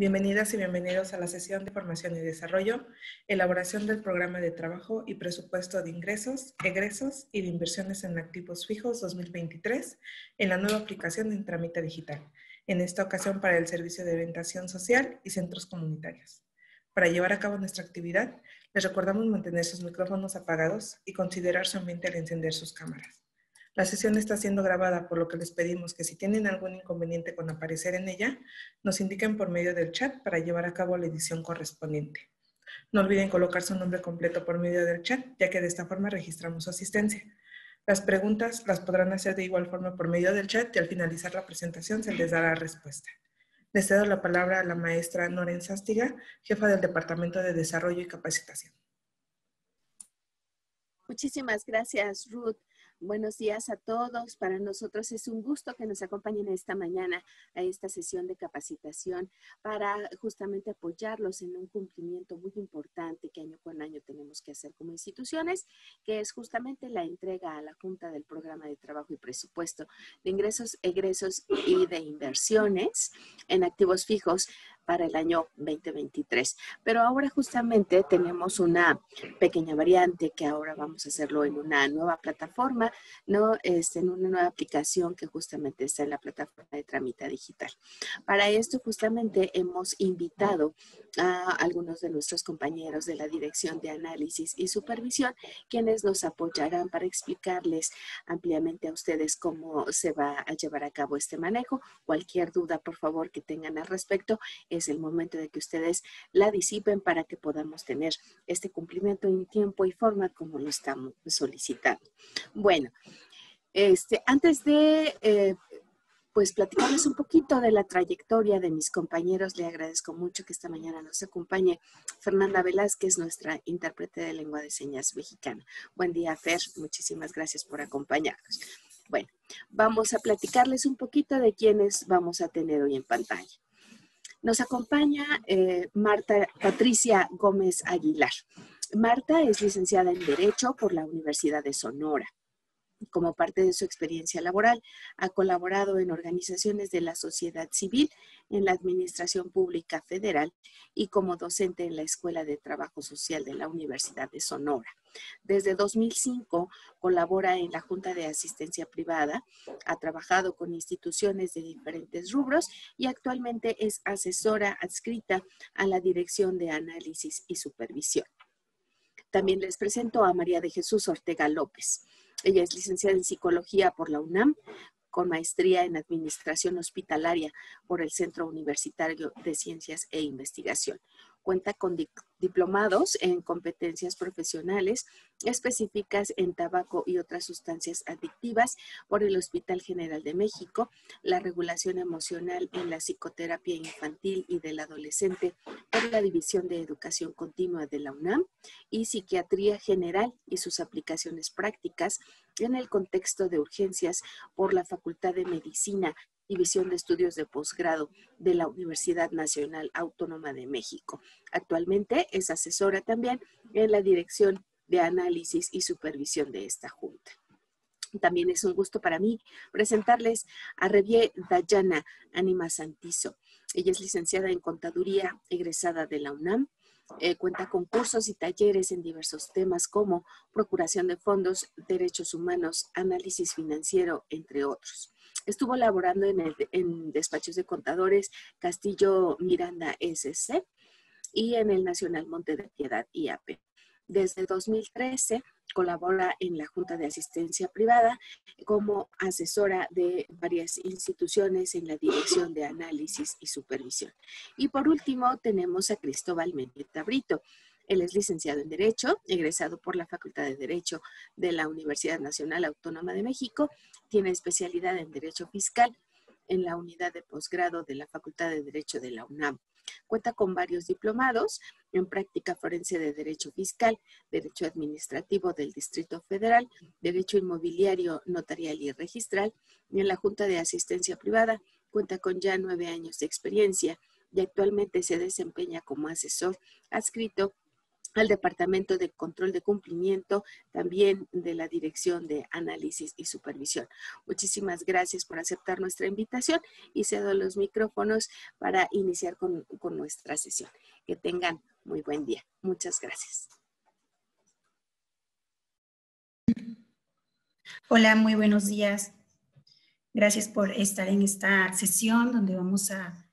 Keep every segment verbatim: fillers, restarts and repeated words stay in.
Bienvenidas y bienvenidos a la sesión de Formación y Desarrollo, elaboración del programa de trabajo y presupuesto de ingresos, egresos y de inversiones en activos fijos dos mil veintitrés en la nueva aplicación en TramitaDigital, en esta ocasión para el Servicio de Orientación Social y Centros Comunitarios. Para llevar a cabo nuestra actividad, les recordamos mantener sus micrófonos apagados y considerar su ambiente al encender sus cámaras. La sesión está siendo grabada, por lo que les pedimos que si tienen algún inconveniente con aparecer en ella, nos indiquen por medio del chat para llevar a cabo la edición correspondiente. No olviden colocar su nombre completo por medio del chat, ya que de esta forma registramos su asistencia. Las preguntas las podrán hacer de igual forma por medio del chat y al finalizar la presentación se les dará respuesta. Les cedo la palabra a la maestra Norenza Astiga, jefa del Departamento de Desarrollo y Capacitación. Muchísimas gracias, Ruth. Buenos días a todos. Para nosotros es un gusto que nos acompañen esta mañana a esta sesión de capacitación para justamente apoyarlos en un cumplimiento muy importante que año con año tenemos que hacer como instituciones, que es justamente la entrega a la Junta del Programa de Trabajo y Presupuesto de Ingresos, Egresos y de Inversiones en Activos Fijos para el año veinte veintitrés. Pero ahora justamente tenemos una pequeña variante que ahora vamos a hacerlo en una nueva plataforma, no es en una nueva aplicación que justamente está en la plataforma de TramitaDigital. Para esto justamente hemos invitado a algunos de nuestros compañeros de la Dirección de Análisis y Supervisión, quienes nos apoyarán para explicarles ampliamente a ustedes cómo se va a llevar a cabo este manejo. Cualquier duda, por favor, que tengan al respecto, es el momento de que ustedes la disipen para que podamos tener este cumplimiento en tiempo y forma como lo estamos solicitando. Bueno, este, antes de eh, pues platicarles un poquito de la trayectoria de mis compañeros, le agradezco mucho que esta mañana nos acompañe Fernanda Velázquez, nuestra intérprete de lengua de señas mexicana. Buen día, Fer. Muchísimas gracias por acompañarnos. Bueno, vamos a platicarles un poquito de quiénes vamos a tener hoy en pantalla. Nos acompaña eh, Marta Patricia Gómez Aguilar. Marta es licenciada en Derecho por la Universidad de Sonora. Como parte de su experiencia laboral, ha colaborado en organizaciones de la sociedad civil, en la Administración Pública Federal y como docente en la Escuela de Trabajo Social de la Universidad de Sonora. Desde dos mil cinco colabora en la Junta de Asistencia Privada, ha trabajado con instituciones de diferentes rubros y actualmente es asesora adscrita a la Dirección de Análisis y Supervisión. También les presento a María de Jesús Ortega López. Ella es licenciada en Psicología por la UNAM, con maestría en Administración Hospitalaria por el Centro Universitario de Ciencias e Investigación. Cuenta con di- diplomados en competencias profesionales específicas en tabaco y otras sustancias adictivas por el Hospital General de México, la regulación emocional en la psicoterapia infantil y del adolescente por la División de Educación Continua de la UNAM y psiquiatría general y sus aplicaciones prácticas en el contexto de urgencias por la Facultad de Medicina, División de Estudios de Posgrado de la Universidad Nacional Autónoma de México. Actualmente es asesora también en la Dirección de Análisis y Supervisión de esta Junta. También es un gusto para mí presentarles a Revie Dayana Anima Santizo. Ella es licenciada en Contaduría, egresada de la UNAM. Eh, cuenta con cursos y talleres en diversos temas como procuración de fondos, derechos humanos, análisis financiero, entre otros. Estuvo laborando en, el, en despachos de contadores Castillo Miranda S C y en el Nacional Monte de Piedad I A P. Desde dos mil trece colabora en la Junta de Asistencia Privada como asesora de varias instituciones en la Dirección de Análisis y Supervisión. Y por último tenemos a Cristóbal Méndez Tabrito. Él es licenciado en Derecho, egresado por la Facultad de Derecho de la Universidad Nacional Autónoma de México. Tiene especialidad en Derecho Fiscal en la unidad de posgrado de la Facultad de Derecho de la UNAM. Cuenta con varios diplomados en práctica forense de Derecho Fiscal, Derecho Administrativo del Distrito Federal, Derecho Inmobiliario, Notarial y Registral. Y en la Junta de Asistencia Privada cuenta con ya nueve años de experiencia y actualmente se desempeña como asesor adscrito al Departamento de Control de Cumplimiento, también de la Dirección de Análisis y Supervisión. Muchísimas gracias por aceptar nuestra invitación y cedo los micrófonos para iniciar con, con nuestra sesión. Que tengan muy buen día. Muchas gracias. Hola, muy buenos días. Gracias por estar en esta sesión donde vamos a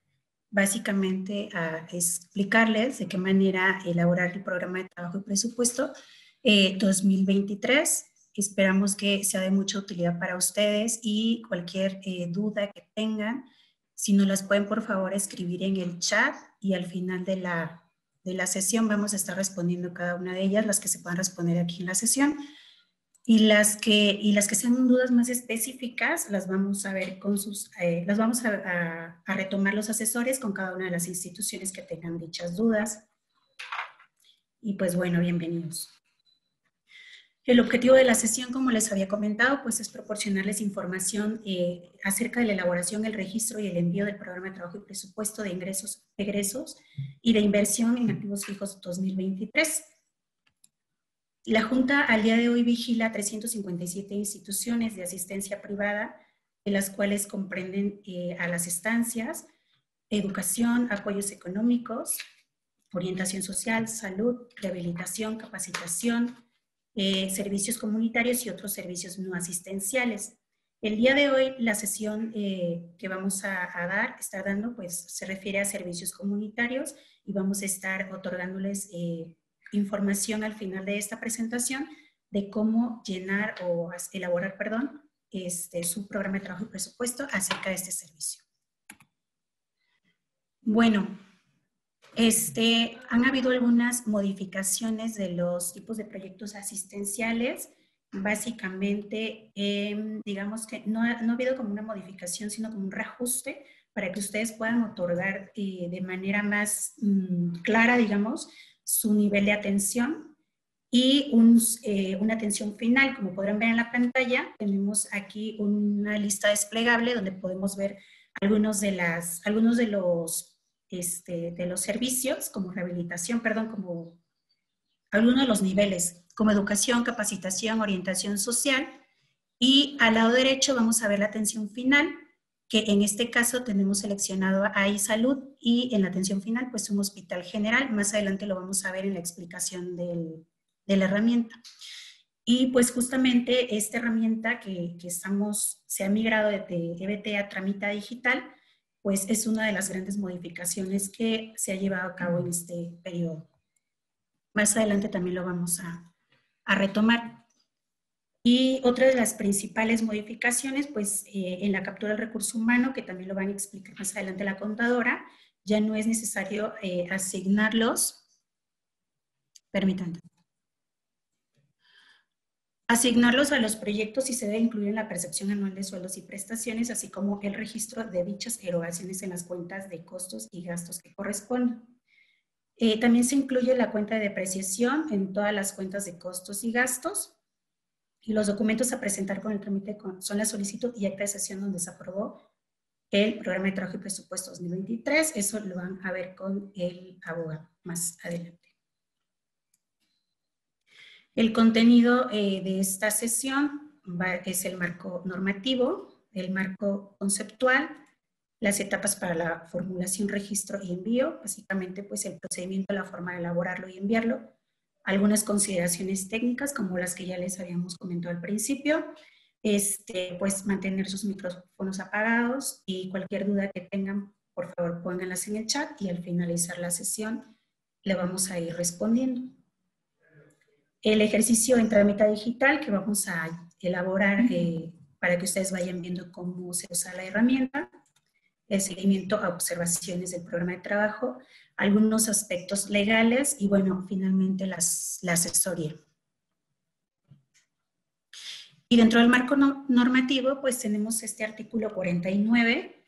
básicamente a explicarles de qué manera elaborar el programa de trabajo y presupuesto eh, dos mil veintitrés. Esperamos que sea de mucha utilidad para ustedes y cualquier eh, duda que tengan, si nos las pueden por favor escribir en el chat y al final de la, de la sesión vamos a estar respondiendo cada una de ellas, las que se puedan responder aquí en la sesión. Y las, que, y las que sean dudas más específicas las vamos a ver con sus, eh, las vamos a, a, a retomar los asesores con cada una de las instituciones que tengan dichas dudas. Y pues bueno, bienvenidos. El objetivo de la sesión, como les había comentado, pues es proporcionarles información eh, acerca de la elaboración, el registro y el envío del programa de trabajo y presupuesto de ingresos, egresos y de inversión en activos fijos dos mil veintitrés. La Junta al día de hoy vigila trescientas cincuenta y siete instituciones de asistencia privada, de las cuales comprenden eh, a las estancias, educación, apoyos económicos, orientación social, salud, rehabilitación, capacitación, eh, servicios comunitarios y otros servicios no asistenciales. El día de hoy la sesión eh, que vamos a, a dar, estar dando, pues se refiere a servicios comunitarios y vamos a estar otorgándoles eh, información al final de esta presentación de cómo llenar o elaborar, perdón, este, su programa de trabajo y presupuesto acerca de este servicio. Bueno, este, han habido algunas modificaciones de los tipos de proyectos asistenciales. Básicamente, eh, digamos que no ha, no ha habido como una modificación, sino como un reajuste para que ustedes puedan otorgar eh, de manera más mmm, clara, digamos, su nivel de atención y un, eh, una atención final. Como podrán ver en la pantalla, tenemos aquí una lista desplegable donde podemos ver algunos de, las, algunos de, los, este, de los servicios, como rehabilitación, perdón, como algunos de los niveles, como educación, capacitación, orientación social. Y al lado derecho vamos a ver la atención final, que en este caso tenemos seleccionado a iSalud y en la atención final pues un hospital general. Más adelante lo vamos a ver en la explicación del, de la herramienta. Y pues justamente esta herramienta que, que estamos, se ha migrado de E B T a TramitaDigital, pues es una de las grandes modificaciones que se ha llevado a cabo en este periodo. Más adelante también lo vamos a, a retomar. Y otra de las principales modificaciones, pues eh, en la captura del recurso humano, que también lo van a explicar más adelante la contadora, ya no es necesario eh, asignarlos, permítanme, asignarlos a los proyectos y se debe incluir en la percepción anual de sueldos y prestaciones, así como el registro de dichas erogaciones en las cuentas de costos y gastos que corresponden. Eh, también se incluye la cuenta de depreciación en todas las cuentas de costos y gastos. Y los documentos a presentar con el trámite son la solicitud y acta de sesión donde se aprobó el programa de trabajo y presupuesto dos mil veintitrés. Eso lo van a ver con el abogado más adelante. El contenido eh, de esta sesión va, es el marco normativo, el marco conceptual, las etapas para la formulación, registro y envío, básicamente pues el procedimiento, la forma de elaborarlo y enviarlo, algunas consideraciones técnicas como las que ya les habíamos comentado al principio, este, pues mantener sus micrófonos apagados y cualquier duda que tengan, por favor pónganlas en el chat y al finalizar la sesión le vamos a ir respondiendo. El ejercicio en TramitaDigital que vamos a elaborar eh, para que ustedes vayan viendo cómo se usa la herramienta, el seguimiento a observaciones del programa de trabajo, algunos aspectos legales y, bueno, finalmente las, la asesoría. Y dentro del marco no, normativo, pues tenemos este artículo cuarenta y nueve,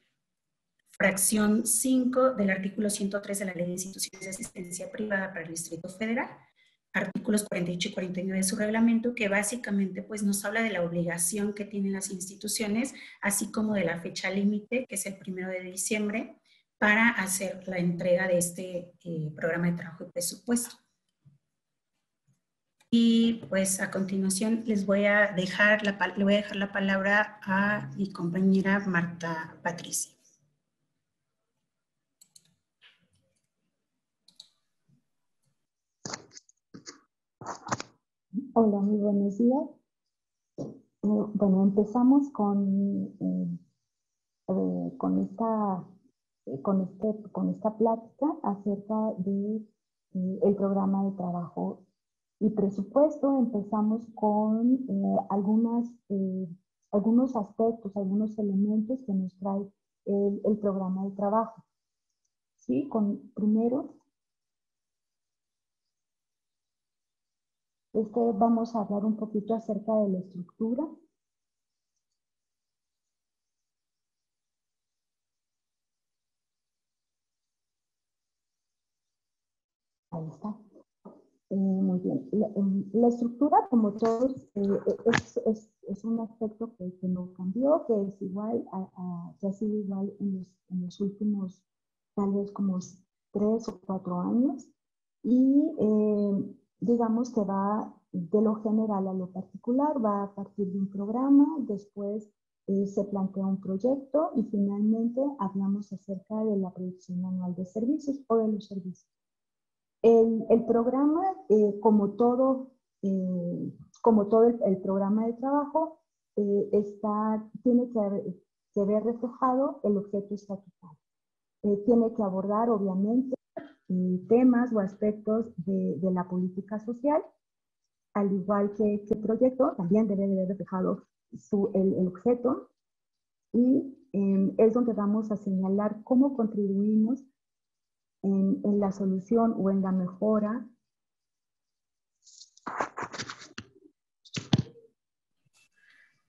fracción cinco del artículo ciento tres de la Ley de Instituciones de Asistencia Privada para el Distrito Federal, artículos cuarenta y ocho y cuarenta y nueve de su reglamento, que básicamente pues, nos habla de la obligación que tienen las instituciones, así como de la fecha límite, que es el primero de diciembre, para hacer la entrega de este eh, programa de trabajo y presupuesto. Y pues a continuación les voy a dejar la, le voy a dejar la palabra a mi compañera Marta Patricia. Hola, muy buenos días. Bueno, empezamos con, eh, eh, con, esta, eh, con, este, con esta plática acerca del de, eh, programa de trabajo y presupuesto. Empezamos con eh, algunas, eh, algunos aspectos, algunos elementos que nos trae el, el programa de trabajo. ¿Sí? Con, primero, este, vamos a hablar un poquito acerca de la estructura. Ahí está. Eh, muy bien. La, la estructura, como todos, eh, es, es, es un aspecto que, que no cambió, que es igual, a, a, que ha sido igual en los, en los últimos, tal vez como tres o cuatro años. Y eh, digamos que va de lo general a lo particular, va a partir de un programa, después eh, se plantea un proyecto y finalmente hablamos acerca de la producción anual de servicios o de los servicios. El, el programa, eh, como todo, eh, como todo el, el programa de trabajo, eh, está, tiene que, que ver reflejado el objeto estatutario. Eh, tiene que abordar, obviamente, eh, temas o aspectos de, de la política social, al igual que, que el proyecto, también debe de ver reflejado su, el, el objeto, y eh, es donde vamos a señalar cómo contribuimos En, en la solución o en la mejora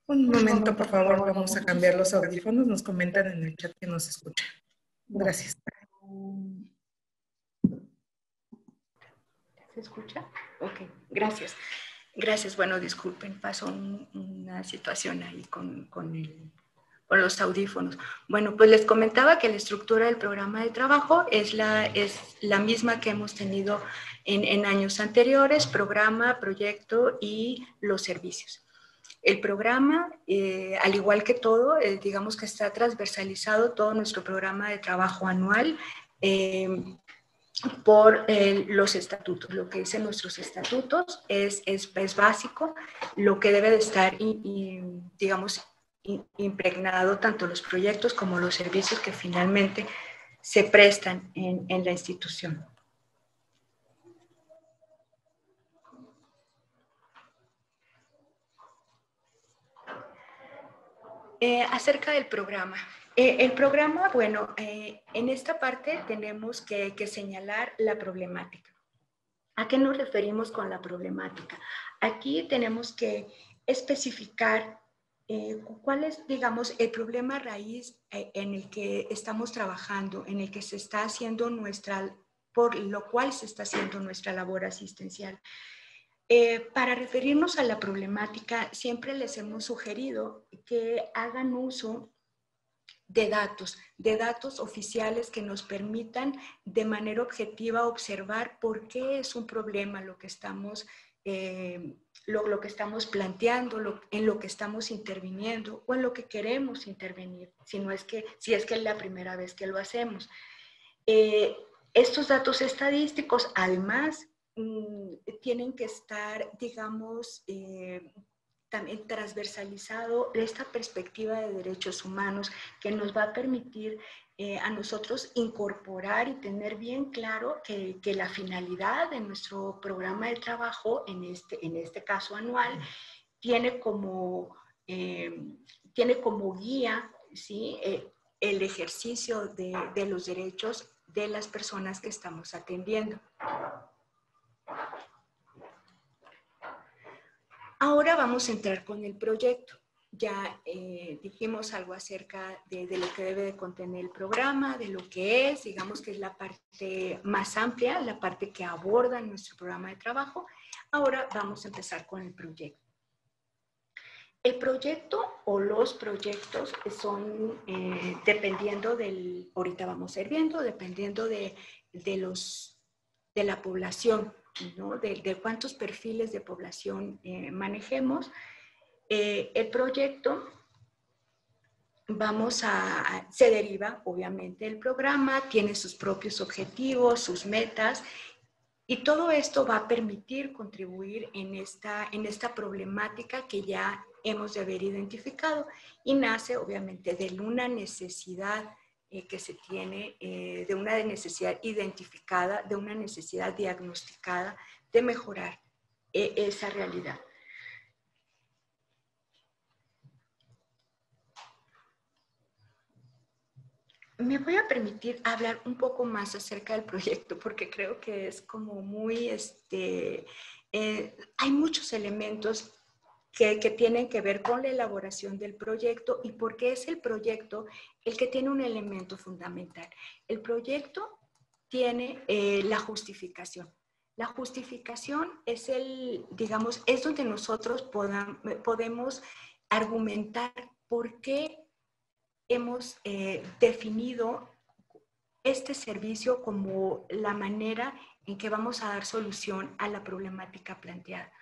un momento por favor, vamos a cambiar los audífonos, nos comentan en el chat que nos escuchan. Gracias. ¿Se escucha? Ok, gracias gracias, bueno, disculpen, pasó un, una situación ahí con, con el con los audífonos. Bueno, pues les comentaba que la estructura del programa de trabajo es la, es la misma que hemos tenido en, en años anteriores: programa, proyecto y los servicios. El programa, eh, al igual que todo, eh, digamos que está transversalizado todo nuestro programa de trabajo anual eh, por eh, los estatutos. Lo que dicen nuestros estatutos es, es, es básico, lo que debe de estar, y, y, digamos, impregnado tanto los proyectos como los servicios que finalmente se prestan en, en la institución. Eh, acerca del programa. Eh, el programa, bueno, eh, en esta parte tenemos que, que señalar la problemática. ¿A qué nos referimos con la problemática? Aquí tenemos que especificar Eh, ¿cuál es, digamos, el problema raíz en el que estamos trabajando, en el que se está haciendo nuestra, por lo cual se está haciendo nuestra labor asistencial? Eh, para referirnos a la problemática, siempre les hemos sugerido que hagan uso de datos, de datos oficiales que nos permitan de manera objetiva observar por qué es un problema lo que estamos Eh, lo, lo que estamos planteando, lo, en lo que estamos interviniendo o en lo que queremos intervenir, si, no es que, si es que es la primera vez que lo hacemos. Eh, estos datos estadísticos, además, mmm, tienen que estar, digamos, eh, también transversalizado esta perspectiva de derechos humanos que nos va a permitir eh, a nosotros incorporar y tener bien claro que, que la finalidad de nuestro programa de trabajo, en este, en este caso anual, tiene como, eh, tiene como guía, ¿sí?, eh, el ejercicio de, de los derechos de las personas que estamos atendiendo. Ahora vamos a entrar con el proyecto. Ya eh, dijimos algo acerca de, de lo que debe de contener el programa, de lo que es, digamos que es la parte más amplia, la parte que aborda nuestro programa de trabajo. Ahora vamos a empezar con el proyecto. El proyecto o los proyectos son, eh, dependiendo del, ahorita vamos a ir viendo, dependiendo de, de, los, de la población ¿no? de, de cuántos perfiles de población eh, manejemos. Eh, el proyecto vamos a, a, se deriva, obviamente, del programa, tiene sus propios objetivos, sus metas, y todo esto va a permitir contribuir en esta, en esta problemática que ya hemos de haber identificado, y nace, obviamente, de una necesidad eh, que se tiene, eh, de una necesidad identificada, de una necesidad diagnosticada de mejorar eh, esa realidad. Me voy a permitir hablar un poco más acerca del proyecto porque creo que es como muy, este, eh, hay muchos elementos que, que tienen que ver con la elaboración del proyecto y porque es el proyecto el que tiene un elemento fundamental. El proyecto tiene eh, la justificación. La justificación es el, digamos, es donde nosotros podan, podemos argumentar por qué hemos eh, definido este servicio como la manera en que vamos a dar solución a la problemática planteada.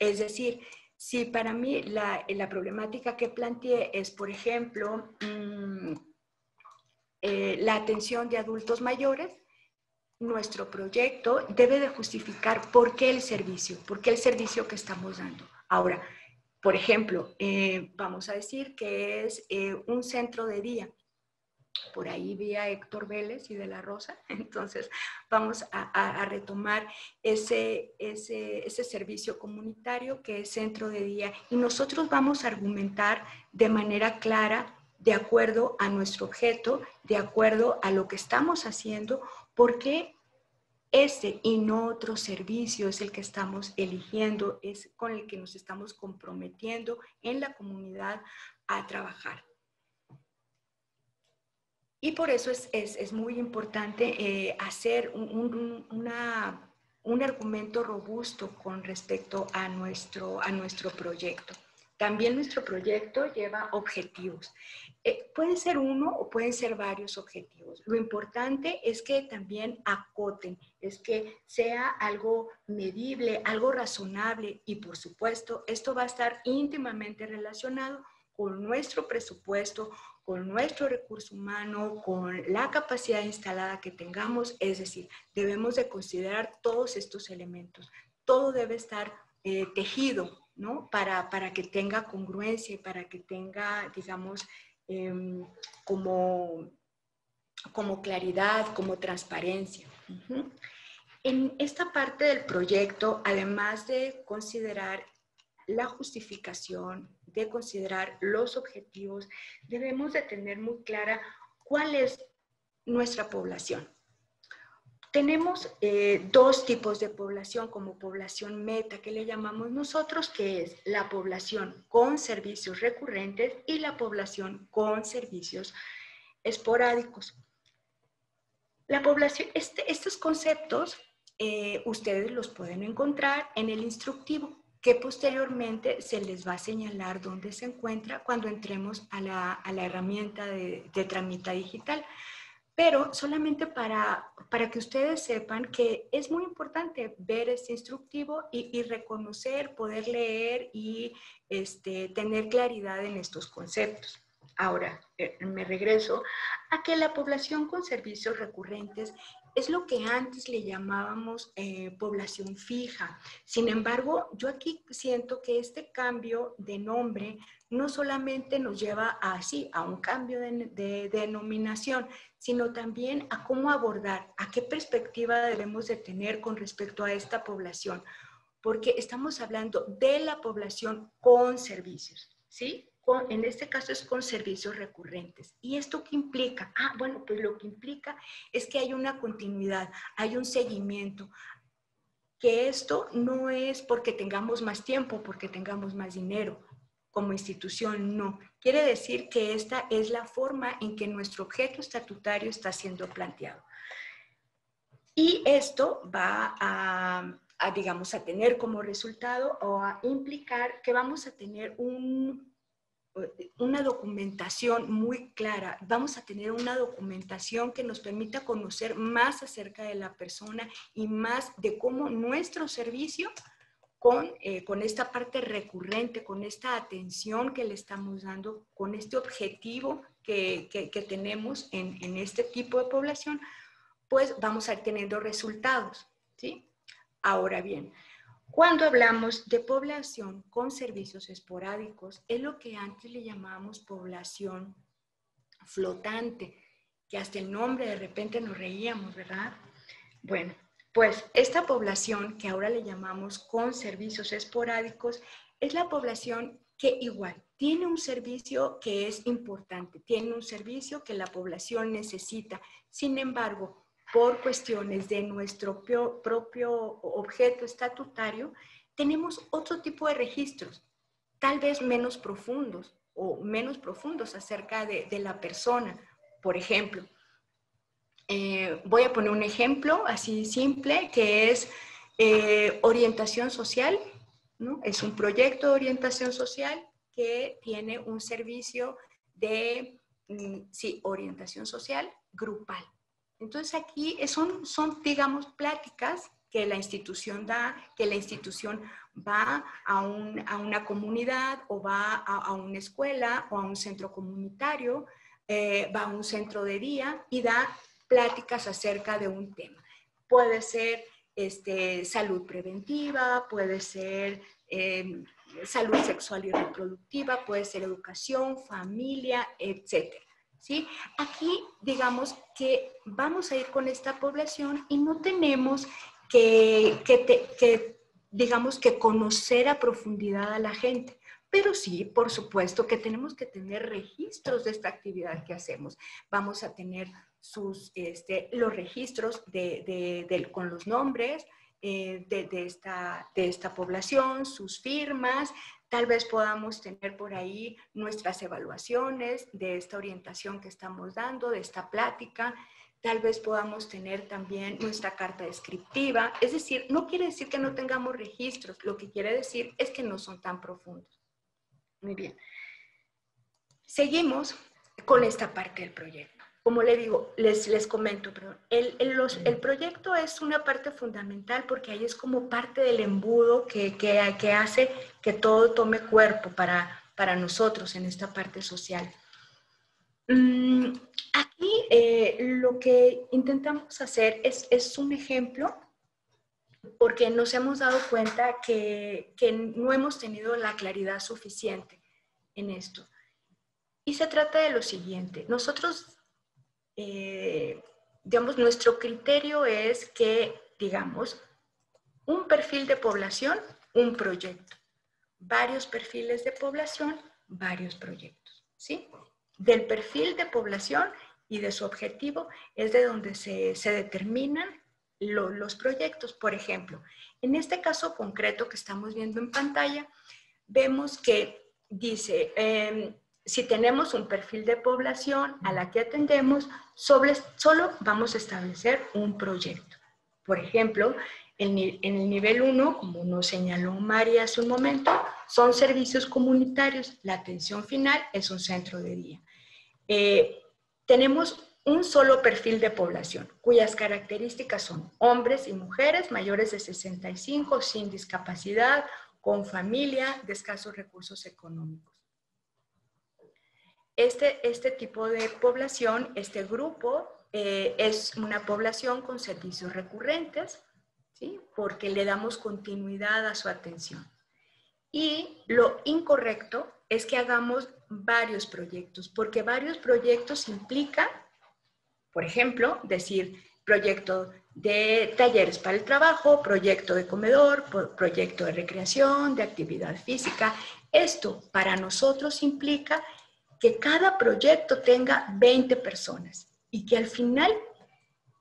Es decir, si para mí la, la problemática que planteé es, por ejemplo, mmm, eh, la atención de adultos mayores, nuestro proyecto debe de justificar por qué el servicio, por qué el servicio que estamos dando. Ahora, por ejemplo, eh, vamos a decir que es eh, un centro de día. Por ahí vi a Héctor Vélez y de la Rosa. Entonces, vamos a, a, a retomar ese, ese, ese servicio comunitario que es centro de día. Y nosotros vamos a argumentar de manera clara, de acuerdo a nuestro objeto, de acuerdo a lo que estamos haciendo, porque este y no otro servicio es el que estamos eligiendo, es con el que nos estamos comprometiendo en la comunidad a trabajar. Y por eso es, es, es muy importante eh, hacer un, un, una, un argumento robusto con respecto a nuestro, a nuestro proyecto. También nuestro proyecto lleva objetivos. Eh, puede ser uno o pueden ser varios objetivos. Lo importante es que también acoten, es que sea algo medible, algo razonable y, por supuesto, esto va a estar íntimamente relacionado con nuestro presupuesto, con nuestro recurso humano, con la capacidad instalada que tengamos. Es decir, debemos de considerar todos estos elementos. Todo debe estar eh, tejido, ¿no? Para, para que tenga congruencia y para que tenga, digamos, eh, como, como claridad, como transparencia. Uh-huh. En esta parte del proyecto, además de considerar la justificación, de considerar los objetivos, debemos de tener muy clara cuál es nuestra población. Tenemos eh, dos tipos de población como población meta, que le llamamos nosotros, que es la población con servicios recurrentes y la población con servicios esporádicos. La población, este, estos conceptos eh, ustedes los pueden encontrar en el instructivo, que posteriormente se les va a señalar dónde se encuentra cuando entremos a la, a la herramienta de, de TramitaDigital. Pero solamente para, para que ustedes sepan que es muy importante ver este instructivo y, y reconocer, poder leer y este, tener claridad en estos conceptos. Ahora, me regreso a que la población con servicios recurrentes es lo que antes le llamábamos eh, población fija. Sin embargo, yo aquí siento que este cambio de nombre no solamente nos lleva a, sí, a un cambio de, de, de denominación, sino también a cómo abordar, a qué perspectiva debemos de tener con respecto a esta población, porque estamos hablando de la población con servicios, ¿sí? Con, en este caso es con servicios recurrentes. ¿Y esto qué implica? Ah, bueno, pues lo que implica es que hay una continuidad, hay un seguimiento, que esto no es porque tengamos más tiempo, porque tengamos más dinero. Como institución, no. Quiere decir que esta es la forma en que nuestro objeto estatutario está siendo planteado. Y esto va a, a digamos, a tener como resultado o a implicar que vamos a tener un, una documentación muy clara. Vamos a tener una documentación que nos permita conocer más acerca de la persona y más de cómo nuestro servicio, con, eh, con esta parte recurrente, con esta atención que le estamos dando, con este objetivo que, que, que tenemos en, en este tipo de población, pues vamos a ir teniendo resultados, ¿sí? Ahora bien, cuando hablamos de población con servicios esporádicos, es lo que antes le llamamos población flotante, que hasta el nombre de repente nos reíamos, ¿verdad? Bueno, pues esta población que ahora le llamamos con servicios esporádicos es la población que igual tiene un servicio que es importante, tiene un servicio que la población necesita. Sin embargo, por cuestiones de nuestro propio objeto estatutario, tenemos otro tipo de registros, tal vez menos profundos o menos profundos acerca de, de la persona. Por ejemplo, eh, voy a poner un ejemplo así simple que es eh, orientación social, ¿no? Es un proyecto de orientación social que tiene un servicio de, sí, orientación social grupal. Entonces aquí son, son, digamos, pláticas que la institución da, que la institución va a, un, a una comunidad o va a, a una escuela o a un centro comunitario, eh, va a un centro de día y da pláticas acerca de un tema. Puede ser este, salud preventiva, puede ser eh, salud sexual y reproductiva, puede ser educación, familia, etcétera. ¿Sí? Aquí, digamos que vamos a ir con esta población y no tenemos que, que, te, que, digamos, que conocer a profundidad a la gente. Pero sí, por supuesto, que tenemos que tener registros de esta actividad que hacemos. Vamos a tener sus, este, los registros de, de, de, con los nombres eh, de, de, esta, de esta población, sus firmas. Tal vez podamos tener por ahí nuestras evaluaciones de esta orientación que estamos dando, de esta plática. Tal vez podamos tener también nuestra carta descriptiva. Es decir, no quiere decir que no tengamos registros. Lo que quiere decir es que no son tan profundos. Muy bien. Seguimos con esta parte del proyecto. Como le digo, les, les comento, perdón, el, el, los, el proyecto es una parte fundamental porque ahí es como parte del embudo que, que, que hace que todo tome cuerpo para, para nosotros en esta parte social. Aquí eh, lo que intentamos hacer es, es un ejemplo porque nos hemos dado cuenta que, que no hemos tenido la claridad suficiente en esto. Y se trata de lo siguiente, nosotros... Eh, digamos, nuestro criterio es que, digamos, un perfil de población, un proyecto. Varios perfiles de población, varios proyectos, ¿sí? Del perfil de población y de su objetivo es de donde se, se determinan lo, los proyectos. Por ejemplo, en este caso concreto que estamos viendo en pantalla, vemos que dice... Eh, Si tenemos un perfil de población a la que atendemos, sobre, solo vamos a establecer un proyecto. Por ejemplo, en, en el nivel uno, como nos señaló María hace un momento, son servicios comunitarios. La atención final es un centro de día. Eh, tenemos un solo perfil de población, cuyas características son hombres y mujeres mayores de sesenta y cinco, sin discapacidad, con familia, de escasos recursos económicos. Este, este tipo de población, este grupo, eh, es una población con servicios recurrentes, ¿sí? Porque le damos continuidad a su atención. Y lo incorrecto es que hagamos varios proyectos, porque varios proyectos implica, por ejemplo, decir proyecto de talleres para el trabajo, proyecto de comedor, proyecto de recreación, de actividad física. Esto para nosotros implica... que cada proyecto tenga veinte personas y que al final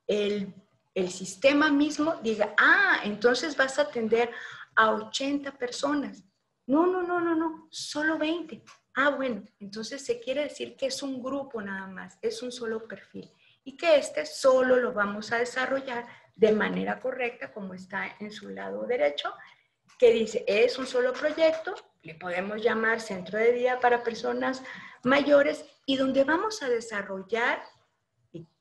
el, el sistema mismo diga, ah, entonces vas a atender a ochenta personas. No, no, no, no, no, solo veinte. Ah, bueno, entonces se quiere decir que es un grupo nada más, es un solo perfil y que este solo lo vamos a desarrollar de manera correcta como está en su lado derecho, que dice, es un solo proyecto le podemos llamar centro de día para personas mayores, y donde vamos a desarrollar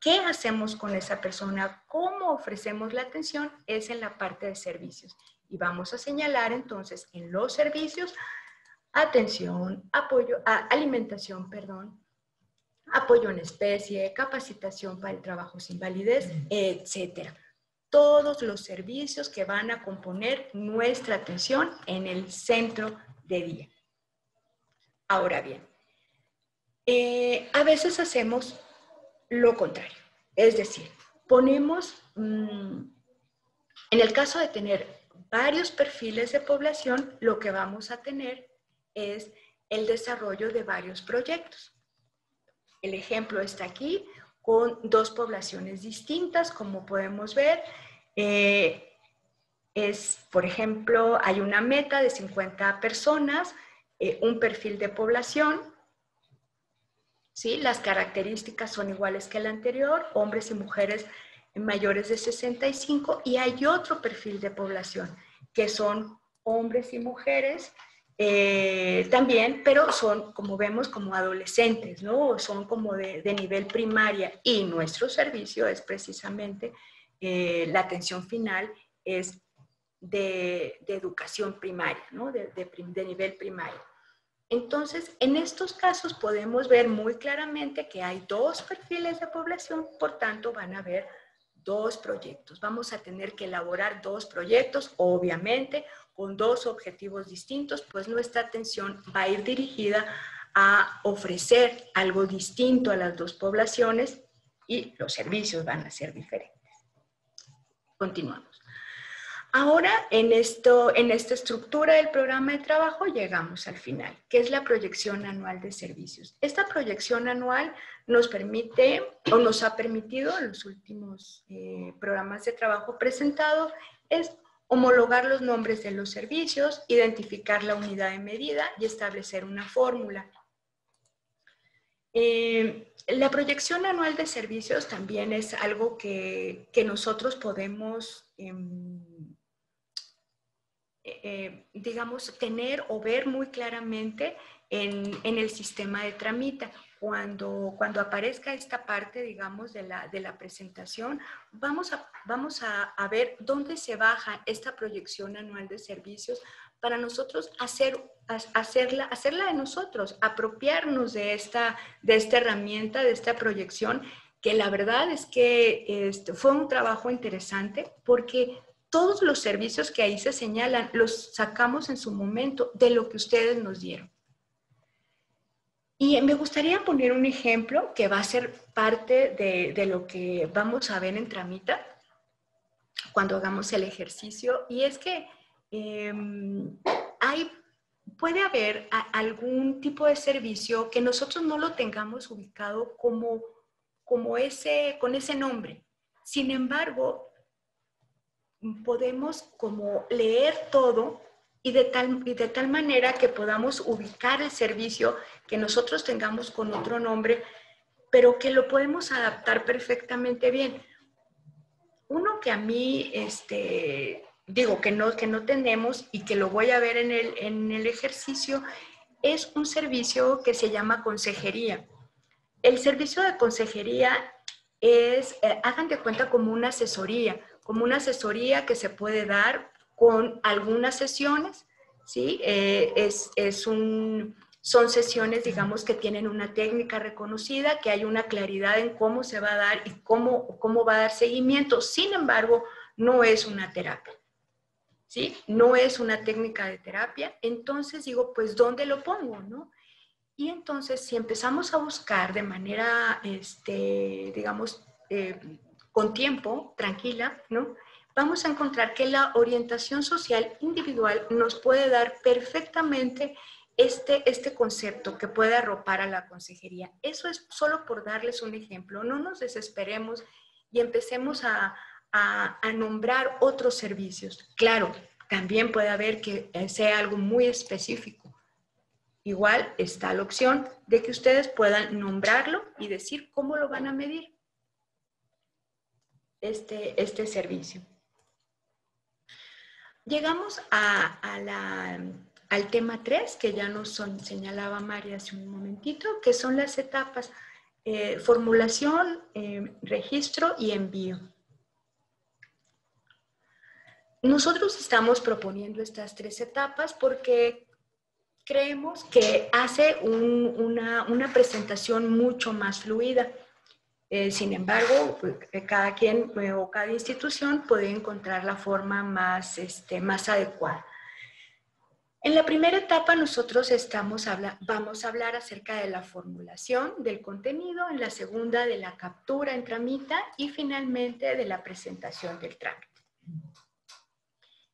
qué hacemos con esa persona, cómo ofrecemos la atención, es en la parte de servicios. Y vamos a señalar entonces en los servicios atención, apoyo, ah, alimentación, perdón, apoyo en especie, capacitación para el trabajo sin validez, etcétera. Todos los servicios que van a componer nuestra atención en el centro de día. Ahora bien, eh, a veces hacemos lo contrario. Es decir, ponemos, mmm, en el caso de tener varios perfiles de población, lo que vamos a tener es el desarrollo de varios proyectos. El ejemplo está aquí, con dos poblaciones distintas, como podemos ver. Eh, es, por ejemplo, hay una meta de cincuenta personas, eh, un perfil de población, ¿sí? Las características son iguales que el anterior, hombres y mujeres mayores de sesenta y cinco, y hay otro perfil de población, que son hombres y mujeres Eh, también, pero son, como vemos, como adolescentes, ¿no? O son como de, de nivel primaria, y nuestro servicio es precisamente, eh, la atención final es de, de educación primaria, ¿no? De, de, de nivel primario. Entonces, en estos casos podemos ver muy claramente que hay dos perfiles de población, por tanto van a haber dos proyectos. Vamos a tener que elaborar dos proyectos, obviamente, con dos objetivos distintos, pues nuestra atención va a ir dirigida a ofrecer algo distinto a las dos poblaciones y los servicios van a ser diferentes. Continuamos. Ahora, en, esto, en esta estructura del programa de trabajo llegamos al final, que es la proyección anual de servicios. Esta proyección anual nos permite, o nos ha permitido en los últimos eh, programas de trabajo presentados, es homologar los nombres de los servicios, identificar la unidad de medida y establecer una fórmula. Eh, la proyección anual de servicios también es algo que, que nosotros podemos, eh, eh, digamos, tener o ver muy claramente en, en el sistema de tramita. Cuando, cuando aparezca esta parte, digamos, de la, de la presentación, vamos, a, vamos a, a ver dónde se baja esta proyección anual de servicios para nosotros hacer, hacerla, hacerla de nosotros, apropiarnos de esta, de esta herramienta, de esta proyección, que la verdad es que este, fue un trabajo interesante porque todos los servicios que ahí se señalan los sacamos en su momento de lo que ustedes nos dieron. Y me gustaría poner un ejemplo que va a ser parte de, de lo que vamos a ver en Tramita cuando hagamos el ejercicio. Y es que eh, hay, puede haber a, algún tipo de servicio que nosotros no lo tengamos ubicado como, como ese, con ese nombre. Sin embargo, podemos como leer todo Y de, tal, y de tal manera que podamos ubicar el servicio que nosotros tengamos con otro nombre, pero que lo podemos adaptar perfectamente bien. Uno que a mí, este, digo que no, que no tenemos y que lo voy a ver en el, en el ejercicio, es un servicio que se llama consejería. El servicio de consejería es, eh, hagan de cuenta como una asesoría, como una asesoría que se puede dar con algunas sesiones, ¿sí? Eh, es, es un, son sesiones, digamos, que tienen una técnica reconocida, que hay una claridad en cómo se va a dar y cómo, cómo va a dar seguimiento. Sin embargo, no es una terapia, ¿sí? No es una técnica de terapia. Entonces digo, pues, ¿dónde lo pongo, no? Y entonces, si empezamos a buscar de manera, este, digamos, eh, con tiempo, tranquila, ¿no? Vamos a encontrar que la orientación social individual nos puede dar perfectamente este, este concepto que puede arropar a la consejería. Eso es solo por darles un ejemplo. No nos desesperemos y empecemos a, a, a nombrar otros servicios. Claro, también puede haber que sea algo muy específico. Igual está la opción de que ustedes puedan nombrarlo y decir cómo lo van a medir, este, este servicio. Llegamos a, a, la, al tema tres, que ya nos señalaba María hace un momentito, que son las etapas eh, formulación, eh, registro y envío. Nosotros estamos proponiendo estas tres etapas porque creemos que hace un, una, una presentación mucho más fluida. Eh, sin embargo, cada quien o cada institución puede encontrar la forma más, este, más adecuada. En la primera etapa nosotros estamos habla- vamos a hablar acerca de la formulación del contenido, en la segunda de la captura en tramita y finalmente de la presentación del trámite.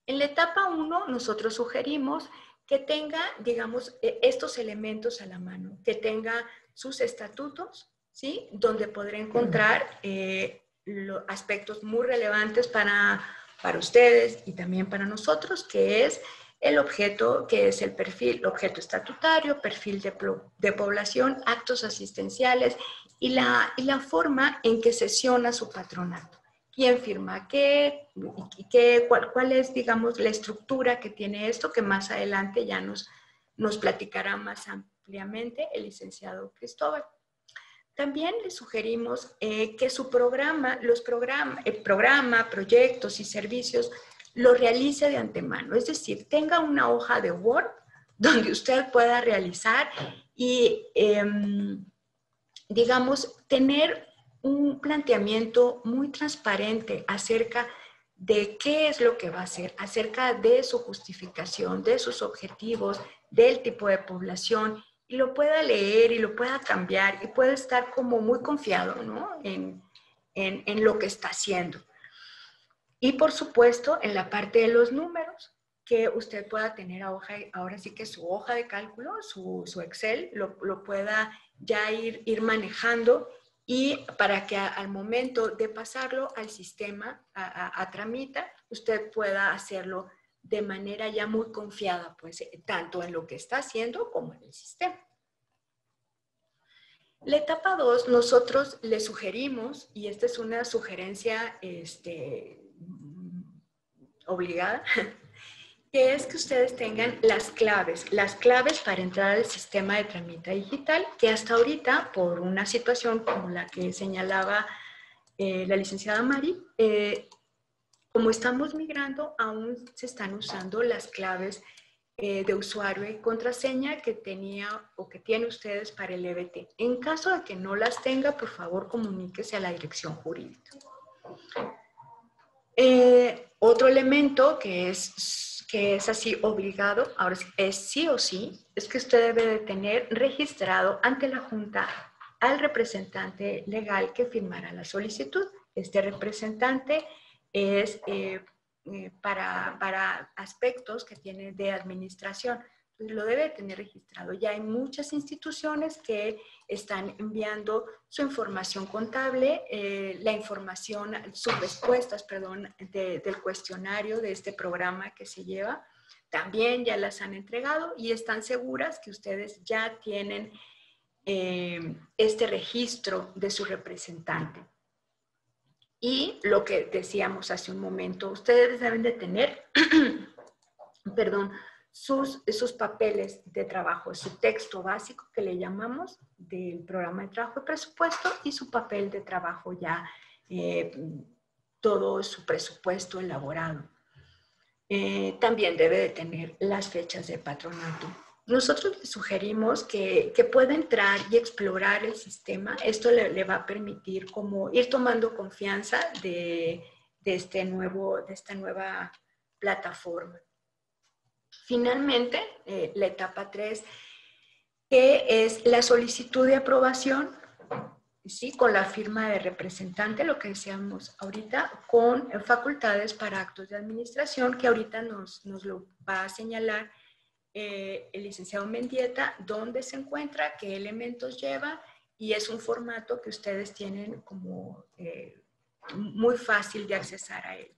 En la etapa uno, nosotros sugerimos que tenga, digamos, estos elementos a la mano, que tenga sus estatutos, ¿sí? Donde podrá encontrar eh, los aspectos muy relevantes para, para ustedes y también para nosotros, que es el objeto, que es el perfil, objeto estatutario, perfil de, de población, actos asistenciales y la, y la forma en que sesiona su patronato. ¿Quién firma qué? qué cuál, ¿Cuál es, digamos, la estructura que tiene esto? Que más adelante ya nos, nos platicará más ampliamente el licenciado Cristóbal. También le sugerimos eh, que su programa, los programa, el programa, proyectos y servicios lo realice de antemano. Es decir, tenga una hoja de Word donde usted pueda realizar y, eh, digamos, tener un planteamiento muy transparente acerca de qué es lo que va a hacer, acerca de su justificación, de sus objetivos, del tipo de población, y lo pueda leer y lo pueda cambiar y pueda estar como muy confiado, ¿no? en, en, en lo que está haciendo. Y por supuesto, en la parte de los números, que usted pueda tener hoja, ahora sí que su hoja de cálculo, su, su Excel, lo, lo pueda ya ir, ir manejando. Y para que a, al momento de pasarlo al sistema, a, a, a tramita, usted pueda hacerlo de manera ya muy confiada, pues, tanto en lo que está haciendo como en el sistema. La etapa dos, nosotros le sugerimos, y esta es una sugerencia este, obligada, que es que ustedes tengan las claves, las claves para entrar al sistema de tramita digital, que hasta ahorita, por una situación como la que señalaba eh, la licenciada Mari, eh, como estamos migrando, aún se están usando las claves eh, de usuario y contraseña que tenía o que tienen ustedes para el E B T. En caso de que no las tenga, por favor, comuníquese a la dirección jurídica. Eh, otro elemento que es... que es así obligado, ahora es sí o sí, es que usted debe de tener registrado ante la Junta al representante legal que firmará la solicitud. Este representante es eh, eh, para, para aspectos que tiene de administración. Entonces, lo debe de tener registrado. Ya hay muchas instituciones que están enviando su información contable, eh, la información, sus respuestas, perdón, de, del cuestionario de este programa que se lleva, también ya las han entregado y están seguras que ustedes ya tienen eh, este registro de su representante. Y lo que decíamos hace un momento, ustedes deben de tener, perdón, Sus, sus papeles de trabajo, su texto básico que le llamamos del programa de trabajo y presupuesto y su papel de trabajo ya, eh, todo su presupuesto elaborado. Eh, también debe de tener las fechas de patronato. Nosotros le sugerimos que, que pueda entrar y explorar el sistema. Esto le, le va a permitir como ir tomando confianza de, de, este nuevo, de esta nueva plataforma. Finalmente, eh, la etapa tres, que es la solicitud de aprobación, ¿sí? Con la firma de representante, lo que decíamos ahorita, con facultades para actos de administración, que ahorita nos, nos lo va a señalar eh, el licenciado Mendieta, dónde se encuentra, qué elementos lleva, y es un formato que ustedes tienen como eh, muy fácil de accesar a él.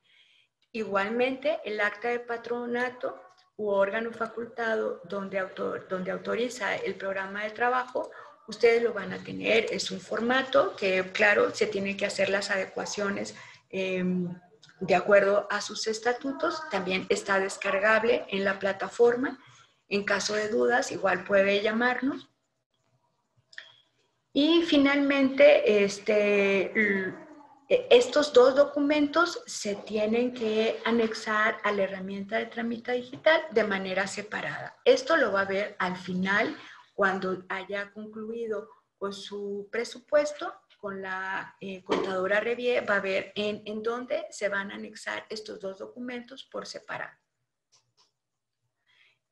Igualmente, el acta de patronato u órgano facultado donde, autor, donde autoriza el programa de trabajo, ustedes lo van a tener. Es un formato que, claro, se tienen que hacer las adecuaciones eh, de acuerdo a sus estatutos. También está descargable en la plataforma. En caso de dudas, igual puede llamarnos. Y finalmente, este, estos dos documentos se tienen que anexar a la herramienta de TramitaDigital de manera separada. Esto lo va a ver al final, cuando haya concluido con su presupuesto, con la eh, contadora Revie, va a ver en, en dónde se van a anexar estos dos documentos por separado.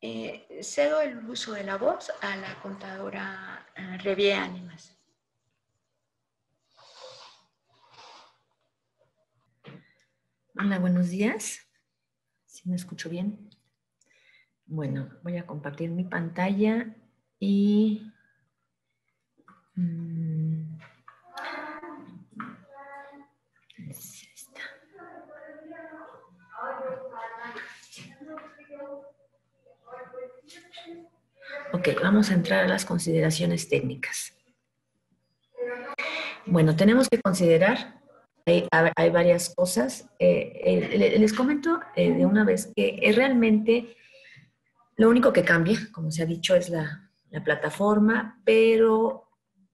Eh, cedo el uso de la voz a la contadora eh, Revie Ánimas. Hola, buenos días. ¿Sí me escucho bien? Bueno, voy a compartir mi pantalla y mmm, es esta. Ok, vamos a entrar a las consideraciones técnicas. Bueno, tenemos que considerar, hay, hay varias cosas. Eh, eh, les comento eh, de una vez que eh, realmente lo único que cambia, como se ha dicho, es la, la plataforma, pero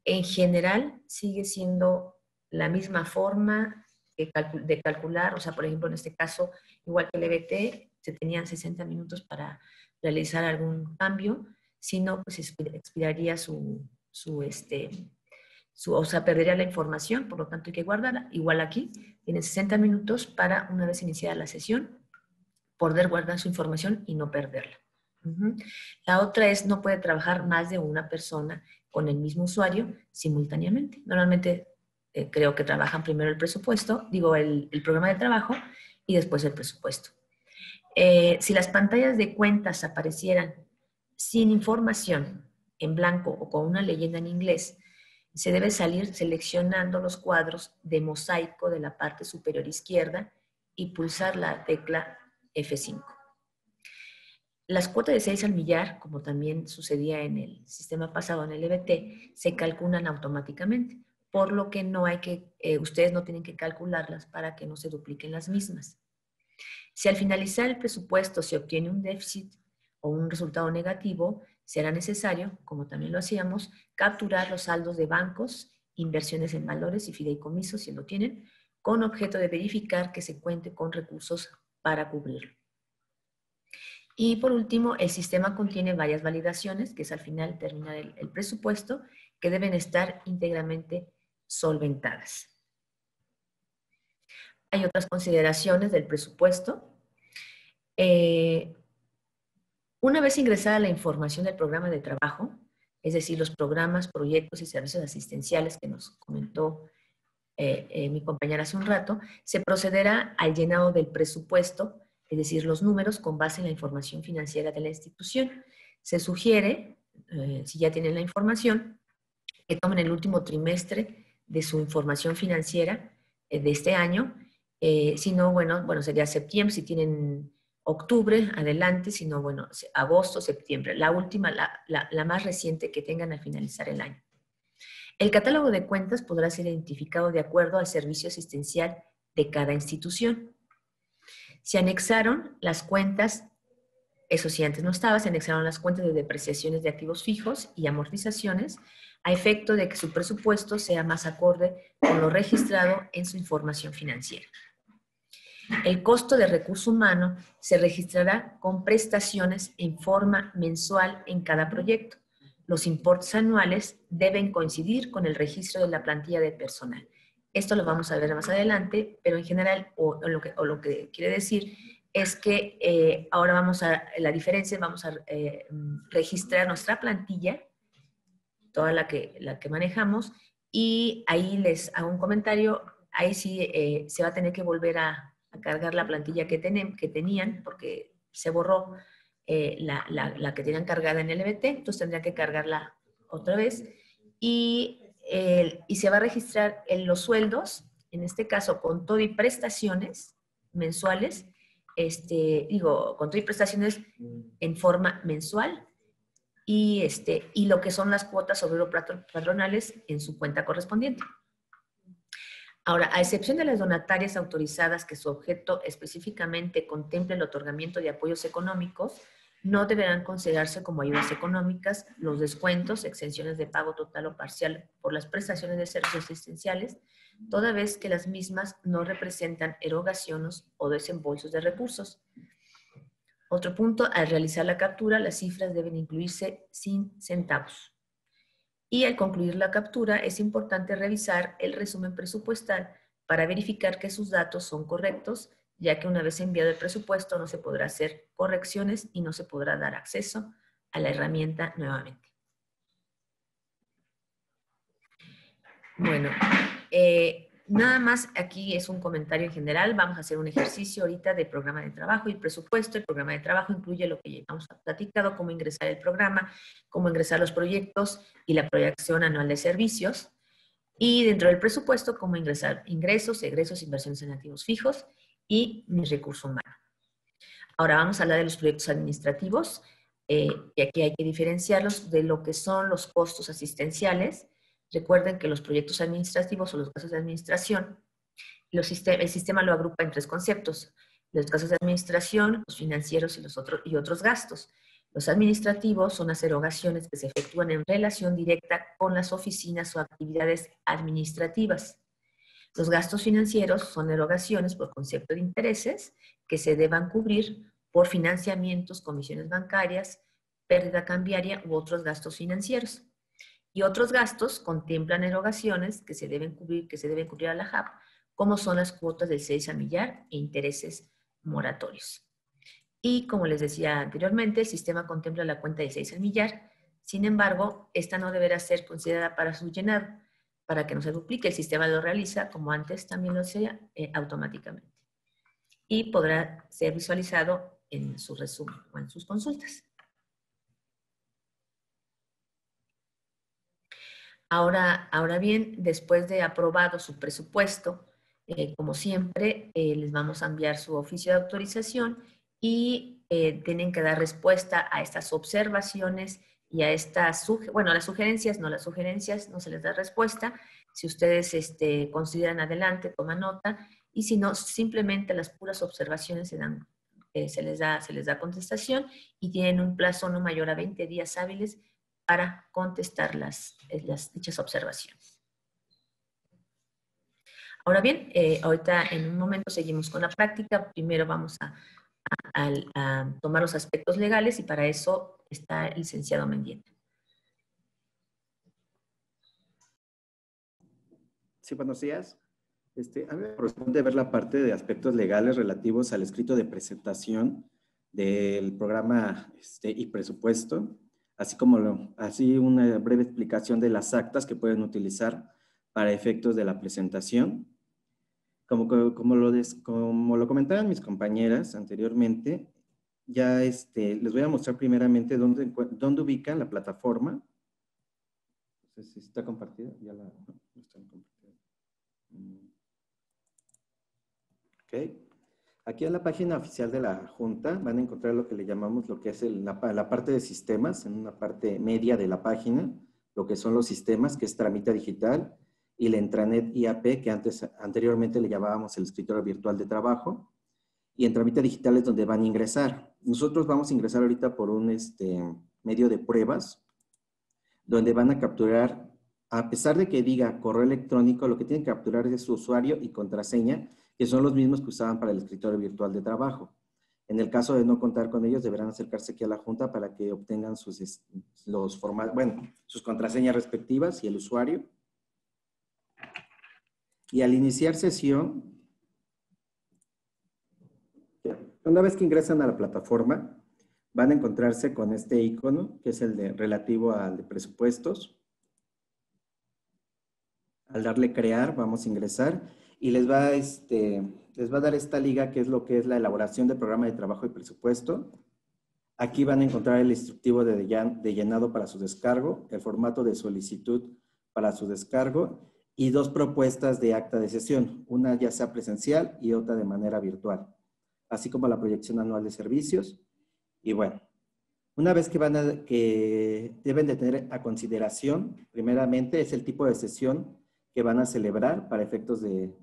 en general sigue siendo la misma forma de, calcul de calcular. O sea, por ejemplo, en este caso, igual que el E B T, se tenían sesenta minutos para realizar algún cambio, si no, pues expiraría su, su, este, su, o sea, perdería la información, por lo tanto hay que guardarla. Igual aquí, tiene sesenta minutos para, una vez iniciada la sesión, poder guardar su información y no perderla. Uh-huh. La otra es, no puede trabajar más de una persona con el mismo usuario simultáneamente. Normalmente eh, creo que trabajan primero el presupuesto, digo, el, el programa de trabajo y después el presupuesto. Eh, si las pantallas de cuentas aparecieran sin información, en blanco o con una leyenda en inglés, se debe salir seleccionando los cuadros de mosaico de la parte superior izquierda y pulsar la tecla F cinco. Las cuotas de seis al millar, como también sucedía en el sistema pasado en el E B T, se calculan automáticamente, por lo que no hay que, eh, ustedes no tienen que calcularlas para que no se dupliquen las mismas. Si al finalizar el presupuesto se obtiene un déficit o un resultado negativo, será necesario, como también lo hacíamos, capturar los saldos de bancos, inversiones en valores y fideicomisos, si lo tienen, con objeto de verificar que se cuente con recursos para cubrirlo. Y por último, el sistema contiene varias validaciones, que es al final terminar el, el presupuesto, que deben estar íntegramente solventadas. Hay otras consideraciones del presupuesto. Eh, una vez ingresada la información del programa de trabajo, es decir, los programas, proyectos y servicios asistenciales que nos comentó eh, eh, mi compañera hace un rato, se procederá al llenado del presupuesto, es decir, los números con base en la información financiera de la institución. Se sugiere, eh, si ya tienen la información, que tomen el último trimestre de su información financiera eh, de este año. Eh, si no, bueno, bueno, sería septiembre, si tienen octubre, adelante, si no, bueno, agosto, septiembre. La última, la, la, la más reciente que tengan al finalizar el año. El catálogo de cuentas podrá ser identificado de acuerdo al servicio asistencial de cada institución. Se anexaron las cuentas, eso sí, antes no estaba, se anexaron las cuentas de depreciaciones de activos fijos y amortizaciones a efecto de que su presupuesto sea más acorde con lo registrado en su información financiera. El costo de recurso humano se registrará con prestaciones en forma mensual en cada proyecto. Los importes anuales deben coincidir con el registro de la plantilla de personal. Esto lo vamos a ver más adelante, pero en general, o, o, lo, que, o lo que quiere decir es que eh, ahora vamos a, la diferencia, vamos a eh, registrar nuestra plantilla, toda la que, la que manejamos, y ahí les hago un comentario, ahí sí eh, se va a tener que volver a A cargar la plantilla que, tenen, que tenían, porque se borró eh, la, la, la que tenían cargada en el E B T, entonces tendrían que cargarla otra vez. Y, eh, y se va a registrar en los sueldos, en este caso con todo y prestaciones mensuales, este, digo, con todo y prestaciones en forma mensual, y, este, y lo que son las cuotas obrero patronales en su cuenta correspondiente. Ahora, a excepción de las donatarias autorizadas que su objeto específicamente contemple el otorgamiento de apoyos económicos, no deberán considerarse como ayudas económicas los descuentos, exenciones de pago total o parcial por las prestaciones de servicios asistenciales, toda vez que las mismas no representan erogaciones o desembolsos de recursos. Otro punto, al realizar la captura, las cifras deben incluirse sin centavos. Y al concluir la captura, es importante revisar el resumen presupuestal para verificar que sus datos son correctos, ya que una vez enviado el presupuesto no se podrá hacer correcciones y no se podrá dar acceso a la herramienta nuevamente. Bueno, eh, nada más aquí es un comentario en general. Vamos a hacer un ejercicio ahorita de programa de trabajo y presupuesto. El programa de trabajo incluye lo que ya hemos platicado, cómo ingresar el programa, cómo ingresar los proyectos y la proyección anual de servicios. Y dentro del presupuesto, cómo ingresar ingresos, egresos, inversiones en activos fijos y mi recurso humano. Ahora vamos a hablar de los proyectos administrativos, eh, y aquí hay que diferenciarlos de lo que son los costos asistenciales. Recuerden que los proyectos administrativos o los gastos de administración, los sistem- el sistema lo agrupa en tres conceptos, los gastos de administración, los financieros y, los otro, y otros gastos. Los administrativos son las erogaciones que se efectúan en relación directa con las oficinas o actividades administrativas. Los gastos financieros son erogaciones por concepto de intereses que se deban cubrir por financiamientos, comisiones bancarias, pérdida cambiaria u otros gastos financieros. Y otros gastos contemplan erogaciones que se deben cubrir, que se deben cubrir a la J A P, como son las cuotas del seis al millar e intereses moratorios. Y como les decía anteriormente, el sistema contempla la cuenta del seis al millar, sin embargo, esta no deberá ser considerada para su llenado, para que no se duplique. El sistema lo realiza, como antes también lo hacía, eh, automáticamente. Y podrá ser visualizado en su resumen o en sus consultas. Ahora, ahora bien, después de aprobado su presupuesto, eh, como siempre, eh, les vamos a enviar su oficio de autorización y eh, tienen que dar respuesta a estas observaciones y a estas, bueno, las sugerencias, no las sugerencias, no se les da respuesta. Si ustedes este, consideran adelante, toman nota, y si no, simplemente las puras observaciones se, dan, eh, se, les da, se les da contestación y tienen un plazo no mayor a veinte días hábiles para contestar las, las dichas observaciones. Ahora bien, eh, ahorita en un momento seguimos con la práctica. Primero vamos a, a, a tomar los aspectos legales y para eso está el licenciado Mendieta. Sí, buenos días. Este, a mí me corresponde ver la parte de aspectos legales relativos al escrito de presentación del programa este, y presupuesto, así como lo, así una breve explicación de las actas que pueden utilizar para efectos de la presentación. Como, como, como, lo, des, como lo comentaban mis compañeras anteriormente, Ya este, les voy a mostrar primeramente dónde, dónde ubica la plataforma. No sé si está compartida. Ya la, no, no está compartida. Ok. Aquí en la página oficial de la Junta van a encontrar lo que le llamamos lo que es el, la, la parte de sistemas, en una parte media de la página, lo que son los sistemas, que es TramitaDigital, y la intranet I A P, que antes, anteriormente le llamábamos el escritorio virtual de trabajo. Y en TramitaDigital es donde van a ingresar. Nosotros vamos a ingresar ahorita por un este, medio de pruebas, donde van a capturar, a pesar de que diga correo electrónico, lo que tienen que capturar es su usuario y contraseña, que son los mismos que usaban para el escritorio virtual de trabajo. En el caso de no contar con ellos, deberán acercarse aquí a la Junta para que obtengan sus, los forma, bueno, sus contraseñas respectivas y el usuario. Y al iniciar sesión, una vez que ingresan a la plataforma, van a encontrarse con este icono, que es el de, relativo al de presupuestos. Al darle crear, vamos a ingresar y les va, este, les va a dar esta liga, que es lo que es la elaboración del programa de trabajo y presupuesto. Aquí van a encontrar el instructivo de, de llenado para su descargo, el formato de solicitud para su descargo y dos propuestas de acta de sesión, una ya sea presencial y otra de manera virtual, así como la proyección anual de servicios. Y bueno, una vez que, van a, que deben de tener a consideración, primeramente es el tipo de sesión que van a celebrar para efectos de,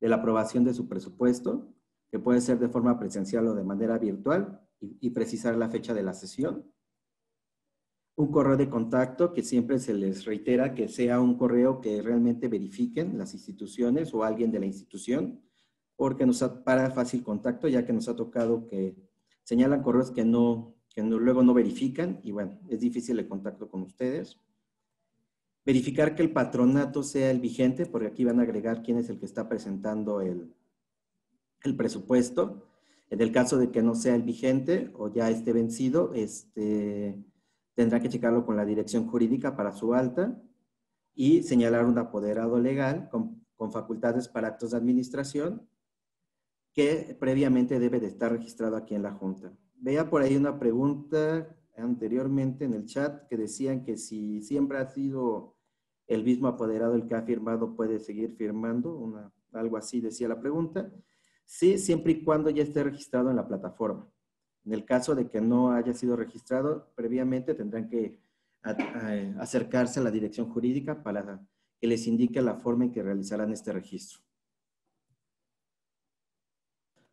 de la aprobación de su presupuesto, que puede ser de forma presencial o de manera virtual, y, y precisar la fecha de la sesión. Un correo de contacto que siempre se les reitera que sea un correo que realmente verifiquen las instituciones o alguien de la institución, porque nos ha, para fácil contacto, ya que nos ha tocado que señalan correos que, no, que no, luego no verifican y bueno, es difícil el contacto con ustedes. Verificar que el patronato sea el vigente, porque aquí van a agregar quién es el que está presentando el, el presupuesto. En el caso de que no sea el vigente o ya esté vencido, este, tendrá que checarlo con la dirección jurídica para su alta y señalar un apoderado legal con, con facultades para actos de administración que previamente debe de estar registrado aquí en la Junta. Veía por ahí una pregunta anteriormente en el chat que decían que si siempre ha sido el mismo apoderado el que ha firmado, ¿puede seguir firmando? Una, algo así decía la pregunta. Sí, siempre y cuando ya esté registrado en la plataforma. En el caso de que no haya sido registrado, previamente tendrán que a, a, acercarse a la dirección jurídica para que les indique la forma en que realizarán este registro.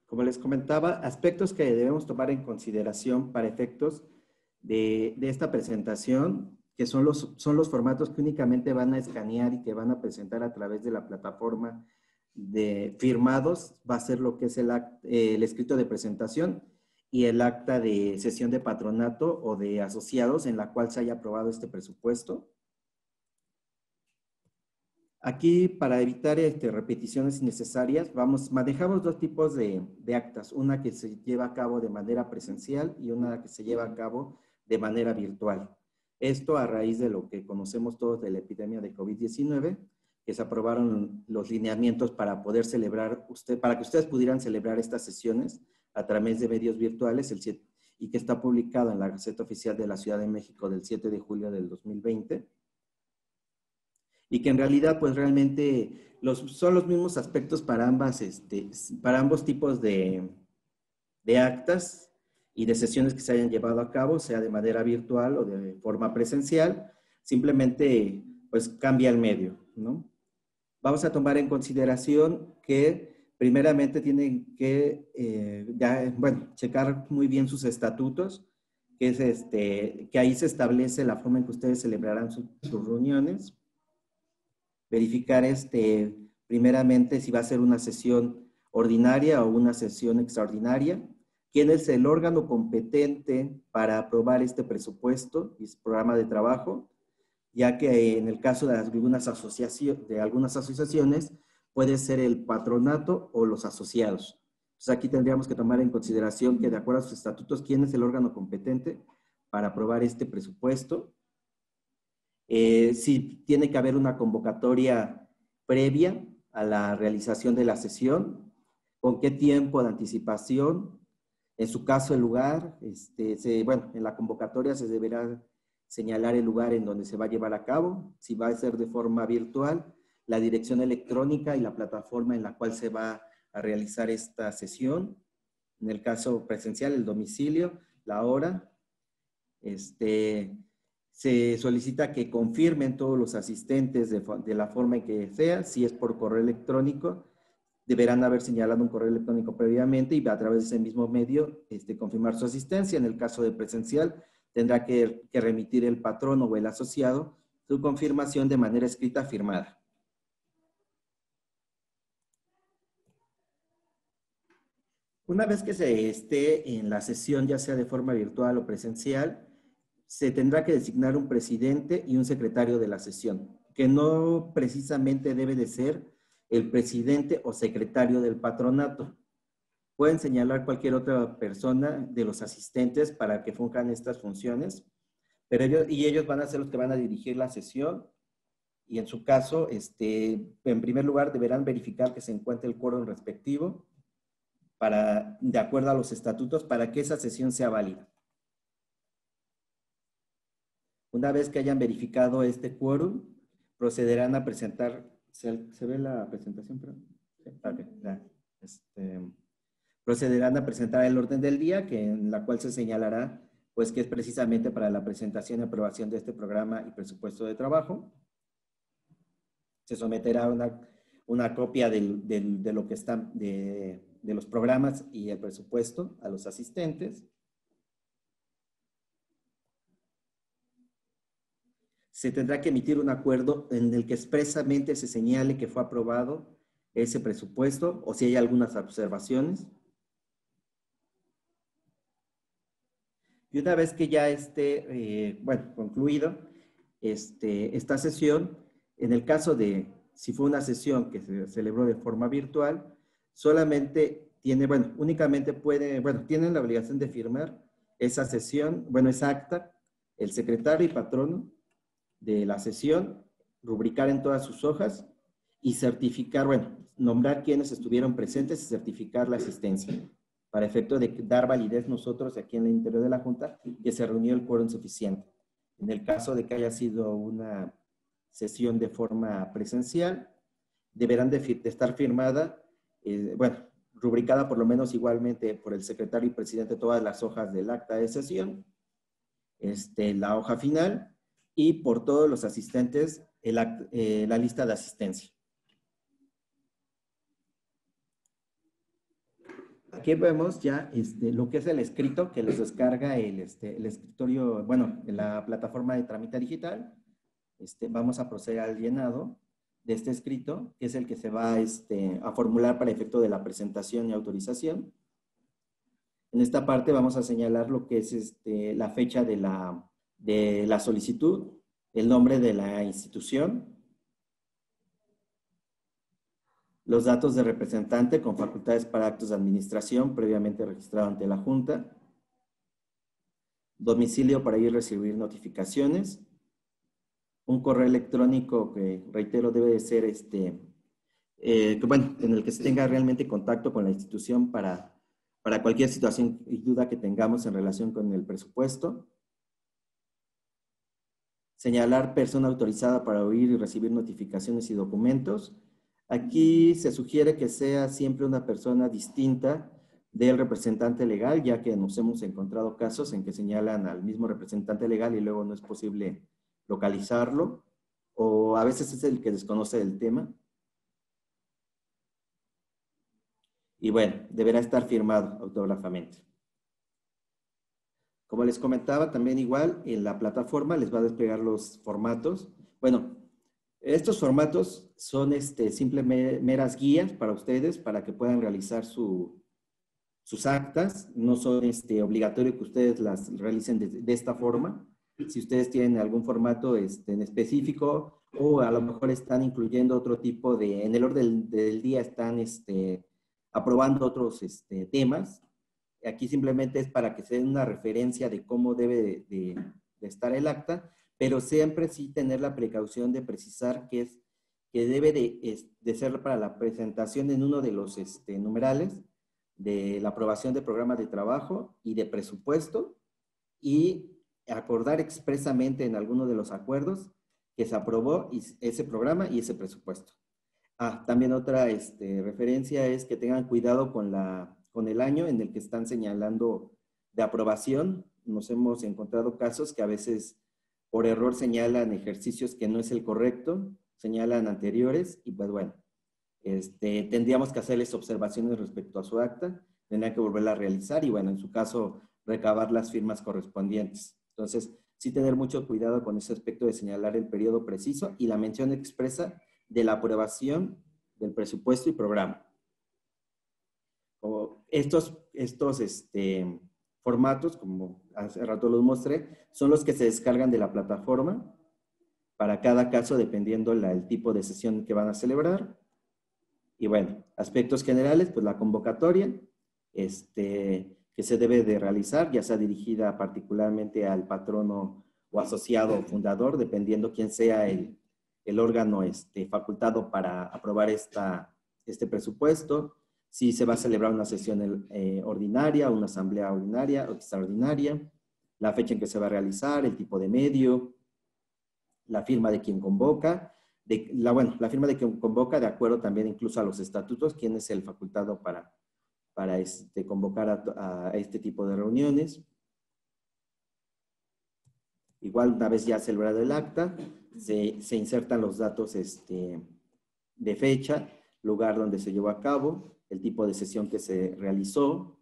Como les comentaba, aspectos que debemos tomar en consideración para efectos de, de esta presentación, que son los, son los formatos que únicamente van a escanear y que van a presentar a través de la plataforma de firmados, va a ser lo que es el, act, eh, el escrito de presentación y el acta de sesión de patronato o de asociados en la cual se haya aprobado este presupuesto. Aquí, para evitar este, repeticiones innecesarias, vamos, manejamos dos tipos de, de actas, una que se lleva a cabo de manera presencial y una que se lleva a cabo de manera virtual. Esto a raíz de lo que conocemos todos de la epidemia de COVID diecinueve, que se aprobaron los lineamientos para poder celebrar, usted, para que ustedes pudieran celebrar estas sesiones a través de medios virtuales el siete, y que está publicado en la Gaceta Oficial de la Ciudad de México del siete de julio del dos mil veinte. Y que en realidad, pues realmente los, son los mismos aspectos para, ambas, este, para ambos tipos de, de actas y de sesiones que se hayan llevado a cabo, sea de manera virtual o de forma presencial, simplemente pues cambia el medio, ¿no? Vamos a tomar en consideración que primeramente tienen que, eh, ya, bueno, checar muy bien sus estatutos, que, es este, que ahí se establece la forma en que ustedes celebrarán su, sus reuniones. Verificar este, primeramente si va a ser una sesión ordinaria o una sesión extraordinaria, quién es el órgano competente para aprobar este presupuesto y su programa de trabajo, ya que en el caso de algunas, asociación, de algunas asociaciones puede ser el patronato o los asociados. Entonces aquí tendríamos que tomar en consideración que de acuerdo a sus estatutos, quién es el órgano competente para aprobar este presupuesto. Eh, si tiene que haber una convocatoria previa a la realización de la sesión, con qué tiempo de anticipación, en su caso el lugar, este, se, bueno, en la convocatoria se deberá señalar el lugar en donde se va a llevar a cabo, si va a ser de forma virtual, la dirección electrónica y la plataforma en la cual se va a realizar esta sesión, en el caso presencial, el domicilio, la hora, este... Se solicita que confirmen todos los asistentes de, de la forma en que sea, si es por correo electrónico, deberán haber señalado un correo electrónico previamente y a través de ese mismo medio este, confirmar su asistencia. En el caso de presencial, tendrá que, que remitir el patrono o el asociado su confirmación de manera escrita firmada. Una vez que se esté en la sesión, ya sea de forma virtual o presencial, se tendrá que designar un presidente y un secretario de la sesión, que no precisamente debe de ser el presidente o secretario del patronato. Pueden señalar cualquier otra persona de los asistentes para que funjan estas funciones, pero ellos, y ellos van a ser los que van a dirigir la sesión, y en su caso, este, en primer lugar, deberán verificar que se encuentre el quórum respectivo, para, de acuerdo a los estatutos, para que esa sesión sea válida. Una vez que hayan verificado este quórum, procederán a presentar, ¿se, se ve la presentación? Sí, okay, ya, este, procederán a presentar el orden del día, que, en la cual se señalará pues, que es precisamente para la presentación y aprobación de este programa y presupuesto de trabajo. Se someterá una, una copia del, del, de, lo que están, de, de los programas y el presupuesto a los asistentes. se tendrá que emitir un acuerdo en el que expresamente se señale que fue aprobado ese presupuesto o si hay algunas observaciones. Y una vez que ya esté, eh, bueno, concluido este, esta sesión, en el caso de si fue una sesión que se celebró de forma virtual, solamente tiene, bueno, únicamente puede, bueno, tienen la obligación de firmar esa sesión, bueno, esa acta, el secretario y patrono de la sesión, rubricar en todas sus hojas y certificar, bueno, nombrar quienes estuvieron presentes y certificar la asistencia, para efecto de dar validez nosotros aquí en el interior de la Junta, que se reunió el quórum suficiente. En el caso de que haya sido una sesión de forma presencial, deberán de, de estar firmada, eh, bueno, rubricada por lo menos igualmente por el secretario y presidente todas las hojas del acta de sesión, este, la hoja final, y por todos los asistentes el act, eh, la lista de asistencia. Aquí vemos ya este, lo que es el escrito que les descarga el, este, el escritorio, bueno, en la plataforma de TramitaDigital. Este, vamos a proceder al llenado de este escrito, que es el que se va este, a formular para efecto de la presentación y autorización. En esta parte vamos a señalar lo que es este, la fecha de la, de la solicitud, el nombre de la institución, los datos de representante con facultades para actos de administración previamente registrado ante la Junta, domicilio para ir a recibir notificaciones, un correo electrónico que, reitero, debe de ser este, eh, que, bueno, en el que se tenga realmente contacto con la institución para, para cualquier situación y duda que tengamos en relación con el presupuesto. Señalar persona autorizada para oír y recibir notificaciones y documentos. Aquí se sugiere que sea siempre una persona distinta del representante legal, ya que nos hemos encontrado casos en que señalan al mismo representante legal y luego no es posible localizarlo, o a veces es el que desconoce del tema. Y bueno, deberá estar firmado autógrafamente. Como les comentaba, también igual en la plataforma les va a desplegar los formatos. Bueno, estos formatos son este, simplemente meras guías para ustedes, para que puedan realizar su, sus actas. No son este, obligatorio que ustedes las realicen de, de esta forma. Si ustedes tienen algún formato este, en específico, o a lo mejor están incluyendo otro tipo de, en el orden del, del día están este, aprobando otros este, temas. Aquí simplemente es para que se den una referencia de cómo debe de, de, de estar el acta, pero siempre sí tener la precaución de precisar que, es, que debe de, de ser para la presentación en uno de los este, numerales de la aprobación de programas de trabajo y de presupuesto, y acordar expresamente en alguno de los acuerdos que se aprobó y ese programa y ese presupuesto. Ah, también otra este, referencia es que tengan cuidado con, la, con el año en el que están señalando de aprobación. Nos hemos encontrado casos que a veces por error señalan ejercicios que no es el correcto, señalan anteriores y pues bueno, este, tendríamos que hacerles observaciones respecto a su acta, tendrían que volverla a realizar y bueno, en su caso recabar las firmas correspondientes. Entonces, sí tener mucho cuidado con ese aspecto de señalar el periodo preciso y la mención expresa de la aprobación del presupuesto y programa. Como estos estos este, formatos, como hace rato los mostré, son los que se descargan de la plataforma para cada caso dependiendo la, el tipo de sesión que van a celebrar. Y bueno, aspectos generales, pues la convocatoria, este... que se debe de realizar, ya sea dirigida particularmente al patrono o asociado o fundador, dependiendo quién sea el, el órgano este, facultado para aprobar esta, este presupuesto, si se va a celebrar una sesión eh, ordinaria, una asamblea ordinaria o extraordinaria, la fecha en que se va a realizar, el tipo de medio, la firma de quien convoca, de, la, bueno, la firma de quien convoca de acuerdo también incluso a los estatutos, quién es el facultado para para este, convocar a, a este tipo de reuniones. Igual, una vez ya celebrado el acta, se, se insertan los datos este, de fecha, lugar donde se llevó a cabo, el tipo de sesión que se realizó,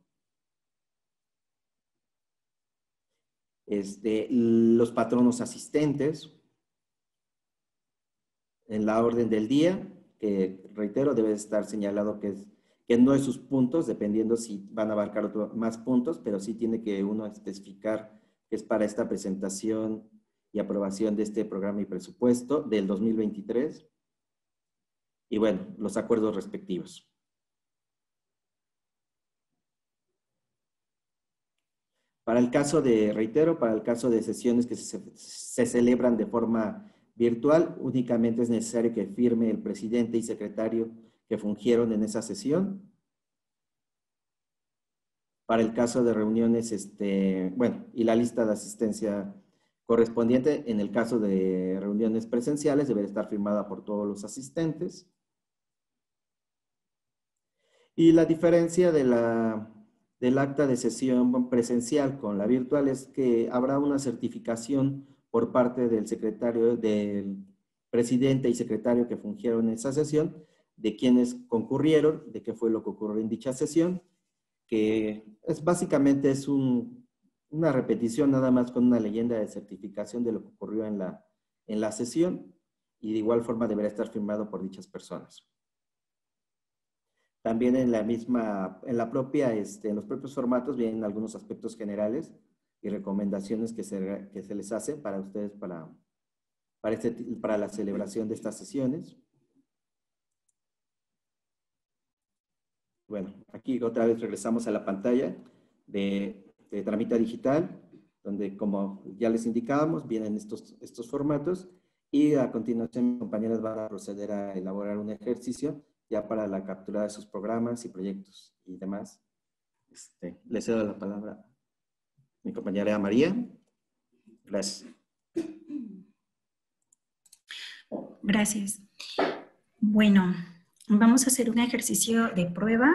este, los patronos asistentes, en la orden del día, que reitero, debe estar señalado que, es, que no es sus puntos, dependiendo si van a abarcar otro, más puntos, pero sí tiene que uno especificar que es para esta presentación y aprobación de este programa y presupuesto del dos mil veintitrés. Y bueno, los acuerdos respectivos. Para el caso de, reitero, para el caso de sesiones que se, se celebran de forma virtual, únicamente es necesario que firme el presidente y secretario que fungieron en esa sesión. Para el caso de reuniones, este, bueno, y la lista de asistencia correspondiente, en el caso de reuniones presenciales, deberá estar firmada por todos los asistentes. Y la diferencia de la... del acta de sesión presencial con la virtual es que habrá una certificación por parte del secretario, del presidente y secretario que fungieron esa sesión, de quienes concurrieron, de qué fue lo que ocurrió en dicha sesión, que es básicamente es un, una repetición nada más con una leyenda de certificación de lo que ocurrió en la, en la sesión, y de igual forma deberá estar firmado por dichas personas. También en la misma, en la propia, este, en los propios formatos vienen algunos aspectos generales y recomendaciones que se, que se les hace para ustedes para, para, este, para la celebración de estas sesiones. Bueno, aquí otra vez regresamos a la pantalla de, de TramitaDigital, donde como ya les indicábamos, vienen estos, estos formatos, y a continuación mis compañeras van a proceder a elaborar un ejercicio ya para la captura de sus programas y proyectos y demás. Este, le cedo la palabra a mi compañera María. Gracias. Gracias. Bueno, vamos a hacer un ejercicio de prueba.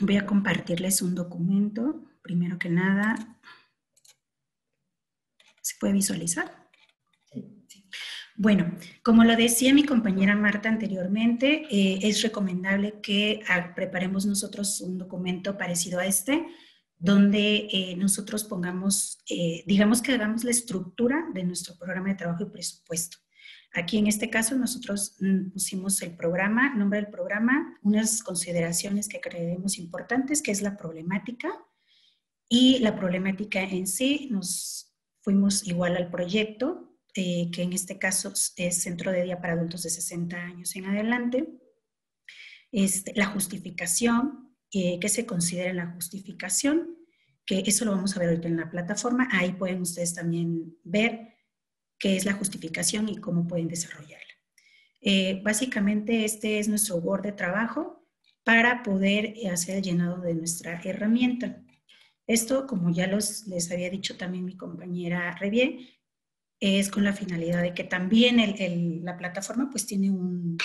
Voy a compartirles un documento. Primero que nada, ¿se puede visualizar? Bueno, como lo decía mi compañera Marta anteriormente, eh, es recomendable que preparemos nosotros un documento parecido a este, donde eh, nosotros pongamos, eh, digamos que hagamos la estructura de nuestro programa de trabajo y presupuesto. Aquí en este caso nosotros pusimos el programa, nombre del programa, unas consideraciones que creemos importantes, que es la problemática, y la problemática en sí, nos fuimos igual al proyecto, Eh, que en este caso es centro de día para adultos de sesenta años en adelante. Este, la justificación, eh, que se considera la justificación, que eso lo vamos a ver ahorita en la plataforma. Ahí pueden ustedes también ver qué es la justificación y cómo pueden desarrollarla. Eh, básicamente este es nuestro Word de trabajo para poder hacer el llenado de nuestra herramienta. Esto, como ya los, les había dicho también mi compañera Revie, es con la finalidad de que también el, el, la plataforma pues tiene un,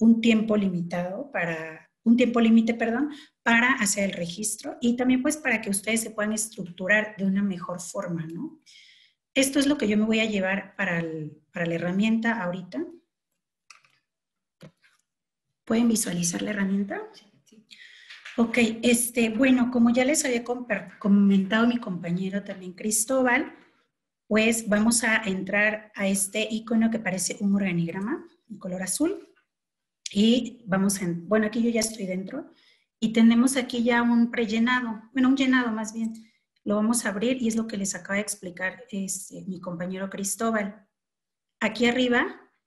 un tiempo limitado para, un tiempo límite, perdón, para hacer el registro y también pues para que ustedes se puedan estructurar de una mejor forma, ¿no? Esto es lo que yo me voy a llevar para, el, para la herramienta ahorita. ¿Pueden visualizar la herramienta? Ok, este, bueno, como ya les había comentado mi compañero también Cristóbal, pues vamos a entrar a este icono que parece un organigrama en color azul y vamos a, bueno, aquí yo ya estoy dentro y tenemos aquí ya un prellenado, bueno, un llenado más bien. Lo vamos a abrir y es lo que les acaba de explicar este, mi compañero Cristóbal. Aquí arriba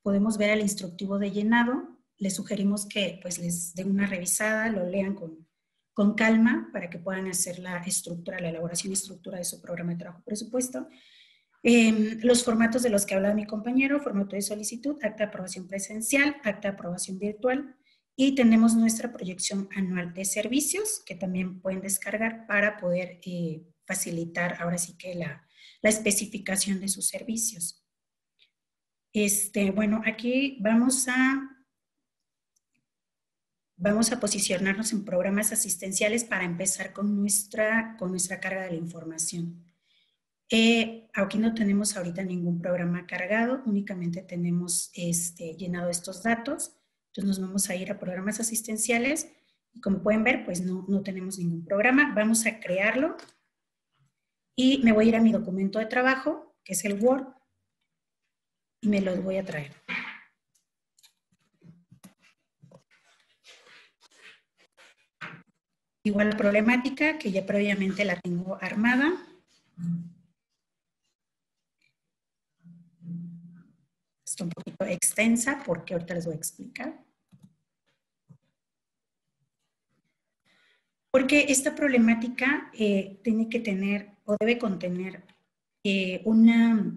podemos ver el instructivo de llenado. Les sugerimos que pues les den una revisada, lo lean con, con calma para que puedan hacer la estructura, la elaboración y estructura de su programa de trabajo presupuesto. Eh, los formatos de los que hablaba mi compañero, formato de solicitud, acta de aprobación presencial, acta de aprobación virtual y tenemos nuestra proyección anual de servicios que también pueden descargar para poder eh, facilitar ahora sí que la, la especificación de sus servicios. Este, bueno, aquí vamos a, vamos a posicionarnos en programas asistenciales para empezar con nuestra, con nuestra carga de la información. Eh, aquí no tenemos ahorita ningún programa cargado, únicamente tenemos este, llenado estos datos. Entonces nos vamos a ir a programas asistenciales y como pueden ver, pues no, no tenemos ningún programa. Vamos a crearlo y me voy a ir a mi documento de trabajo, que es el Word. y me los voy a traer. Igual la problemática que ya previamente la tengo armada. Está un poquito extensa porque ahorita les voy a explicar. Porque esta problemática eh, tiene que tener o debe contener eh, una...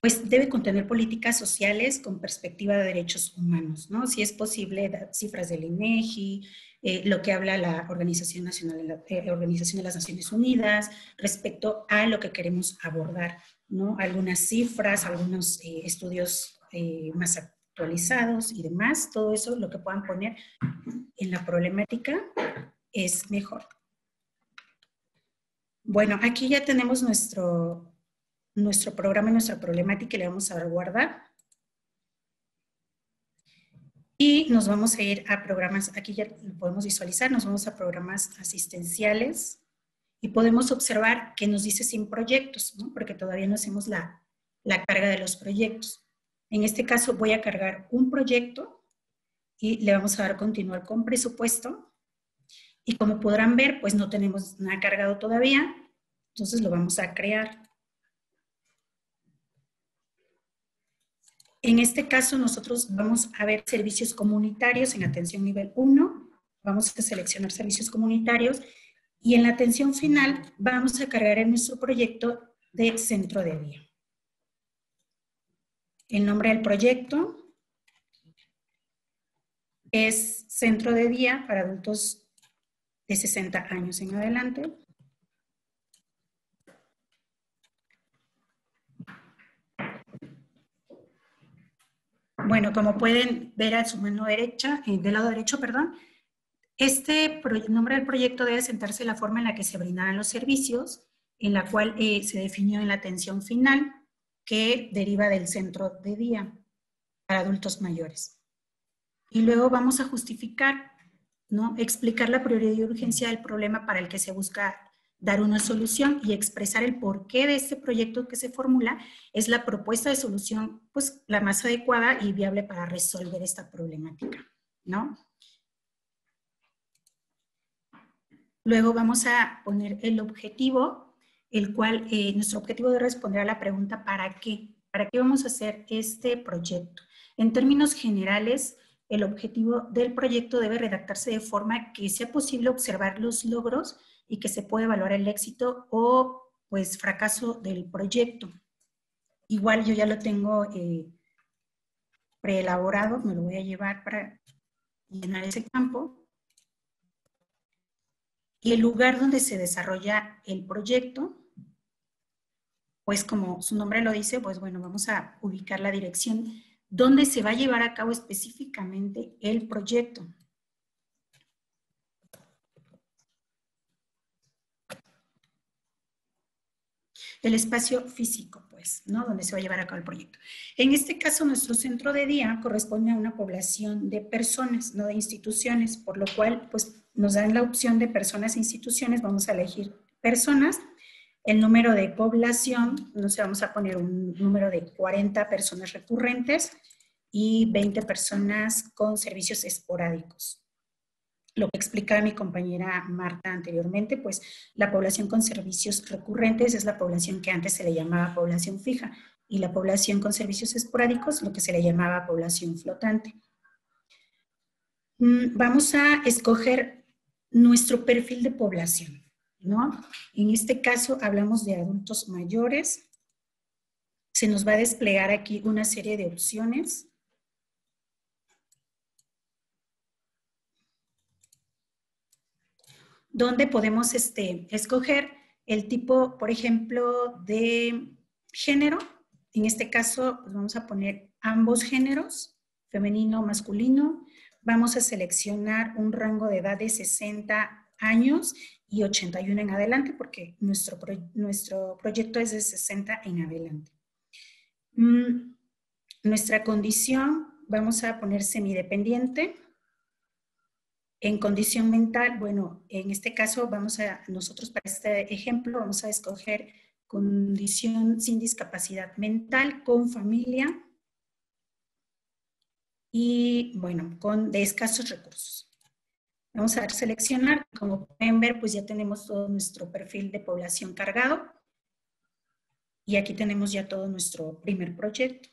Pues debe contener políticas sociales con perspectiva de derechos humanos, ¿no? Si es posible, cifras del INEGI, eh, lo que habla la Organización, Nacional, eh, Organización de las Naciones Unidas respecto a lo que queremos abordar, ¿no? Algunas cifras, algunos eh, estudios eh, más actualizados y demás, todo eso lo que puedan poner en la problemática es mejor. Bueno, aquí ya tenemos nuestro... nuestro programa y nuestra problemática, le vamos a guardar. Y nos vamos a ir a programas, aquí ya lo podemos visualizar, nos vamos a programas asistenciales y podemos observar que nos dice sin proyectos, ¿no? Porque todavía no hacemos la, la carga de los proyectos. En este caso voy a cargar un proyecto y le vamos a dar continuar con presupuesto. Y como podrán ver, pues no tenemos nada cargado todavía, entonces lo vamos a crear. En este caso nosotros vamos a ver servicios comunitarios en atención nivel uno, vamos a seleccionar servicios comunitarios y en la atención final vamos a cargar en nuestro proyecto de centro de día. El nombre del proyecto es Centro de Día para Adultos de sesenta años en adelante. Bueno, como pueden ver a su mano derecha, del lado derecho, perdón, este nombre del proyecto debe sentarse en la forma en la que se brindarán los servicios, en la cual eh, se definió en la atención final, que deriva del centro de día para adultos mayores. Y luego vamos a justificar, ¿no? Explicar la prioridad y urgencia del problema para el que se busca dar una solución y expresar el porqué de este proyecto que se formula es la propuesta de solución, pues, la más adecuada y viable para resolver esta problemática, ¿no? Luego vamos a poner el objetivo, el cual, eh, nuestro objetivo debe responder a la pregunta ¿para qué? ¿Para qué vamos a hacer este proyecto? En términos generales, el objetivo del proyecto debe redactarse de forma que sea posible observar los logros y que se puede evaluar el éxito o pues fracaso del proyecto. Igual yo ya lo tengo eh, preelaborado, me lo voy a llevar para llenar ese campo. Y el lugar donde se desarrolla el proyecto, pues como su nombre lo dice, pues bueno, vamos a ubicar la dirección donde se va a llevar a cabo específicamente el proyecto. El espacio físico, pues, ¿no? Donde se va a llevar a cabo el proyecto. En este caso, nuestro centro de día corresponde a una población de personas, no de instituciones, por lo cual, pues, nos dan la opción de personas e instituciones, vamos a elegir personas. El número de población, no sé, vamos a poner un número de cuarenta personas recurrentes y veinte personas con servicios esporádicos. Lo que explicaba mi compañera Marta anteriormente, pues la población con servicios recurrentes es la población que antes se le llamaba población fija y la población con servicios esporádicos lo que se le llamaba población flotante. Vamos a escoger nuestro perfil de población, ¿no? En este caso hablamos de adultos mayores. Se nos va a desplegar aquí una serie de opciones. Donde podemos este, escoger el tipo, por ejemplo, de género. En este caso, pues vamos a poner ambos géneros, femenino, masculino. Vamos a seleccionar un rango de edad de sesenta años y ochenta y uno en adelante, porque nuestro, pro, nuestro proyecto es de sesenta en adelante. Mm, nuestra condición, vamos a poner semidependiente. En condición mental, bueno, en este caso vamos a, nosotros para este ejemplo vamos a escoger condición sin discapacidad mental, con familia y, bueno, con de escasos recursos. Vamos a dar seleccionar. Como pueden ver, pues ya tenemos todo nuestro perfil de población cargado. Y aquí tenemos ya todo nuestro primer proyecto.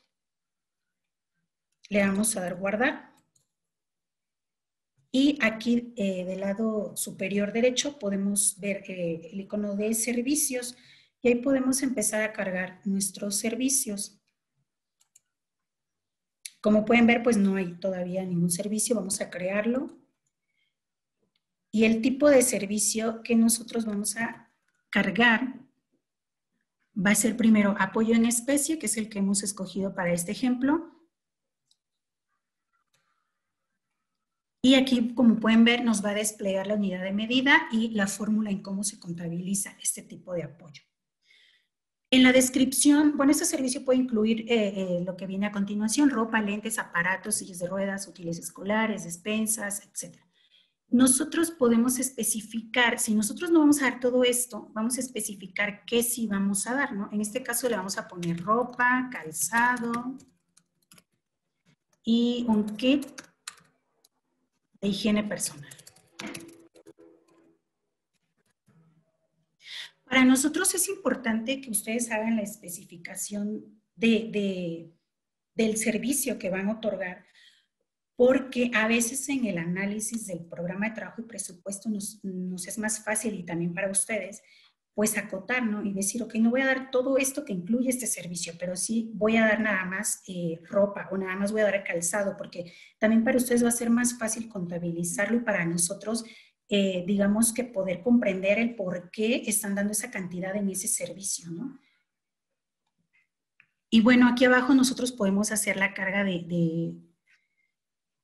Le vamos a dar guardar. Y aquí eh, del lado superior derecho podemos ver eh, el icono de servicios. Y ahí podemos empezar a cargar nuestros servicios. Como pueden ver, pues no hay todavía ningún servicio. Vamos a crearlo. Y el tipo de servicio que nosotros vamos a cargar va a ser primero apoyo en especie, que es el que hemos escogido para este ejemplo. Y aquí, como pueden ver, nos va a desplegar la unidad de medida y la fórmula en cómo se contabiliza este tipo de apoyo. En la descripción, bueno, este servicio puede incluir eh, eh, lo que viene a continuación: ropa, lentes, aparatos, sillas de ruedas, útiles escolares, despensas, etcétera. Nosotros podemos especificar, si nosotros no vamos a dar todo esto, vamos a especificar qué sí vamos a dar, ¿no? En este caso le vamos a poner ropa, calzado y un kit de higiene personal. Para nosotros es importante que ustedes hagan la especificación de, de, del servicio que van a otorgar, porque a veces en el análisis del programa de trabajo y presupuesto nos, nos es más fácil, y también para ustedes, pues acotar, ¿no? Y decir, ok, no voy a dar todo esto que incluye este servicio, pero sí voy a dar nada más eh, ropa, o nada más voy a dar calzado, porque también para ustedes va a ser más fácil contabilizarlo, y para nosotros, eh, digamos que poder comprender el por qué están dando esa cantidad en ese servicio, ¿no? Y bueno, aquí abajo nosotros podemos hacer la carga de... de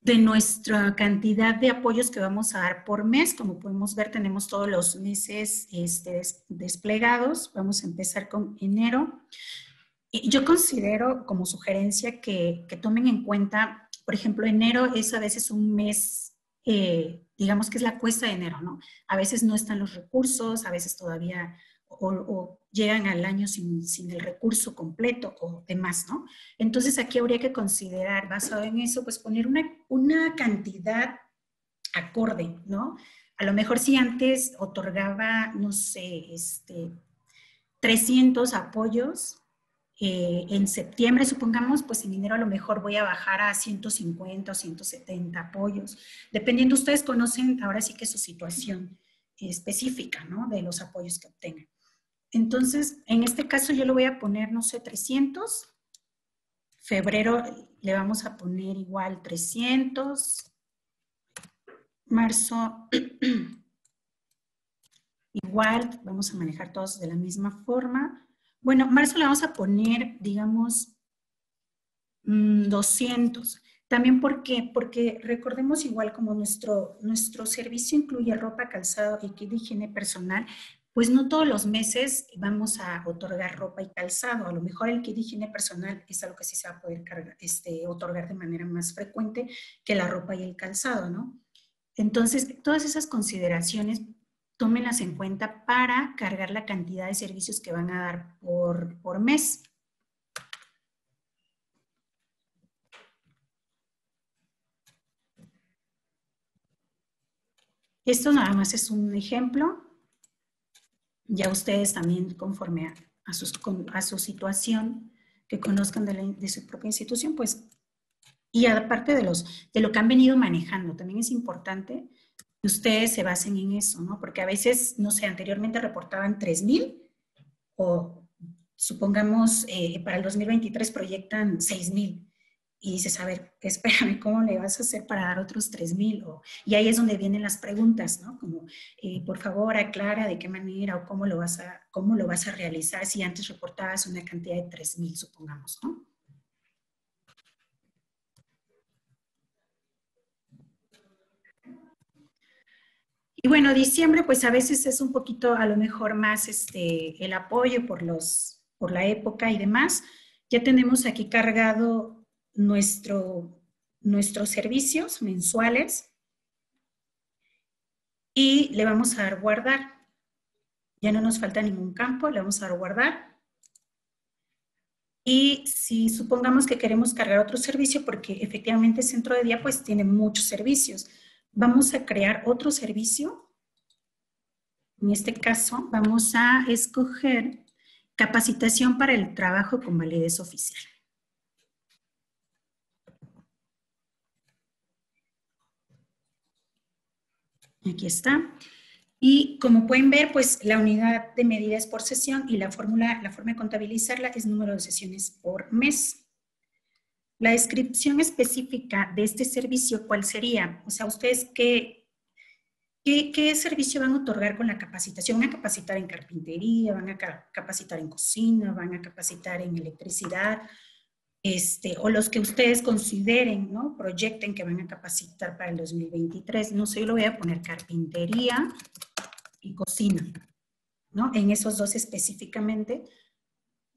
de nuestra cantidad de apoyos que vamos a dar por mes. Como podemos ver, tenemos todos los meses este, desplegados. Vamos a empezar con enero. Yo considero como sugerencia que, que tomen en cuenta, por ejemplo, enero es a veces un mes, eh, digamos que es la cuesta de enero, ¿no? A veces no están los recursos, a veces todavía o, o llegan al año sin, sin el recurso completo o demás, ¿no? Entonces aquí habría que considerar, basado en eso, pues poner una, una cantidad acorde, ¿no? A lo mejor si antes otorgaba, no sé, este, trescientos apoyos eh, en septiembre, supongamos, pues en enero a lo mejor voy a bajar a ciento cincuenta o ciento setenta apoyos, dependiendo. Ustedes conocen ahora sí que su situación específica, ¿no? De los apoyos que obtengan. Entonces, en este caso yo le voy a poner, no sé, trescientos. Febrero le vamos a poner igual trescientos. Marzo igual, vamos a manejar todos de la misma forma. Bueno, marzo le vamos a poner, digamos, doscientos. También, ¿por qué? Porque recordemos, igual como nuestro, nuestro servicio incluye ropa, calzado y kit de higiene personal, pues no todos los meses vamos a otorgar ropa y calzado. A lo mejor el kit de higiene personal es algo que sí se va a poder cargar, este, otorgar de manera más frecuente que la ropa y el calzado, ¿no? Entonces, todas esas consideraciones, tómenlas en cuenta para cargar la cantidad de servicios que van a dar por, por mes. Esto nada más es un ejemplo. Ya ustedes también, conforme a, a, sus, a su situación, que conozcan de, la, de su propia institución, pues, y aparte de, los, de lo que han venido manejando, también es importante que ustedes se basen en eso, ¿no? Porque a veces, no sé, anteriormente reportaban tres mil, o supongamos, eh, para el dos mil veintitrés proyectan seis mil. Y dices, a ver, espérame, ¿cómo le vas a hacer para dar otros tres mil? Y ahí es donde vienen las preguntas, ¿no? Como, eh, por favor, aclara de qué manera o cómo lo vas a, cómo lo vas a realizar si antes reportabas una cantidad de tres mil, supongamos, ¿no? Y bueno, diciembre, pues a veces es un poquito, a lo mejor, más este, el apoyo por, los, por la época y demás. Ya tenemos aquí cargado Nuestro, nuestros servicios mensuales y le vamos a dar guardar. Ya no nos falta ningún campo, le vamos a dar guardar. Y si supongamos que queremos cargar otro servicio, porque efectivamente el centro de día pues tiene muchos servicios, vamos a crear otro servicio. En este caso vamos a escoger capacitación para el trabajo con validez oficial. Aquí está. Y como pueden ver, pues la unidad de medidas por sesión y la fórmula, la forma de contabilizarla es número de sesiones por mes. La descripción específica de este servicio, ¿cuál sería? O sea, ¿ustedes qué, qué, qué servicio van a otorgar con la capacitación? ¿Van a capacitar en carpintería? ¿Van a capacitar en cocina? ¿Van a capacitar en electricidad? Este, o los que ustedes consideren, ¿no? Proyecten que van a capacitar para el dos mil veintitrés. No sé, yo lo voy a poner carpintería y cocina, ¿no? En esos dos específicamente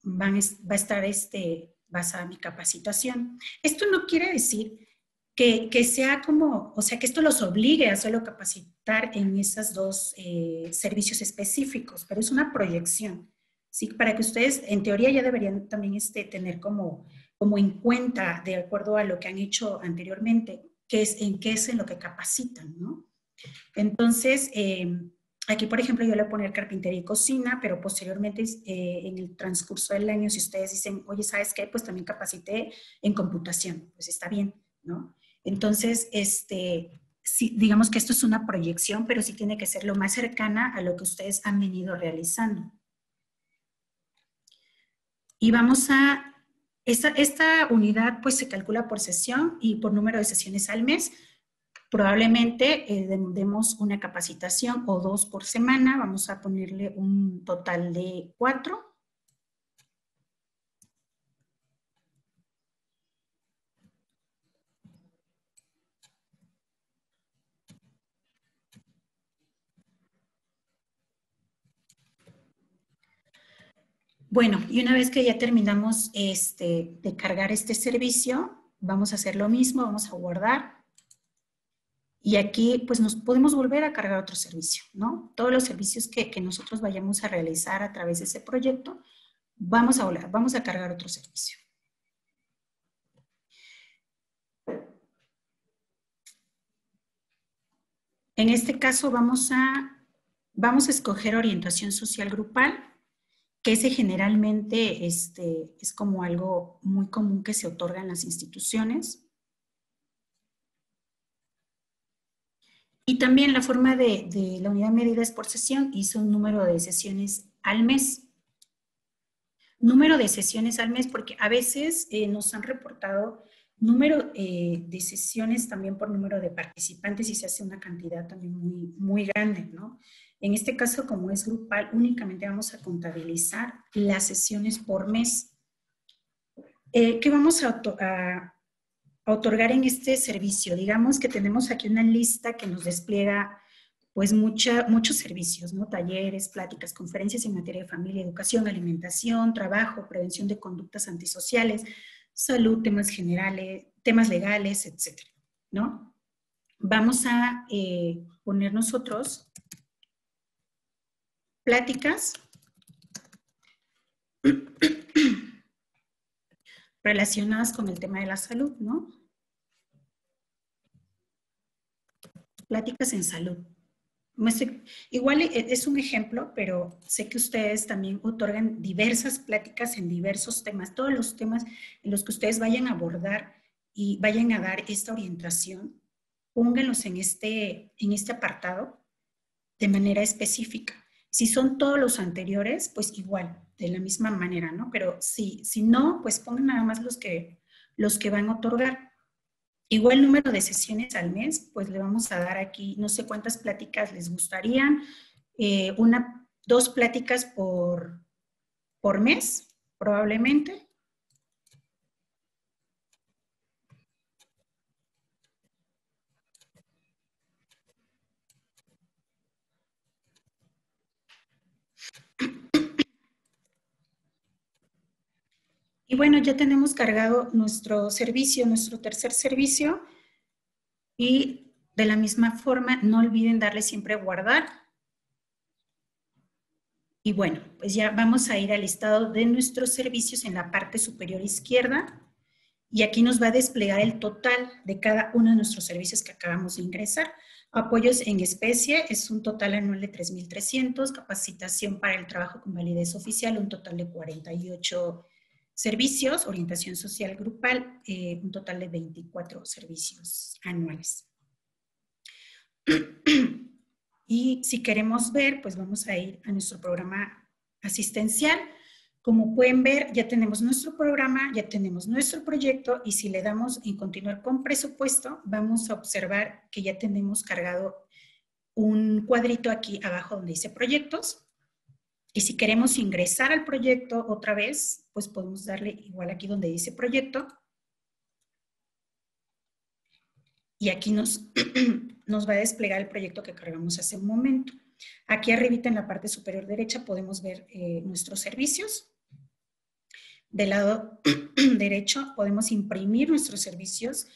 van, va a estar este, basada mi capacitación. Esto no quiere decir que, que sea como, o sea, que esto los obligue a solo capacitar en esos dos eh, servicios específicos, pero es una proyección, ¿sí? Para que ustedes, en teoría, ya deberían también este, tener como... como en cuenta, de acuerdo a lo que han hecho anteriormente, que es, en qué es en lo que capacitan, ¿no? Entonces, eh, aquí por ejemplo yo le voy a poner carpintería y cocina, pero posteriormente eh, en el transcurso del año, si ustedes dicen, oye, ¿sabes qué? Pues también capacité en computación, pues está bien, ¿no? Entonces, este, sí, digamos que esto es una proyección, pero sí tiene que ser lo más cercana a lo que ustedes han venido realizando. Y vamos a... Esta, esta unidad pues se calcula por sesión y por número de sesiones al mes. Probablemente eh, demos una capacitación o dos por semana. Vamos a ponerle un total de cuatro. Bueno, y una vez que ya terminamos este, de cargar este servicio, vamos a hacer lo mismo, vamos a guardar. Y aquí, pues, nos podemos volver a cargar otro servicio, ¿no? Todos los servicios que, que nosotros vayamos a realizar a través de ese proyecto, vamos a volver, vamos a cargar otro servicio. En este caso, vamos a, vamos a escoger orientación social grupal, que ese generalmente este, es como algo muy común que se otorga en las instituciones. Y también la forma de, de la unidad de medidas por sesión hizo un número de sesiones al mes. Número de sesiones al mes, porque a veces eh, nos han reportado número eh, de sesiones también por número de participantes y se hace una cantidad también muy, muy grande, ¿no? En este caso, como es grupal, únicamente vamos a contabilizar las sesiones por mes. Eh, ¿Qué vamos a, a, a otorgar en este servicio? Digamos que tenemos aquí una lista que nos despliega pues mucha, muchos servicios, ¿no? Talleres, pláticas, conferencias en materia de familia, educación, alimentación, trabajo, prevención de conductas antisociales, salud, temas generales, temas legales, etcétera, ¿no? Vamos a eh, poner nosotros... Pláticas, relacionadas con el tema de la salud, ¿no? Pláticas en salud. Igual es un ejemplo, pero sé que ustedes también otorgan diversas pláticas en diversos temas, todos los temas en los que ustedes vayan a abordar y vayan a dar esta orientación, pónganlos en este, en este apartado de manera específica. Si son todos los anteriores, pues igual, de la misma manera, ¿no? Pero si, si no, pues pongan nada más los que, los que van a otorgar. Igual número de sesiones al mes, pues le vamos a dar aquí, no sé cuántas pláticas les gustarían, eh, una, dos pláticas por, por mes, probablemente. Y bueno, ya tenemos cargado nuestro servicio, nuestro tercer servicio. Y de la misma forma, no olviden darle siempre guardar. Y bueno, pues ya vamos a ir al listado de nuestros servicios en la parte superior izquierda. Y aquí nos va a desplegar el total de cada uno de nuestros servicios que acabamos de ingresar. Apoyos en especie es un total anual de tres mil trescientos. Capacitación para el trabajo con validez oficial, un total de cuarenta y ocho servicios. Orientación social grupal, eh, un total de veinticuatro servicios anuales. Y si queremos ver, pues vamos a ir a nuestro programa asistencial. Como pueden ver, ya tenemos nuestro programa, ya tenemos nuestro proyecto y si le damos en continuar con presupuesto, vamos a observar que ya tenemos cargado un cuadrito aquí abajo donde dice proyectos. Y si queremos ingresar al proyecto otra vez, pues podemos darle igual aquí donde dice proyecto. Y aquí nos, nos va a desplegar el proyecto que cargamos hace un momento. Aquí arribita en la parte superior derecha podemos ver eh, nuestros servicios. Del lado derecho podemos imprimir nuestros servicios.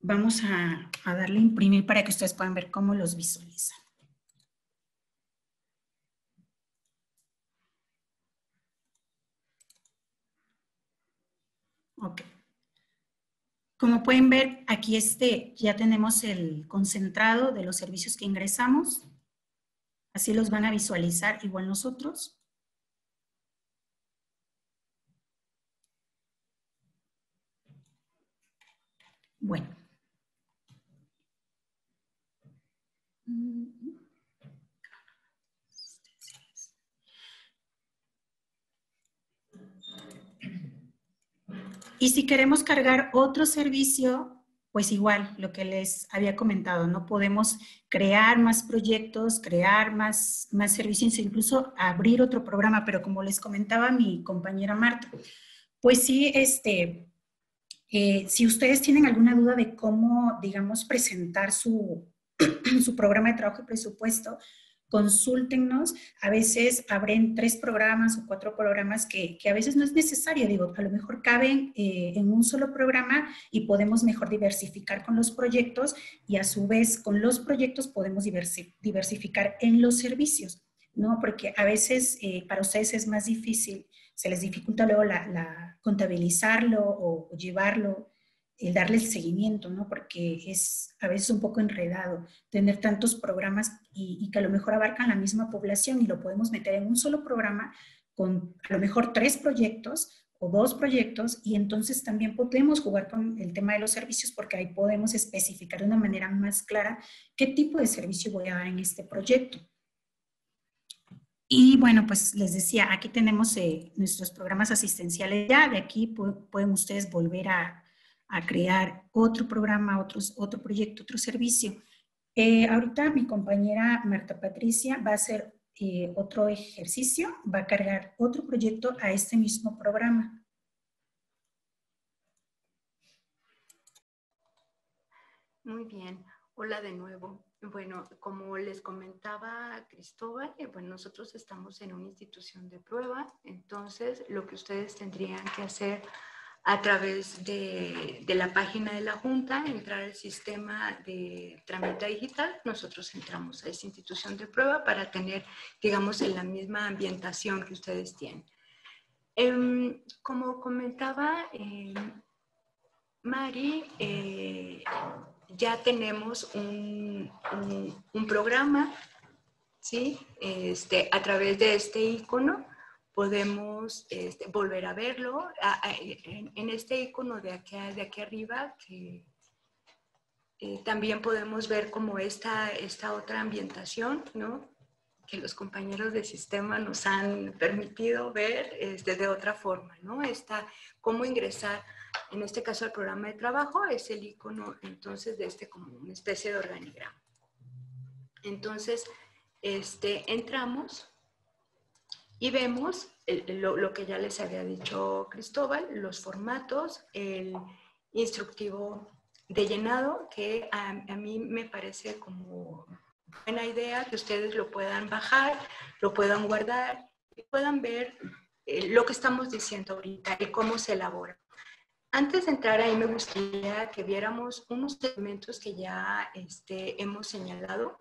Vamos a, a darle a imprimir para que ustedes puedan ver cómo los visualizan. Ok. Como pueden ver, aquí este, ya tenemos el concentrado de los servicios que ingresamos. Así los van a visualizar igual nosotros. Bueno. Y si queremos cargar otro servicio, pues igual, lo que les había comentado, ¿no? Podemos crear más proyectos, crear más, más servicios, incluso abrir otro programa, pero como les comentaba mi compañera Marta, pues sí, este, eh, si ustedes tienen alguna duda de cómo, digamos, presentar su, su programa de trabajo y presupuesto, consúltennos, a veces abren tres programas o cuatro programas que, que a veces no es necesario, digo, a lo mejor caben eh, en un solo programa y podemos mejor diversificar con los proyectos y a su vez con los proyectos podemos diversi- diversificar en los servicios, ¿no? Porque a veces eh, para ustedes es más difícil, se les dificulta luego la, la contabilizarlo o, o llevarlo, el darle el seguimiento, ¿no? Porque es a veces un poco enredado tener tantos programas y, y que a lo mejor abarcan la misma población y lo podemos meter en un solo programa con a lo mejor tres proyectos o dos proyectos y entonces también podemos jugar con el tema de los servicios porque ahí podemos especificar de una manera más clara qué tipo de servicio voy a dar en este proyecto. Y bueno, pues les decía, aquí tenemos eh, nuestros programas asistenciales ya, de aquí pu- pueden ustedes volver a a crear otro programa, otros, otro proyecto, otro servicio. Eh, ahorita mi compañera Marta Patricia va a hacer eh, otro ejercicio, va a cargar otro proyecto a este mismo programa. Muy bien, hola de nuevo. Bueno, como les comentaba Cristóbal, eh, bueno, nosotros estamos en una institución de prueba, entonces lo que ustedes tendrían que hacer a través de, de la página de la Junta, entrar al sistema de TramitaDigital. Nosotros entramos a esa institución de prueba para tener, digamos, en la misma ambientación que ustedes tienen. Eh, como comentaba eh, Mari, eh, ya tenemos un, un, un programa, ¿sí? Este, a través de este icono, podemos este, volver a verlo a, a, en, en este icono de aquí, de aquí arriba, que eh, también podemos ver como esta, esta otra ambientación, ¿no? Que los compañeros de sistema nos han permitido ver este, de otra forma, ¿no? Esta, cómo ingresar, en este caso al programa de trabajo, es el icono entonces de este como una especie de organigrama. Entonces, este, entramos. Y vemos el, lo, lo que ya les había dicho Cristóbal, los formatos, el instructivo de llenado, que a, a mí me parece como buena idea que ustedes lo puedan bajar, lo puedan guardar y puedan ver eh, lo que estamos diciendo ahorita y cómo se elabora. Antes de entrar ahí me gustaría que viéramos unos elementos que ya este, hemos señalado.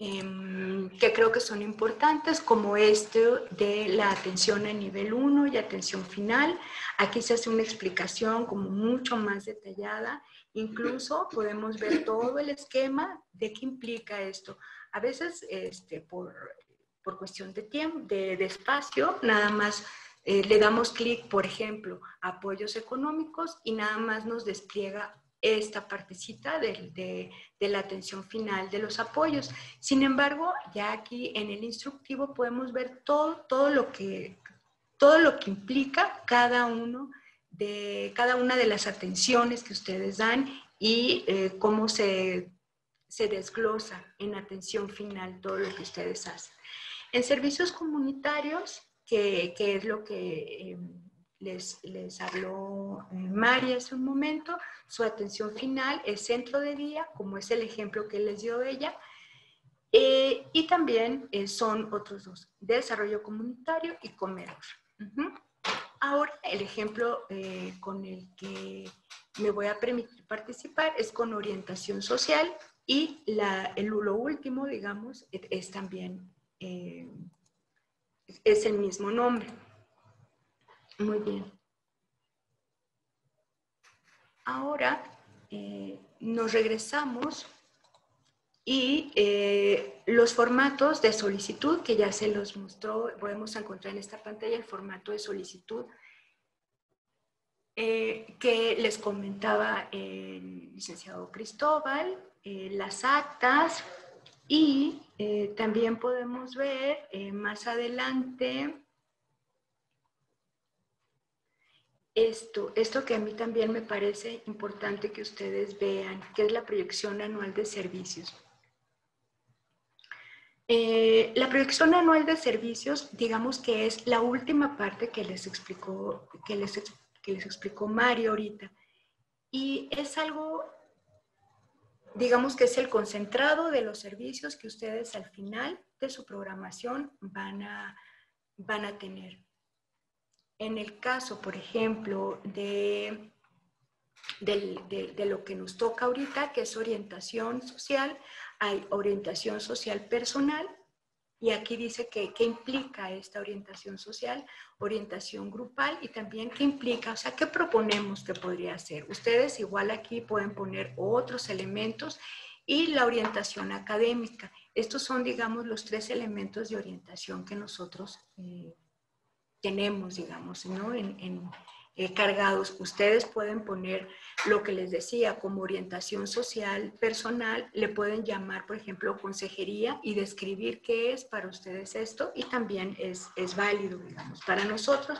eh, que creo que son importantes, como este de la atención a nivel uno y atención final. Aquí se hace una explicación como mucho más detallada. Incluso podemos ver todo el esquema de qué implica esto. A veces, este, por, por cuestión de tiempo, de, de espacio, nada más eh, le damos clic, por ejemplo, apoyos económicos, y nada más nos despliega esta partecita de, de, de la atención final de los apoyos. Sin embargo, ya aquí en el instructivo podemos ver todo, todo, lo, que, todo lo que implica cada uno de cada una de las atenciones que ustedes dan y eh, cómo se, se desglosa en atención final todo lo que ustedes hacen. En servicios comunitarios, que, que es lo que eh, les, les habló Mari hace un momento, su atención final es centro de día, como es el ejemplo que les dio ella, eh, y también eh, son otros dos, desarrollo comunitario y comedor. Uh-huh. Ahora, el ejemplo eh, con el que me voy a permitir participar es con orientación social, y la, el, lo último, digamos, es, es también, eh, es el mismo nombre. Muy bien. Ahora eh, nos regresamos y eh, los formatos de solicitud que ya se los mostró, podemos encontrar en esta pantalla el formato de solicitud eh, que les comentaba el licenciado Cristóbal, eh, las actas, y eh, también podemos ver eh, más adelante Esto, esto que a mí también me parece importante que ustedes vean, que es la proyección anual de servicios. Eh, la proyección anual de servicios, digamos que es la última parte que les explicó, que les, que les explicó Mario ahorita. Y es algo, digamos que es el concentrado de los servicios que ustedes al final de su programación van a, van a tener. En el caso, por ejemplo, de, de, de, de lo que nos toca ahorita, que es orientación social, hay orientación social personal, y aquí dice que qué implica esta orientación social, orientación grupal, y también qué implica, o sea, qué proponemos que podría hacer. Ustedes igual aquí pueden poner otros elementos, y la orientación académica. Estos son, digamos, los tres elementos de orientación que nosotros eh, tenemos, digamos, ¿no? en, en, eh, cargados. Ustedes pueden poner lo que les decía como orientación social personal, le pueden llamar, por ejemplo, consejería y describir qué es para ustedes esto, y también es, es válido, digamos, para nosotros,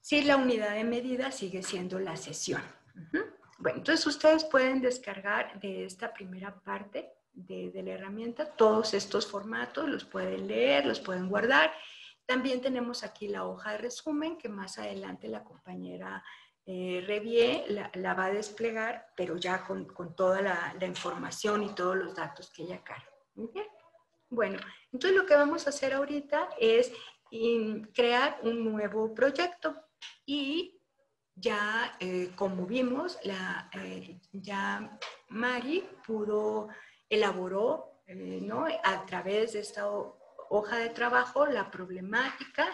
si la unidad de medida sigue siendo la sesión. Uh-huh. Bueno, entonces ustedes pueden descargar de esta primera parte de, de la herramienta todos estos formatos, los pueden leer, los pueden guardar. También tenemos aquí la hoja de resumen que más adelante la compañera eh, Revie la, la va a desplegar, pero ya con, con toda la, la información y todos los datos que ella carga. ¿Muy bien? Bueno, entonces lo que vamos a hacer ahorita es in, crear un nuevo proyecto, y ya eh, como vimos, la, eh, ya Mari pudo, elaboró eh, ¿no? a través de esta hoja de trabajo la problemática,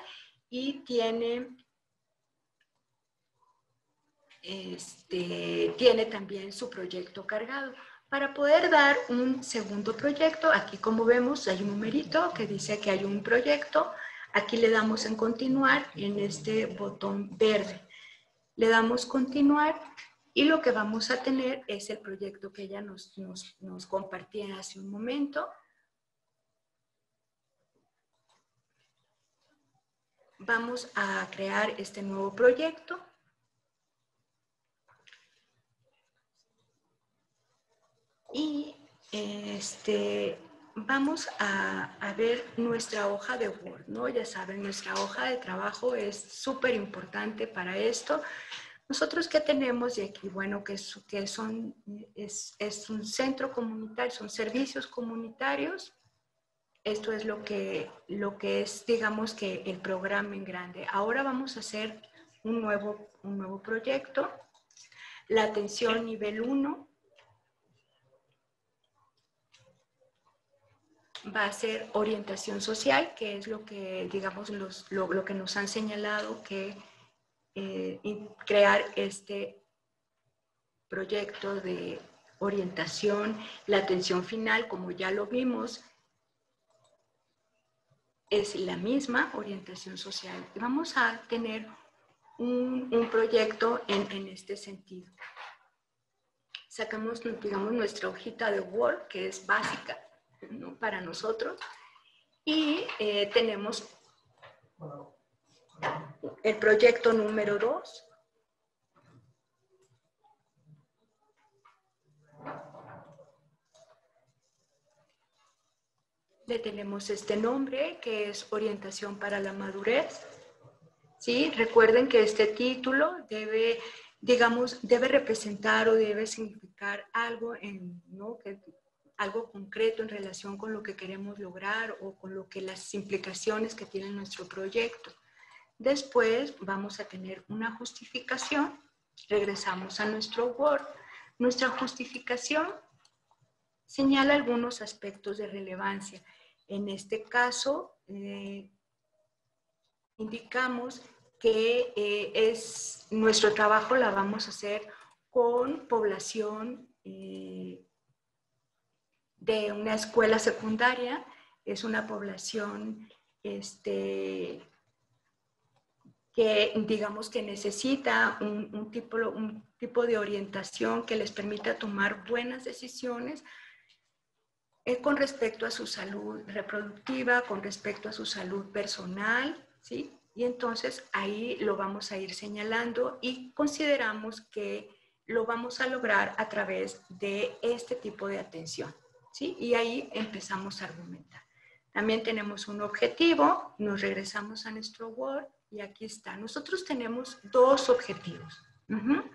y tiene, este, tiene también su proyecto cargado. Para poder dar un segundo proyecto, aquí como vemos hay un numerito que dice que hay un proyecto, aquí le damos en continuar en este botón verde. Le damos continuar y lo que vamos a tener es el proyecto que ella nos, nos, nos compartía hace un momento. Vamos a crear este nuevo proyecto. Y este, vamos a, a ver nuestra hoja de Word, ¿no? Ya saben, nuestra hoja de trabajo es súper importante para esto. Nosotros, ¿qué tenemos de aquí? Bueno, que, es, que son, es, es un centro comunitario, son servicios comunitarios. Esto es lo que, lo que es, digamos, que el programa en grande. Ahora vamos a hacer un nuevo, un nuevo proyecto. La atención nivel uno. va a ser orientación social, que es lo que, digamos, los, lo, lo que nos han señalado que eh, crear este proyecto de orientación, la atención final, como ya lo vimos, es la misma orientación social. Vamos a tener un, un proyecto en, en este sentido. Sacamos, digamos, nuestra hojita de Word, que es básica, ¿no?, para nosotros, y eh, tenemos el proyecto número dos. Le tenemos este nombre, que es Orientación para la Madurez. ¿Sí? Recuerden que este título debe, digamos, debe representar o debe significar algo, en, ¿no?, que, algo concreto en relación con lo que queremos lograr o con lo que las implicaciones que tiene nuestro proyecto. Después vamos a tener una justificación. Regresamos a nuestro Word. Nuestra justificación señala algunos aspectos de relevancia. En este caso, eh, indicamos que eh, es, nuestro trabajo la vamos a hacer con población eh, de una escuela secundaria. Es una población este, que, digamos, que necesita un, un, tipo, un tipo de orientación que les permita tomar buenas decisiones con respecto a su salud reproductiva, con respecto a su salud personal, ¿sí? Y entonces ahí lo vamos a ir señalando y consideramos que lo vamos a lograr a través de este tipo de atención, ¿sí? Y ahí empezamos a argumentar. También tenemos un objetivo, nos regresamos a nuestro Word y aquí está. Nosotros tenemos dos objetivos. Uh-huh.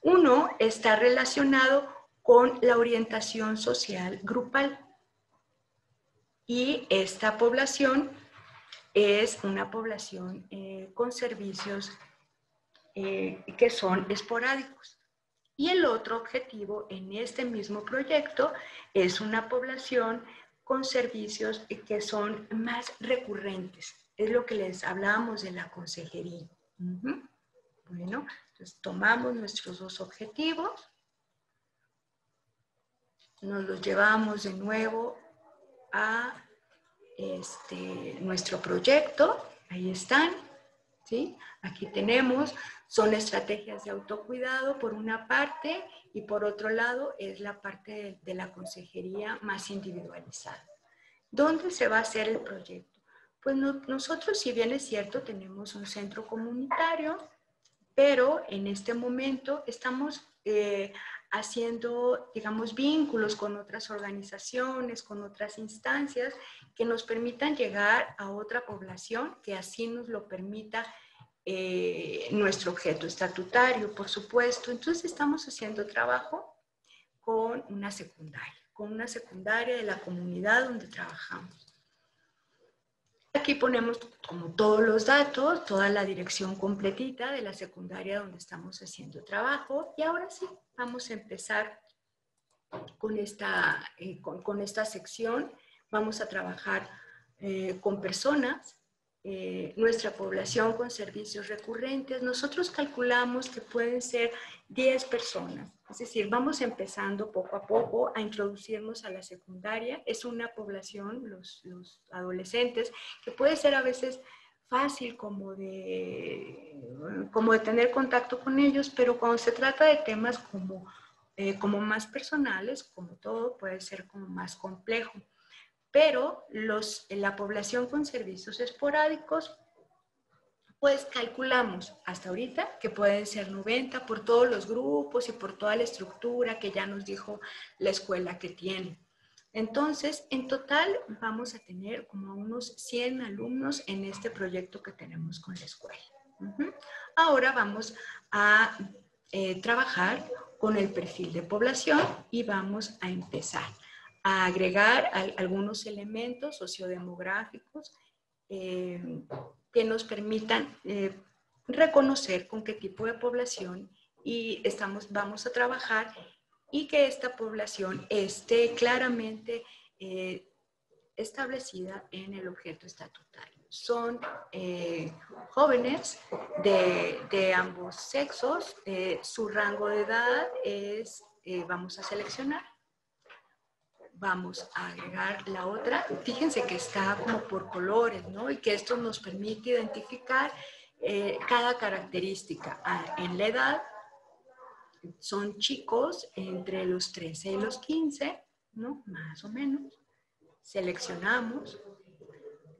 Uno está relacionado con con la orientación social grupal. Y esta población es una población eh, con servicios eh, que son esporádicos. Y el otro objetivo en este mismo proyecto es una población con servicios que son más recurrentes. Es lo que les hablábamos de la consejería. Uh-huh. Bueno, entonces tomamos nuestros dos objetivos. Nos los llevamos de nuevo a este, nuestro proyecto. Ahí están, ¿sí? Aquí tenemos, son estrategias de autocuidado por una parte y por otro lado es la parte de, de la consejería más individualizada. ¿Dónde se va a hacer el proyecto? Pues no, nosotros, si bien es cierto, tenemos un centro comunitario, pero en este momento estamos eh, haciendo, digamos, vínculos con otras organizaciones, con otras instancias que nos permitan llegar a otra población que así nos lo permita eh, nuestro objeto estatutario, por supuesto. Entonces estamos haciendo trabajo con una secundaria, con una secundaria de la comunidad donde trabajamos. Aquí ponemos como todos los datos, toda la dirección completita de la secundaria donde estamos haciendo trabajo. Y ahora sí, vamos a empezar con esta, eh, con, con esta sección. Vamos a trabajar eh, con personas, eh, nuestra población con servicios recurrentes. Nosotros calculamos que pueden ser diez personas. Es decir, vamos empezando poco a poco a introducirnos a la secundaria. Es una población, los, los adolescentes, que puede ser a veces fácil como de, como de tener contacto con ellos, pero cuando se trata de temas como, eh, como más personales, como todo, puede ser como más complejo. Pero los, la población con servicios esporádicos, pues calculamos hasta ahorita que pueden ser noventa por todos los grupos y por toda la estructura que ya nos dijo la escuela que tiene. Entonces, en total vamos a tener como unos cien alumnos en este proyecto que tenemos con la escuela. Uh-huh. Ahora vamos a eh, trabajar con el perfil de población y vamos a empezar a agregar a, algunos elementos sociodemográficos eh, que nos permitan eh, reconocer con qué tipo de población y estamos, vamos a trabajar y que esta población esté claramente eh, establecida en el objeto estatutario. Son eh, jóvenes de, de ambos sexos, eh, su rango de edad es, eh, vamos a seleccionar, vamos a agregar la otra. Fíjense que está como por colores, ¿no? Y que esto nos permite identificar eh, cada característica. Ah, en la edad son chicos entre los trece y los quince, ¿no? Más o menos. Seleccionamos,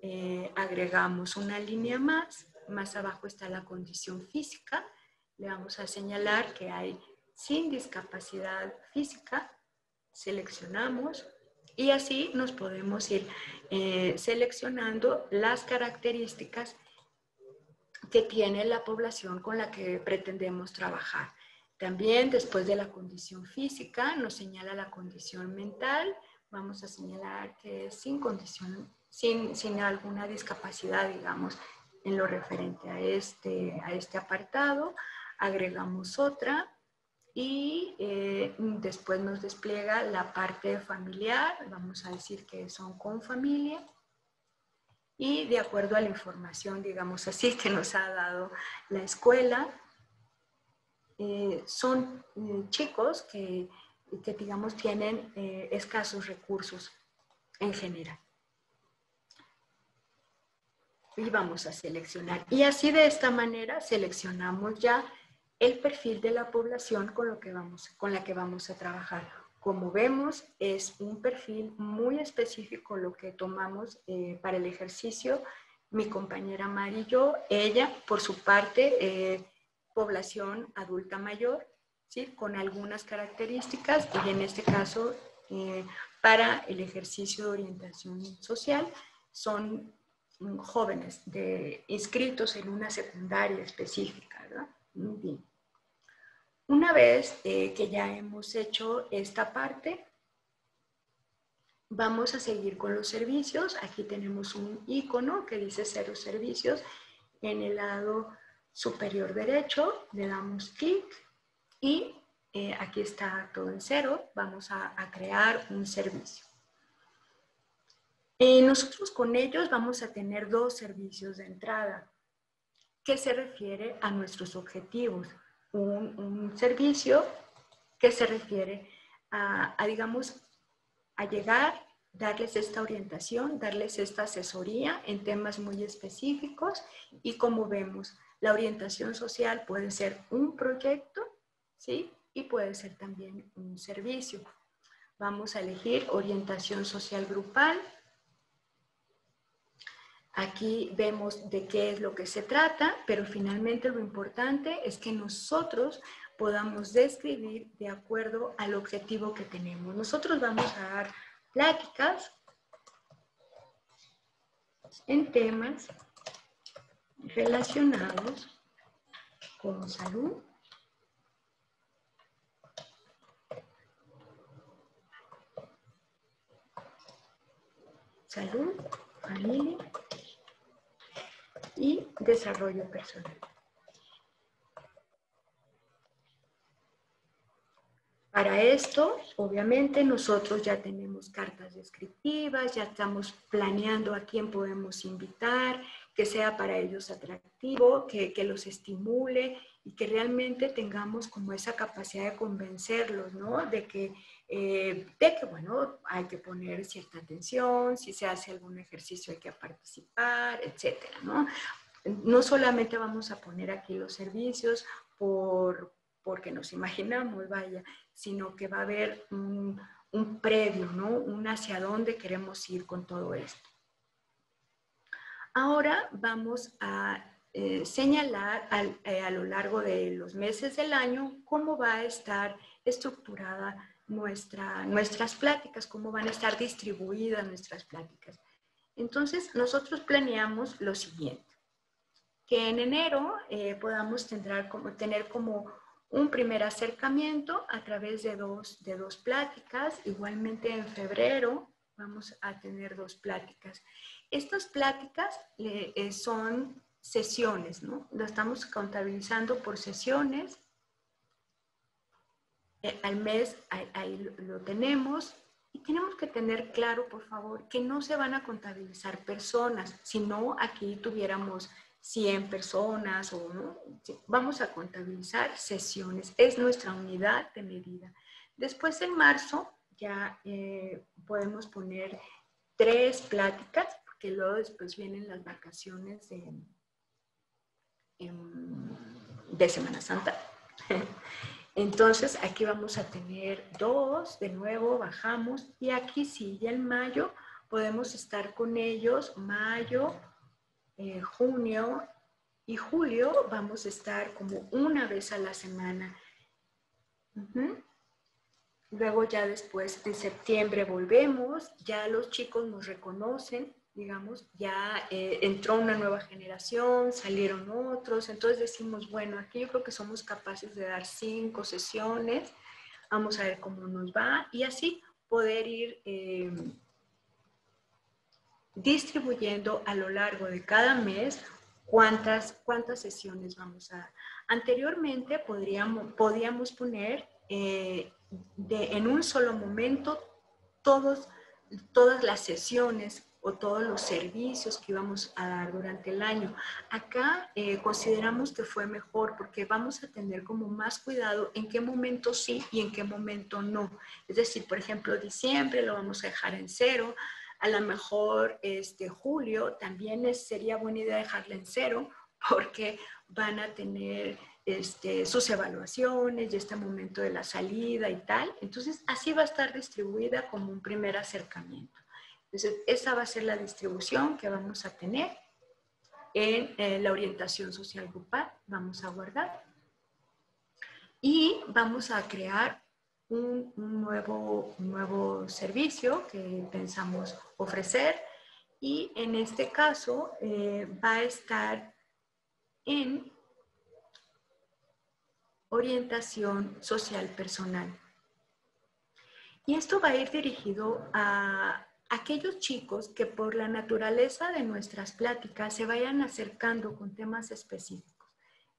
eh, agregamos una línea más. Más abajo está la condición física. Le vamos a señalar que hay sin discapacidad física. Seleccionamos y así nos podemos ir eh, seleccionando las características que tiene la población con la que pretendemos trabajar. También después de la condición física nos señala la condición mental. Vamos a señalar que es sin condición, sin, sin alguna discapacidad, digamos, en lo referente a este, a este apartado. Agregamos otra. Y eh, después nos despliega la parte familiar, vamos a decir que son con familia. Y de acuerdo a la información, digamos así, que nos ha dado la escuela, eh, son eh, chicos que, que, digamos, tienen eh, escasos recursos en general. Y vamos a seleccionar. Y así de esta manera seleccionamos ya el perfil de la población con, lo que vamos, con la que vamos a trabajar. Como vemos, es un perfil muy específico lo que tomamos eh, para el ejercicio. Mi compañera Mari y yo, ella, por su parte, eh, población adulta mayor, ¿sí? Con algunas características, y en este caso, eh, para el ejercicio de orientación social, son jóvenes de, inscritos en una secundaria específica, ¿verdad? Muy bien. Una vez eh, que ya hemos hecho esta parte, vamos a seguir con los servicios. Aquí tenemos un icono que dice cero servicios. En el lado superior derecho le damos clic y eh, aquí está todo en cero. Vamos a, a crear un servicio. Eh, nosotros con ellos vamos a tener dos servicios de entrada que se refiere a nuestros objetivos. Un, un servicio que se refiere a, a, digamos, a llegar, darles esta orientación, darles esta asesoría en temas muy específicos. Y como vemos, la orientación social puede ser un proyecto, ¿sí? Y puede ser también un servicio. Vamos a elegir orientación social grupal. Aquí vemos de qué es lo que se trata, pero finalmente lo importante es que nosotros podamos describir de acuerdo al objetivo que tenemos. Nosotros vamos a dar pláticas en temas relacionados con salud, salud, familia y desarrollo personal. Para esto, obviamente, nosotros ya tenemos cartas descriptivas, ya estamos planeando a quién podemos invitar, que sea para ellos atractivo, que, que los estimule y que realmente tengamos como esa capacidad de convencerlos, ¿no? De que, eh, de que, bueno, hay que poner cierta atención, si se hace algún ejercicio hay que participar, etcétera, ¿no? No solamente vamos a poner aquí los servicios por, porque nos imaginamos, vaya, sino que va a haber un, un previo, ¿no? Un hacia dónde queremos ir con todo esto. Ahora vamos a eh, señalar al, eh, a lo largo de los meses del año cómo va a estar estructurada nuestra, nuestras pláticas, cómo van a estar distribuidas nuestras pláticas. Entonces, nosotros planeamos lo siguiente, que en enero eh, podamos tener como, tener como un primer acercamiento a través de dos, de dos pláticas. Igualmente en febrero vamos a tener dos pláticas. Estas pláticas eh, son sesiones, ¿no? Lo estamos contabilizando por sesiones. Eh, al mes ahí, ahí lo tenemos. Y tenemos que tener claro, por favor, que no se van a contabilizar personas, si no aquí tuviéramos cien personas o no, vamos a contabilizar sesiones, es nuestra unidad de medida. Después en marzo ya eh, podemos poner tres pláticas, porque luego después vienen las vacaciones de, de Semana Santa. Entonces aquí vamos a tener dos, de nuevo bajamos y aquí sí, ya en mayo podemos estar con ellos, mayo, eh, junio y julio vamos a estar como una vez a la semana. Uh-huh. Luego ya después en septiembre volvemos, ya los chicos nos reconocen, digamos, ya eh, entró una nueva generación, salieron otros, entonces decimos, bueno, aquí yo creo que somos capaces de dar cinco sesiones, vamos a ver cómo nos va y así poder ir eh, distribuyendo a lo largo de cada mes cuántas, cuántas sesiones vamos a dar. Anteriormente podríamos, podíamos poner... Eh, De, en un solo momento todos, todas las sesiones o todos los servicios que íbamos a dar durante el año. Acá eh, consideramos que fue mejor porque vamos a tener como más cuidado en qué momento sí y en qué momento no. Es decir, por ejemplo, diciembre lo vamos a dejar en cero, a lo mejor este, julio también es, sería buena idea dejarla en cero porque van a tener... Este, sus evaluaciones y este momento de la salida y tal. Entonces, así va a estar distribuida como un primer acercamiento. Entonces, esa va a ser la distribución que vamos a tener en eh, la orientación social grupal. Vamos a guardar. Y vamos a crear un, un, nuevo, un nuevo servicio que pensamos ofrecer. Y en este caso, eh, va a estar en... orientación social personal. Y esto va a ir dirigido a aquellos chicos que por la naturaleza de nuestras pláticas se vayan acercando con temas específicos.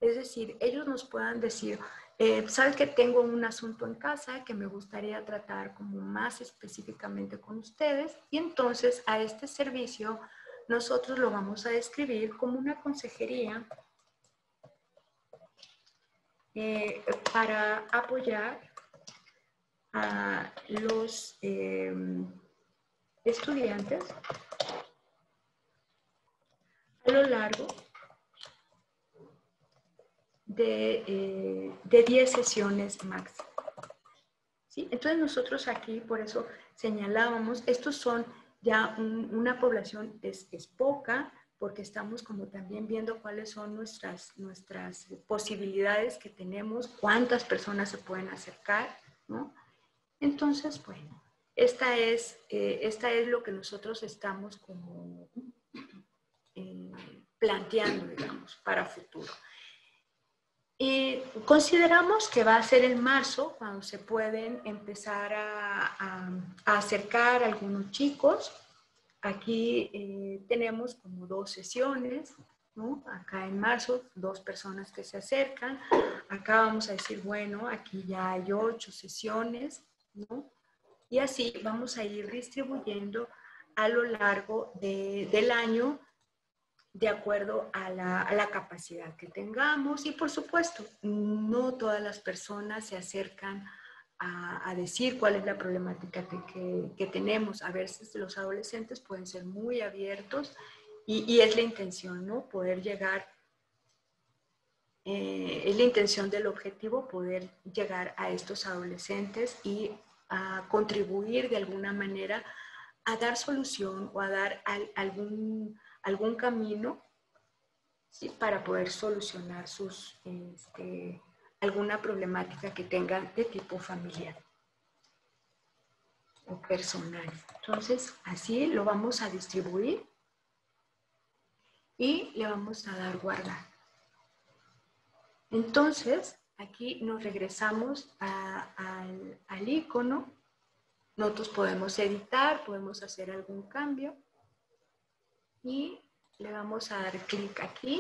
Es decir, ellos nos puedan decir, eh, ¿sabes que tengo un asunto en casa que me gustaría tratar como más específicamente con ustedes? Y entonces a este servicio nosotros lo vamos a describir como una consejería Eh, para apoyar a los eh, estudiantes a lo largo de, eh, de diez sesiones máximo. ¿Sí? Entonces nosotros aquí por eso señalábamos, estos son ya un, una población es, es poca, porque estamos como también viendo cuáles son nuestras, nuestras posibilidades que tenemos, cuántas personas se pueden acercar, ¿no? Entonces, bueno, esta es, eh, esta es lo que nosotros estamos como eh, planteando, digamos, para futuro. Y consideramos que va a ser en marzo cuando se pueden empezar a, a, a acercar a algunos chicos. Aquí eh, tenemos como dos sesiones, ¿no? Acá en marzo, dos personas que se acercan. Acá vamos a decir, bueno, aquí ya hay ocho sesiones, ¿no? Y así vamos a ir distribuyendo a lo largo de, del año de acuerdo a la, a la capacidad que tengamos. Y por supuesto, no todas las personas se acercan A, a decir cuál es la problemática que, que, que tenemos. A veces los adolescentes pueden ser muy abiertos y, y es la intención, ¿no? Poder llegar, eh, es la intención del objetivo poder llegar a estos adolescentes y a contribuir de alguna manera a dar solución o a dar al, algún, algún camino, ¿sí? Para poder solucionar sus... Este, alguna problemática que tengan de tipo familiar o personal. Entonces, así lo vamos a distribuir y le vamos a dar guardar. Entonces, aquí nos regresamos a, a, al, al icono. Nosotros podemos editar, podemos hacer algún cambio y le vamos a dar clic aquí.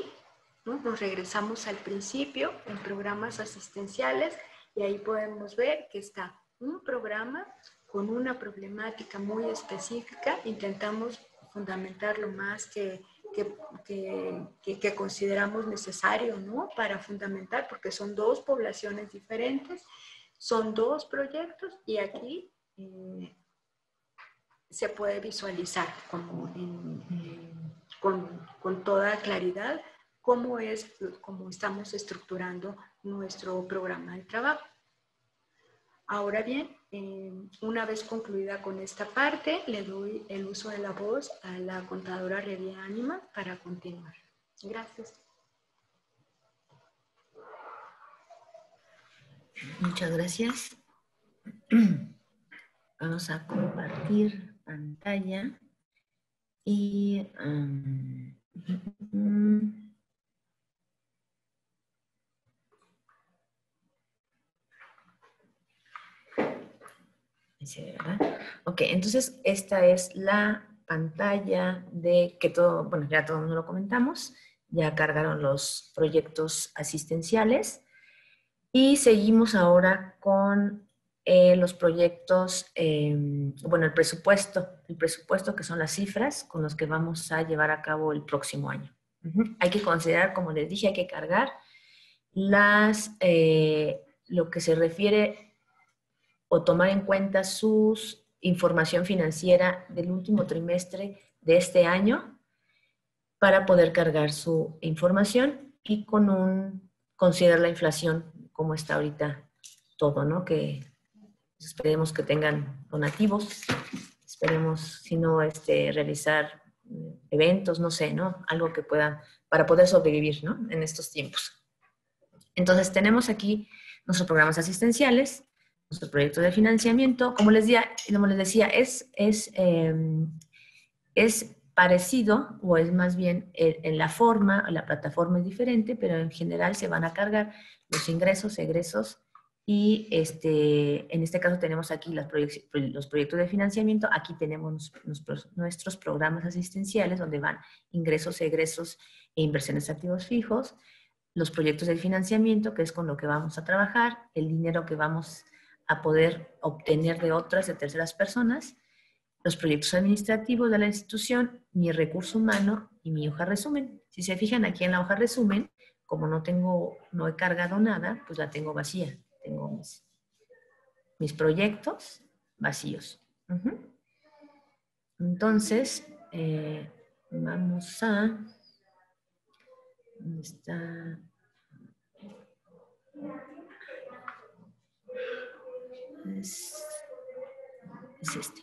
¿No? Nos regresamos al principio en programas asistenciales y ahí podemos ver que está un programa con una problemática muy específica, intentamos fundamentar lo más que, que, que, que, que consideramos necesario, ¿no? Para fundamentar, porque son dos poblaciones diferentes, son dos proyectos y aquí eh, se puede visualizar como en, en, con, con toda claridad cómo es, cómo estamos estructurando nuestro programa de trabajo. Ahora bien, eh, una vez concluida con esta parte, le doy el uso de la voz a la contadora Revie Anima para continuar. Gracias. Muchas gracias. Vamos a compartir pantalla y... Um, ¿verdad? Ok, entonces esta es la pantalla de que todo, bueno, ya todo nos lo comentamos, ya cargaron los proyectos asistenciales y seguimos ahora con eh, los proyectos, eh, bueno, el presupuesto, el presupuesto que son las cifras con los que vamos a llevar a cabo el próximo año. Uh-huh. Hay que considerar, como les dije, hay que cargar las, eh, lo que se refiere o tomar en cuenta su información financiera del último trimestre de este año para poder cargar su información y con un considerar la inflación como está ahorita todo, ¿no? Que esperemos que tengan donativos, esperemos, si no, este, realizar eventos, no sé, ¿no? Algo que puedan, para poder sobrevivir, ¿no? En estos tiempos. Entonces, tenemos aquí nuestros programas asistenciales, nuestro proyecto de financiamiento, como les decía, como les decía es, es, eh, es parecido, o es más bien en, en la forma, la plataforma es diferente, pero en general se van a cargar los ingresos, egresos, y este, en este caso tenemos aquí las proye los proyectos de financiamiento, aquí tenemos nuestros, nuestros programas asistenciales, donde van ingresos, egresos e inversiones de activos fijos, los proyectos de financiamiento, que es con lo que vamos a trabajar, el dinero que vamos a poder obtener de otras, de terceras personas, los proyectos administrativos de la institución, mi recurso humano y mi hoja resumen. Si se fijan aquí en la hoja resumen, como no tengo, no he cargado nada, pues la tengo vacía. Tengo mis, mis proyectos vacíos. Uh-huh. Entonces, eh, vamos a... ¿Dónde está? Es, es este.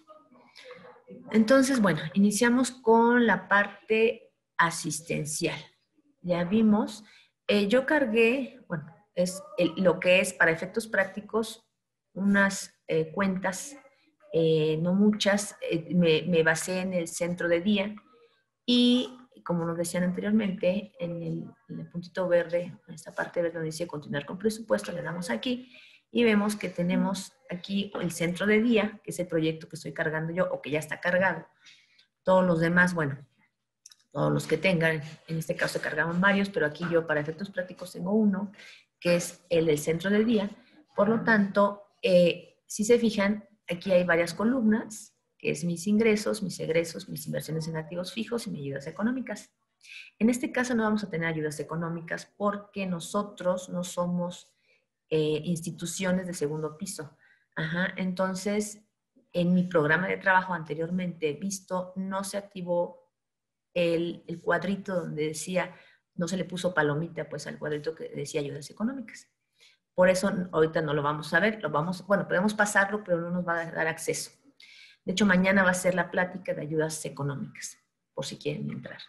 Entonces, bueno, iniciamos con la parte asistencial. Ya vimos, eh, yo cargué, bueno, es el, lo que es para efectos prácticos, unas eh, cuentas, eh, no muchas, eh, me, me basé en el centro de día y, como nos decían anteriormente, en el, en el puntito verde, en esta parte verde donde dice continuar con presupuesto, le damos aquí. Y vemos que tenemos aquí el centro de día, que es el proyecto que estoy cargando yo, o que ya está cargado. Todos los demás, bueno, todos los que tengan, en este caso cargaban varios, pero aquí yo para efectos prácticos tengo uno, que es el del centro de día. Por lo tanto, eh, si se fijan, aquí hay varias columnas, que es mis ingresos, mis egresos, mis inversiones en activos fijos y mis ayudas económicas. En este caso no vamos a tener ayudas económicas porque nosotros no somos... Eh, instituciones de segundo piso. Ajá. Entonces, en mi programa de trabajo anteriormente visto, no se activó el, el cuadrito donde decía, no se le puso palomita pues al cuadrito que decía ayudas económicas. Por eso ahorita no lo vamos a ver, lo vamos, bueno, podemos pasarlo, pero no nos va a dar acceso. De hecho, mañana va a ser la plática de ayudas económicas, por si quieren entrar.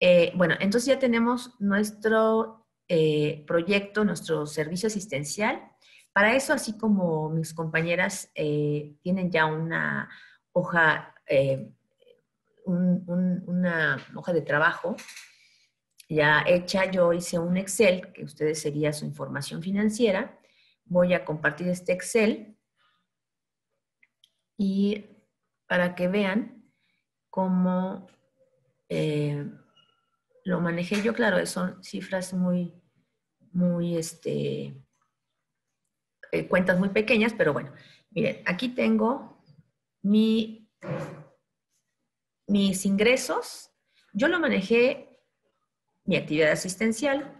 Eh, bueno, entonces ya tenemos nuestro... Eh, proyecto, nuestro servicio asistencial. Para eso, así como mis compañeras eh, tienen ya una hoja, eh, un, un, una hoja de trabajo ya hecha, yo hice un Excel, que ustedes sería su información financiera. Voy a compartir este Excel y para que vean cómo... Eh, lo manejé yo, claro, son cifras muy, muy, este, eh, cuentas muy pequeñas, pero bueno, Miren, aquí tengo mi, mis ingresos. Yo lo manejé, mi actividad asistencial,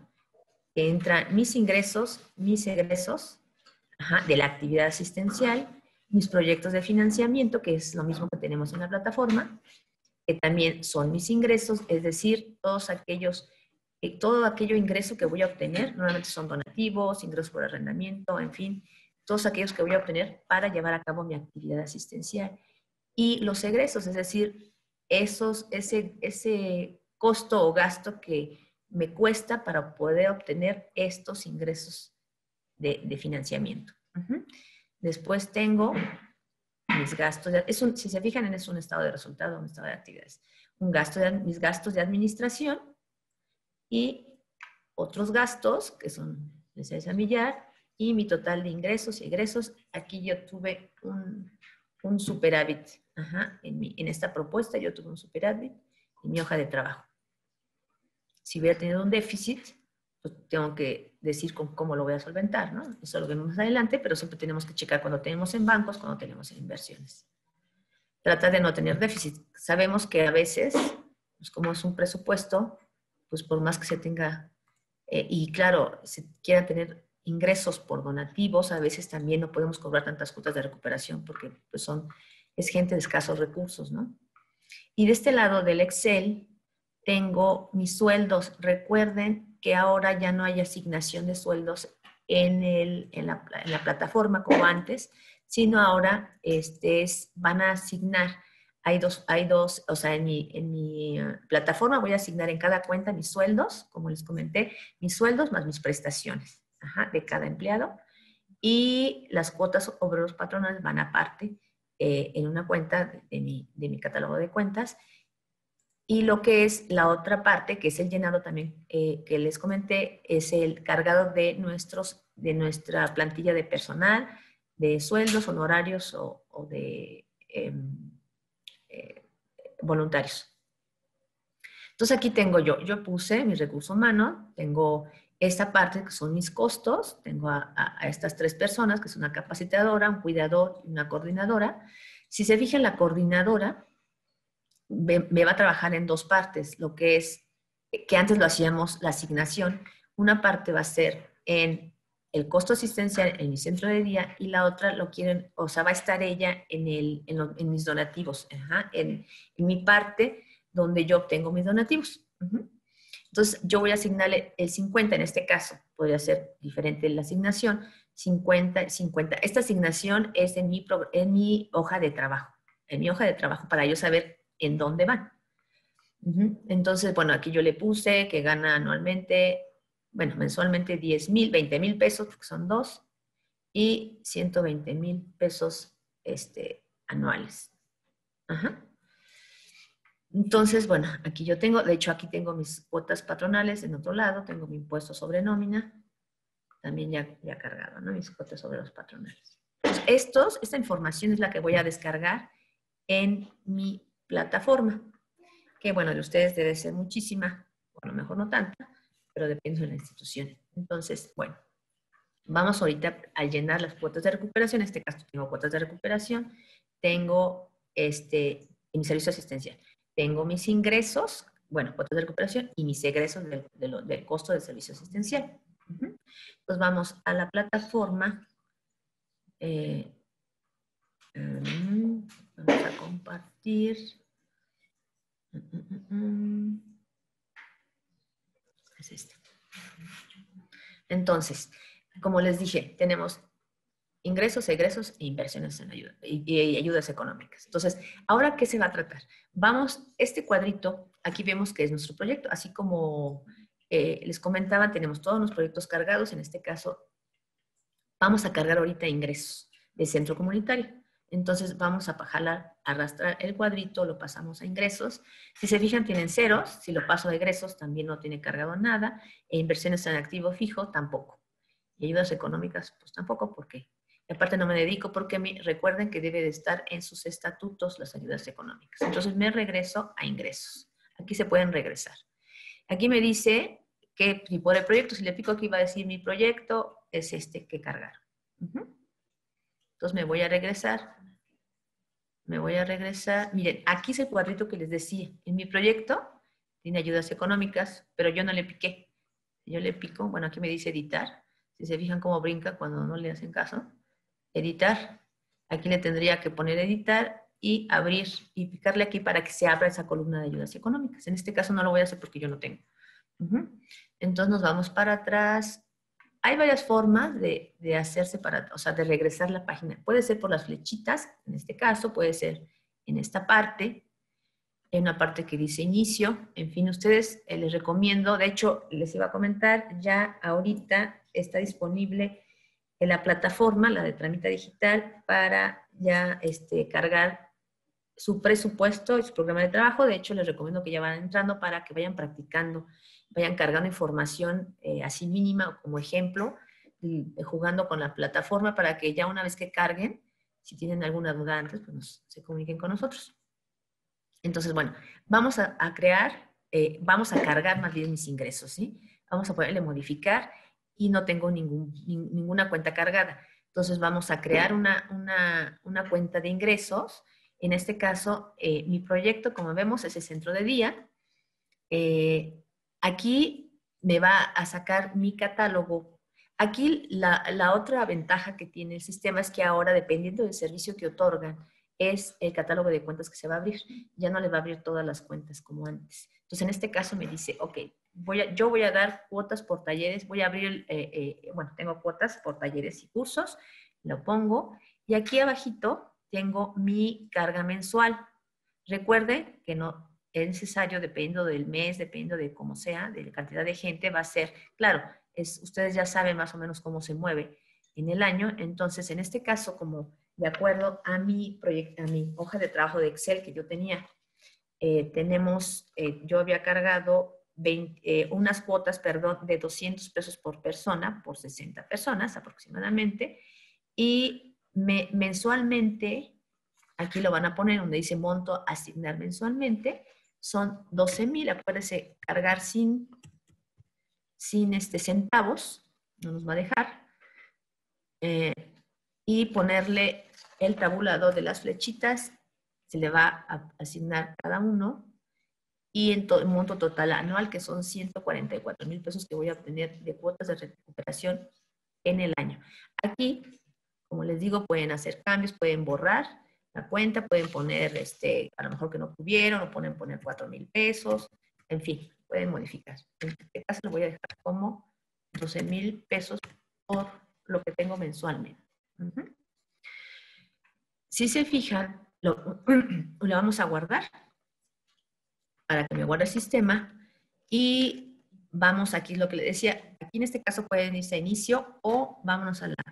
entran mis ingresos, mis egresos, ajá, de la actividad asistencial, mis proyectos de financiamiento, que es lo mismo que tenemos en la plataforma, que también son mis ingresos, es decir, todos aquellos, eh, todo aquello ingreso que voy a obtener, normalmente son donativos, ingresos por arrendamiento, en fin, todos aquellos que voy a obtener para llevar a cabo mi actividad asistencial. Y los egresos, es decir, esos, ese, ese costo o gasto que me cuesta para poder obtener estos ingresos de, de financiamiento. Uh-huh. Después tengo mis gastos, de, es un, si se fijan, es un estado de resultado, un estado de actividades. Un gasto de, mis gastos de administración y otros gastos, que son de seis a millar, y mi total de ingresos y egresos. Aquí yo tuve un, un superávit. Ajá, en, mi, en esta propuesta yo tuve un superávit en mi hoja de trabajo. Si hubiera tenido un déficit, pues tengo que decir con cómo lo voy a solventar, ¿no? Eso lo vemos más adelante, pero siempre tenemos que checar cuando tenemos en bancos, cuando tenemos en inversiones. Tratar de no tener déficit. Sabemos que a veces, pues como es un presupuesto, pues por más que se tenga, eh, y claro, se quiera tener ingresos por donativos, a veces también no podemos cobrar tantas cuotas de recuperación porque pues son, es gente de escasos recursos, ¿no? Y de este lado del Excel tengo mis sueldos. Recuerden que ahora ya no hay asignación de sueldos en, el, en, la, en la plataforma como antes, sino ahora este es, van a asignar, hay dos, hay dos o sea, en mi, en mi plataforma voy a asignar en cada cuenta mis sueldos, como les comenté, mis sueldos más mis prestaciones, ajá, de cada empleado, y las cuotas obreros patronales van aparte eh, en una cuenta de, de, mi, de mi catálogo de cuentas. Y lo que es la otra parte, que es el llenado también eh, que les comenté, es el cargado de, nuestros, de nuestra plantilla de personal, de sueldos, honorarios o, o de eh, eh, voluntarios. Entonces aquí tengo yo, yo puse mi recurso humano, tengo esta parte que son mis costos, tengo a, a, a estas tres personas, que es una capacitadora, un cuidador y una coordinadora. Si se fijan, la coordinadora me va a trabajar en dos partes, lo que es, que antes lo hacíamos la asignación, una parte va a ser en el costo asistencial en mi centro de día y la otra lo quieren, o sea, va a estar ella en, el, en, lo, en mis donativos, ajá, en, en mi parte donde yo obtengo mis donativos. Uh-huh. Entonces yo voy a asignarle el cincuenta en este caso, podría ser diferente la asignación, cincuenta, cincuenta. Esta asignación es en mi, en mi hoja de trabajo, en mi hoja de trabajo para yo saber en dónde van. Entonces, bueno, aquí yo le puse que gana anualmente, bueno, mensualmente diez mil, veinte mil pesos, porque son dos, y ciento veinte mil pesos este, anuales. Ajá. Entonces, bueno, aquí yo tengo, de hecho aquí tengo mis cuotas patronales, en otro lado tengo mi impuesto sobre nómina, también ya, ya cargado, ¿no? Mis cuotas sobre los patronales. Pues estos, esta información es la que voy a descargar en mi plataforma, que bueno, de ustedes debe ser muchísima, o a lo mejor no tanta, pero depende de la institución. Entonces, bueno, vamos ahorita a llenar las cuotas de recuperación. En este caso tengo cuotas de recuperación, tengo este, mi servicio asistencial, tengo mis ingresos, bueno, cuotas de recuperación y mis egresos del, del, del costo del servicio asistencial. Uh-huh. Pues vamos a la plataforma. Eh, um, Vamos a compartir. Es esta. Entonces, como les dije, tenemos ingresos, egresos e inversiones en ayuda, y, y ayudas económicas. Entonces, ¿ahora qué se va a tratar? Vamos, este cuadrito, aquí vemos que es nuestro proyecto. Así como eh, les comentaba, tenemos todos los proyectos cargados. En este caso, vamos a cargar ahorita ingresos del centro comunitario. Entonces vamos a jalar, arrastrar el cuadrito, lo pasamos a ingresos. Si se fijan, tienen ceros. Si lo paso a egresos, también no tiene cargado nada. E inversiones en activo fijo, tampoco. Y ayudas económicas, pues tampoco, ¿por qué? Y aparte no me dedico porque me, recuerden que debe de estar en sus estatutos las ayudas económicas. Entonces me regreso a ingresos. Aquí se pueden regresar. Aquí me dice que por el proyecto, si le pico aquí va a decir mi proyecto, es este que cargaron. Uh-huh. Entonces me voy a regresar. Me voy a regresar. Miren, aquí es el cuadrito que les decía. En mi proyecto tiene ayudas económicas, pero yo no le piqué. Yo le pico, bueno, aquí me dice editar. Si se fijan cómo brinca cuando no le hacen caso. Editar. Aquí le tendría que poner editar y abrir y picarle aquí para que se abra esa columna de ayudas económicas. En este caso no lo voy a hacer porque yo no tengo. Uh-huh. Entonces nos vamos para atrás. Hay varias formas de, de hacerse para, o sea, de regresar la página. Puede ser por las flechitas, en este caso, puede ser en esta parte, en una parte que dice inicio. En fin, ustedes eh, les recomiendo, de hecho, les iba a comentar, ya ahorita está disponible en la plataforma, la de TramitaDigital, para ya este, cargar su presupuesto y su programa de trabajo. De hecho, les recomiendo que ya van entrando para que vayan practicando, vayan cargando información eh, así mínima o como ejemplo, y, eh, jugando con la plataforma para que ya una vez que carguen, si tienen alguna duda antes, pues nos, se comuniquen con nosotros. Entonces, bueno, vamos a, a crear, eh, vamos a cargar más bien mis ingresos, ¿sí? Vamos a poderle modificar y no tengo ningún, ni, ninguna cuenta cargada. Entonces vamos a crear una, una, una cuenta de ingresos. En este caso, eh, mi proyecto, como vemos, es el centro de día. Eh, Aquí me va a sacar mi catálogo. Aquí la, la otra ventaja que tiene el sistema es que ahora, dependiendo del servicio que otorgan, es el catálogo de cuentas que se va a abrir. Ya no le va a abrir todas las cuentas como antes. Entonces, en este caso me dice, ok, voy a, yo voy a dar cuotas por talleres, voy a abrir, eh, eh, bueno, tengo cuotas por talleres y cursos, lo pongo. Y aquí abajito tengo mi carga mensual. Recuerde que no... es necesario, dependiendo del mes, dependiendo de cómo sea, de la cantidad de gente, va a ser, claro, es, ustedes ya saben más o menos cómo se mueve en el año. Entonces, en este caso, como de acuerdo a mi, proyecto, a mi hoja de trabajo de Excel que yo tenía, eh, tenemos, eh, yo había cargado veinte, eh, unas cuotas, perdón, de doscientos pesos por persona, por sesenta personas aproximadamente, y me, mensualmente, aquí lo van a poner donde dice monto asignar mensualmente, son doce mil, acuérdense, cargar sin, sin este centavos, no nos va a dejar, eh, y ponerle el tabulador de las flechitas, se le va a asignar cada uno, y el, to, el monto total anual, que son ciento cuarenta y cuatro mil pesos que voy a obtener de cuotas de recuperación en el año. Aquí, como les digo, pueden hacer cambios, pueden borrar la cuenta, pueden poner, este, a lo mejor que no tuvieron, o pueden poner cuatro mil pesos, en fin, pueden modificar. En este caso lo voy a dejar como doce mil pesos por lo que tengo mensualmente. Uh-huh. Si se fijan, lo, lo vamos a guardar para que me guarde el sistema y vamos aquí, lo que les decía, aquí en este caso pueden irse a inicio o vámonos a la,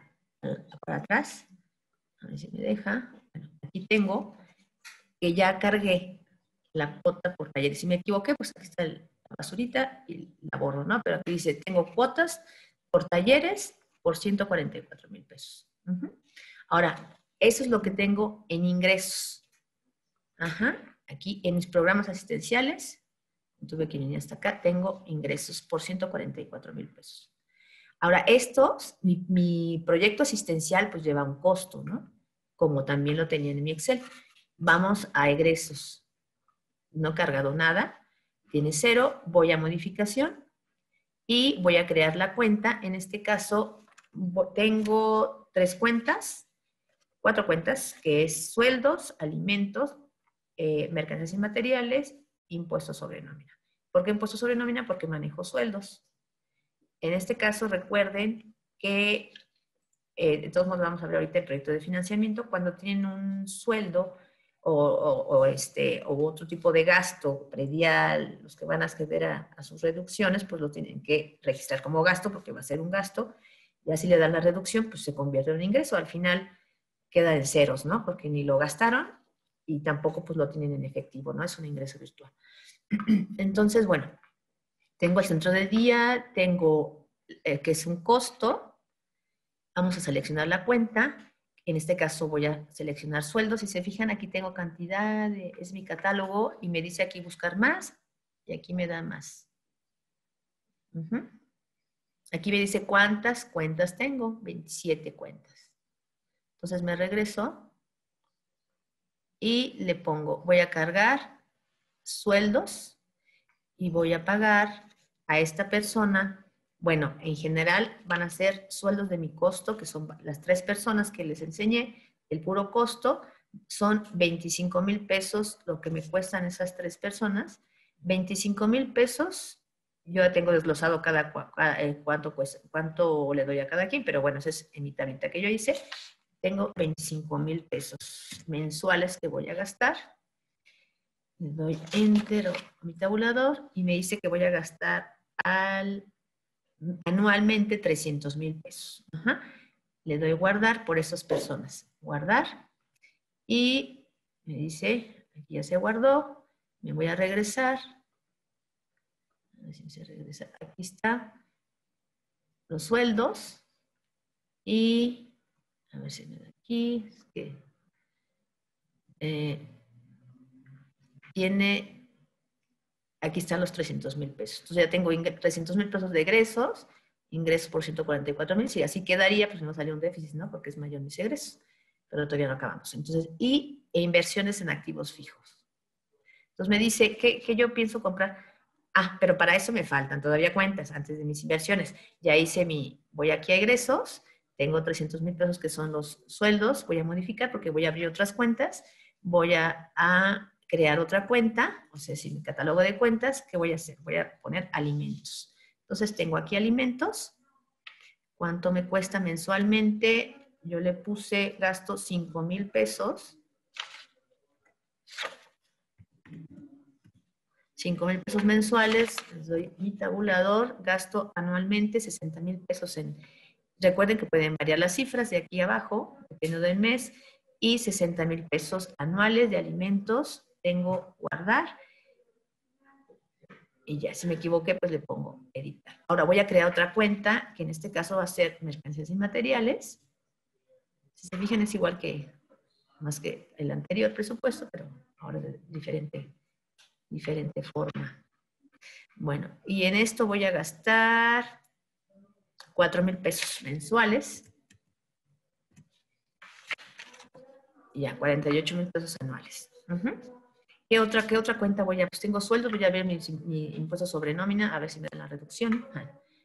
a la para atrás. A ver si me deja. Aquí tengo que ya cargué la cuota por taller. Si me equivoqué, pues aquí está la basurita y la borro, ¿no? Pero aquí dice, tengo cuotas por talleres por ciento cuarenta y cuatro mil pesos. Uh-huh. Ahora, eso es lo que tengo en ingresos. Ajá. Aquí en mis programas asistenciales, tuve que venir hasta acá, tengo ingresos por ciento cuarenta y cuatro mil pesos. Ahora, estos, mi, mi proyecto asistencial, pues lleva un costo, ¿no? Como también lo tenía en mi Excel. Vamos a egresos. No he cargado nada. Tiene cero. Voy a modificación. Y voy a crear la cuenta. En este caso, tengo tres cuentas. Cuatro cuentas. Que es sueldos, alimentos, eh, mercancías y materiales, impuestos sobre nómina. ¿Por qué impuestos sobre nómina? Porque manejo sueldos. En este caso, recuerden que... Eh, de todos modos vamos a ver ahorita el proyecto de financiamiento, cuando tienen un sueldo o, o, o, este, o otro tipo de gasto predial, los que van a acceder a, a sus reducciones, pues lo tienen que registrar como gasto porque va a ser un gasto, y así le dan la reducción, pues se convierte en un ingreso, al final queda en ceros, ¿no? Porque ni lo gastaron y tampoco pues lo tienen en efectivo, ¿no? Es un ingreso virtual. Entonces, bueno, tengo el centro de día, tengo eh, que es un costo. Vamos a seleccionar la cuenta. En este caso voy a seleccionar sueldos. Si se fijan, aquí tengo cantidad, de, es mi catálogo, y me dice aquí buscar más, y aquí me da más. Uh-huh. Aquí me dice cuántas cuentas tengo, veintisiete cuentas. Entonces me regreso y le pongo, voy a cargar sueldos y voy a pagar a esta persona. Bueno, en general van a ser sueldos de mi costo, que son las tres personas que les enseñé, el puro costo, son veinticinco mil pesos lo que me cuestan esas tres personas. veinticinco mil pesos, yo ya tengo desglosado cada, cada eh, cuánto, cuesta, cuánto le doy a cada quien, pero bueno, esa es en mi tablita que yo hice. Tengo veinticinco mil pesos mensuales que voy a gastar. Le doy enter a mi tabulador y me dice que voy a gastar al, anualmente trescientos mil pesos. Ajá. Le doy guardar por esas personas. Guardar. Y me dice, aquí ya se guardó. Me voy a regresar. A ver si se regresa. Aquí está. Los sueldos. Y... a ver si me da aquí. Es que, eh, tiene, aquí están los trescientos mil pesos. Entonces ya tengo trescientos mil pesos de egresos, ingresos por ciento cuarenta y cuatro mil. Si así quedaría, pues no sale un déficit, ¿no? Porque es mayor mis egresos. Pero todavía no acabamos. Entonces, y e inversiones en activos fijos. Entonces me dice, ¿qué, qué yo pienso comprar? Ah, pero para eso me faltan todavía cuentas antes de mis inversiones. Ya hice mi, voy aquí a egresos. Tengo trescientos mil pesos que son los sueldos. Voy a modificar porque voy a abrir otras cuentas. Voy a, a crear otra cuenta. O sea, si mi catálogo de cuentas, ¿qué voy a hacer? Voy a poner alimentos. Entonces, tengo aquí alimentos. ¿Cuánto me cuesta mensualmente? Yo le puse, gasto cinco mil pesos. cinco mil pesos mensuales. Les doy mi tabulador. Gasto anualmente sesenta mil pesos en... Recuerden que pueden variar las cifras de aquí abajo, dependiendo del mes, y sesenta mil pesos anuales de alimentos tengo guardar. Y ya, si me equivoqué, pues le pongo editar. Ahora voy a crear otra cuenta, que en este caso va a ser mercancías y materiales. Si se fijan, es igual que, más que el anterior presupuesto, pero ahora de diferente, diferente forma. Bueno, y en esto voy a gastar... cuatro mil pesos mensuales. Y ya, cuarenta y ocho mil pesos anuales. Uh-huh. ¿Qué otra, qué otra cuenta voy a? Pues tengo sueldos, voy a ver mi, mi impuesto sobre nómina, a ver si me dan la reducción.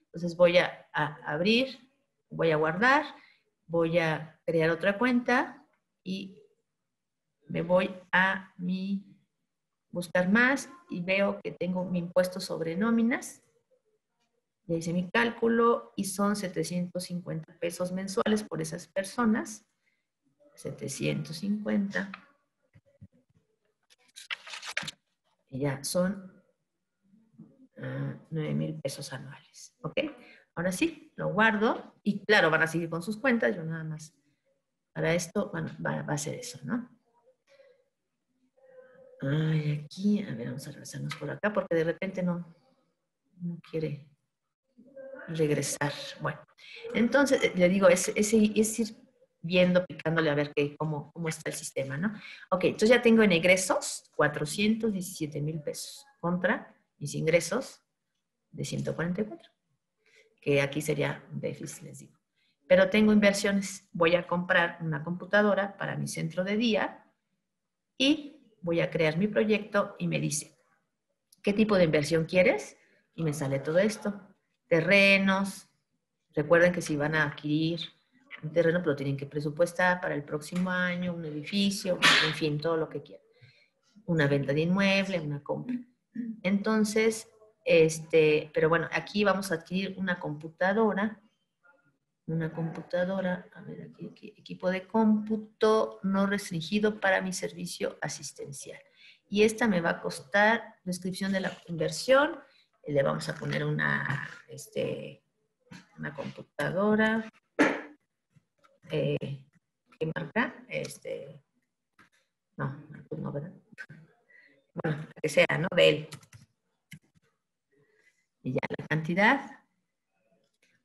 Entonces voy a, a abrir, voy a guardar, voy a crear otra cuenta y me voy a mi buscar más y veo que tengo mi impuesto sobre nóminas. Ya hice mi cálculo y son setecientos cincuenta pesos mensuales por esas personas. setecientos cincuenta. Y ya son uh, nueve mil pesos anuales. ¿Ok? Ahora sí, lo guardo. Y claro, van a seguir con sus cuentas. Yo nada más para esto, bueno, va, va a ser eso, ¿no? Ay, aquí, a ver, vamos a regresarnos por acá porque de repente no, no quiere... regresar. Bueno, entonces le digo, es, es, es ir viendo, picándole a ver qué, cómo, cómo está el sistema, ¿no? Ok, entonces ya tengo en egresos cuatrocientos diecisiete mil pesos contra mis ingresos de ciento cuarenta y cuatro, que aquí sería un déficit, les digo. Pero tengo inversiones, voy a comprar una computadora para mi centro de día y voy a crear mi proyecto y me dice, ¿qué tipo de inversión quieres? Y me sale todo esto. Terrenos, recuerden que si van a adquirir un terreno, pero tienen que presupuestar para el próximo año, un edificio, en fin, todo lo que quieran. Una venta de inmueble, una compra. Entonces, este, pero bueno, aquí vamos a adquirir una computadora, una computadora, a ver, aquí, aquí equipo de cómputo no restringido para mi servicio asistencial. Y esta me va a costar descripción de la inversión. Le vamos a poner una, este, una computadora. Eh, ¿Qué marca? Este, no, no, ¿verdad? Bueno, la que sea, ¿no? De él. Y ya la cantidad.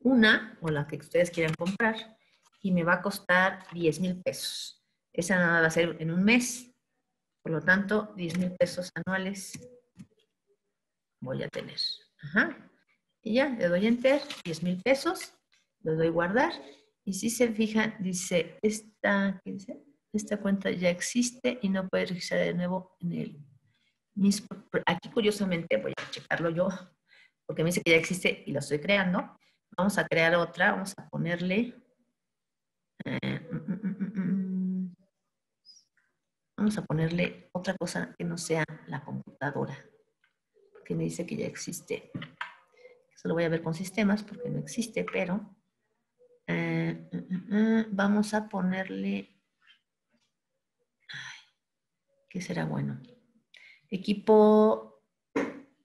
Una, o la que ustedes quieran comprar. Y me va a costar diez mil pesos. Esa nada va a ser en un mes. Por lo tanto, diez mil pesos anuales voy a tener. Ajá. Y ya, le doy enter, diez mil pesos, le doy guardar, Y si se fijan, dice, esta, ¿qué dice? Esta cuenta ya existe y no puede registrar de nuevo en el mismo. Aquí curiosamente, voy a checarlo yo, porque me dice que ya existe y lo estoy creando. Vamos a crear otra, vamos a ponerle... Eh, mm, mm, mm, mm. Vamos a ponerle otra cosa que no sea la computadora, porque me dice que ya existe. Solo voy a ver con sistemas porque no existe, pero... Eh, mm, mm, vamos a ponerle... ¿Qué será bueno? Equipo,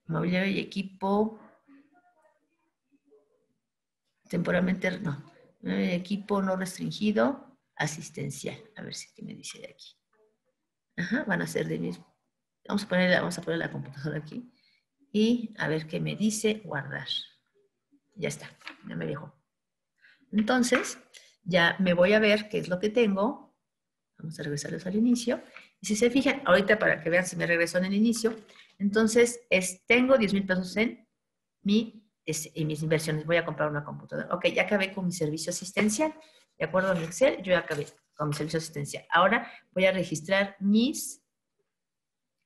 mobiliario y equipo, temporalmente, no, equipo no restringido, asistencial. A ver si me dice de aquí. Ajá, van a ser del mismo. Vamos a poner, vamos a poner la computadora aquí. Y a ver qué me dice guardar. Ya está, ya me dejó. Entonces, ya me voy a ver qué es lo que tengo. Vamos a regresarlos al inicio. Y si se fijan, ahorita para que vean si me regresó en el inicio, entonces es, tengo diez mil pesos en, mi, es, en mis inversiones. Voy a comprar una computadora. Ok, ya acabé con mi servicio asistencial. De acuerdo a mi Excel, yo ya acabé con mi servicio asistencial. Ahora voy a registrar mis,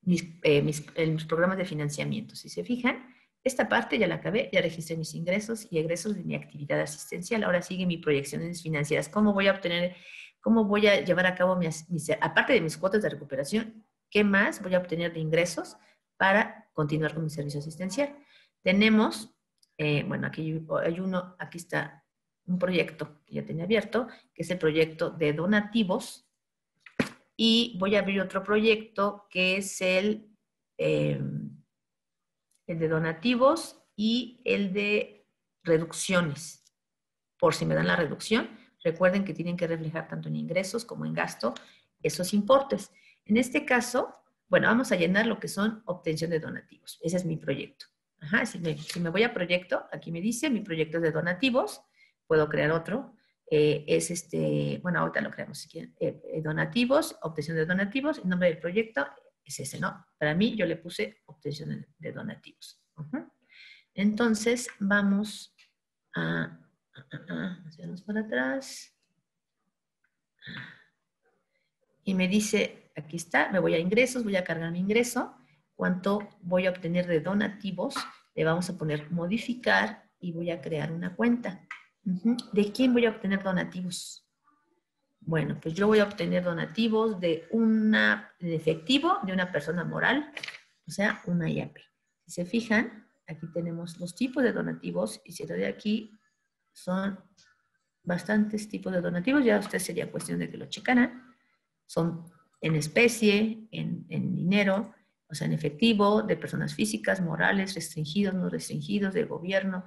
mis, eh, mis, eh, mis programas de financiamiento. Si se fijan, esta parte ya la acabé. Ya registré mis ingresos y egresos de mi actividad asistencial. Ahora sigue mi proyecciones financieras. ¿Cómo voy a obtener... ¿Cómo voy a llevar a cabo mis, mis, aparte de mis cuotas de recuperación, qué más voy a obtener de ingresos para continuar con mi servicio asistencial? Tenemos, eh, bueno, aquí hay uno, aquí está un proyecto que ya tenía abierto, que es el proyecto de donativos. Y voy a abrir otro proyecto que es el, eh, el de donativos y el de reducciones. Por si me dan la reducción. Recuerden que tienen que reflejar tanto en ingresos como en gasto esos importes. En este caso, bueno, vamos a llenar lo que son obtención de donativos. Ese es mi proyecto. Ajá, si me, si me voy a proyecto, aquí me dice, mi proyecto es de donativos. Puedo crear otro. Eh, es este, bueno, ahorita lo creamos si quieren. Eh, eh, donativos, obtención de donativos. El nombre del proyecto es ese, ¿no? Para mí, yo le puse obtención de, de donativos. Ajá. Entonces, vamos a... Nos vamos para atrás. Y me dice, aquí está, me voy a ingresos, voy a cargar mi ingreso. ¿Cuánto voy a obtener de donativos? Le vamos a poner modificar y voy a crear una cuenta. ¿De quién voy a obtener donativos? Bueno, pues yo voy a obtener donativos de una, de efectivo, de una persona moral, o sea, una I A P. Si se fijan, aquí tenemos los tipos de donativos y si lo de aquí... Son bastantes tipos de donativos. Ya usted sería cuestión de que lo checaran. Son en especie, en, en dinero, o sea, en efectivo, de personas físicas, morales, restringidos, no restringidos, de gobierno,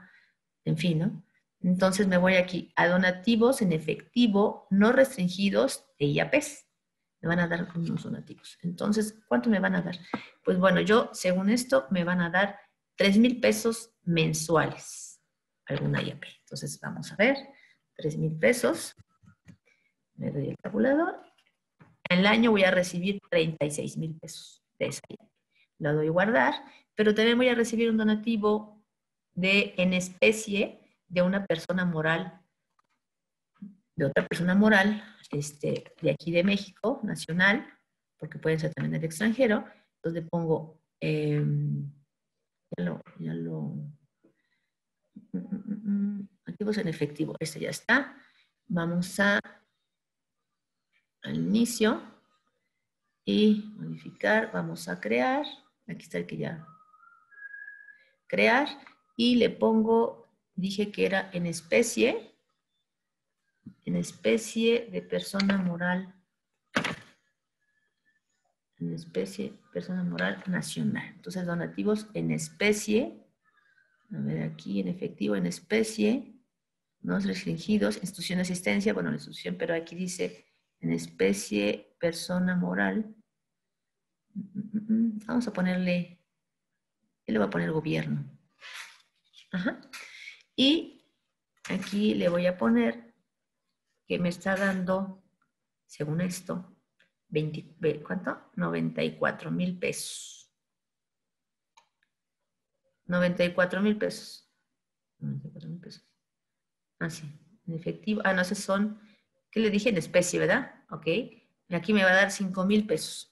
en fin, ¿no? Entonces me voy aquí a donativos en efectivo, no restringidos de I A Ps. Me van a dar unos donativos. Entonces, ¿cuánto me van a dar? Pues bueno, yo, según esto, me van a dar tres mil pesos mensuales. Alguna I A P. Entonces vamos a ver, tres mil pesos, me doy el tabulador, al año voy a recibir treinta y seis mil pesos de esa I A P. La doy guardar, pero también voy a recibir un donativo de en especie de una persona moral, de otra persona moral, este, de aquí de México, nacional, porque pueden ser también del extranjero, entonces le pongo, eh, ya lo, ya lo activos en efectivo, este ya está. Vamos a al inicio y modificar, vamos a crear, aquí está el que ya crear y le pongo, dije que era en especie, en especie de persona moral, en especie persona moral nacional. Entonces donativos en especie. A ver, aquí en efectivo, en especie, no restringidos, institución de asistencia, bueno, la institución, pero aquí dice en especie, persona moral. Vamos a ponerle, yo le voy a poner gobierno. Ajá. Y aquí le voy a poner que me está dando, según esto, veinte, ¿cuánto? noventa y cuatro mil pesos. noventa y cuatro mil pesos. noventa y cuatro mil pesos. Ah, sí. en efectivo. Ah, no, esos son, ¿qué le dije? En especie, ¿verdad? Ok. Y aquí me va a dar cinco mil pesos.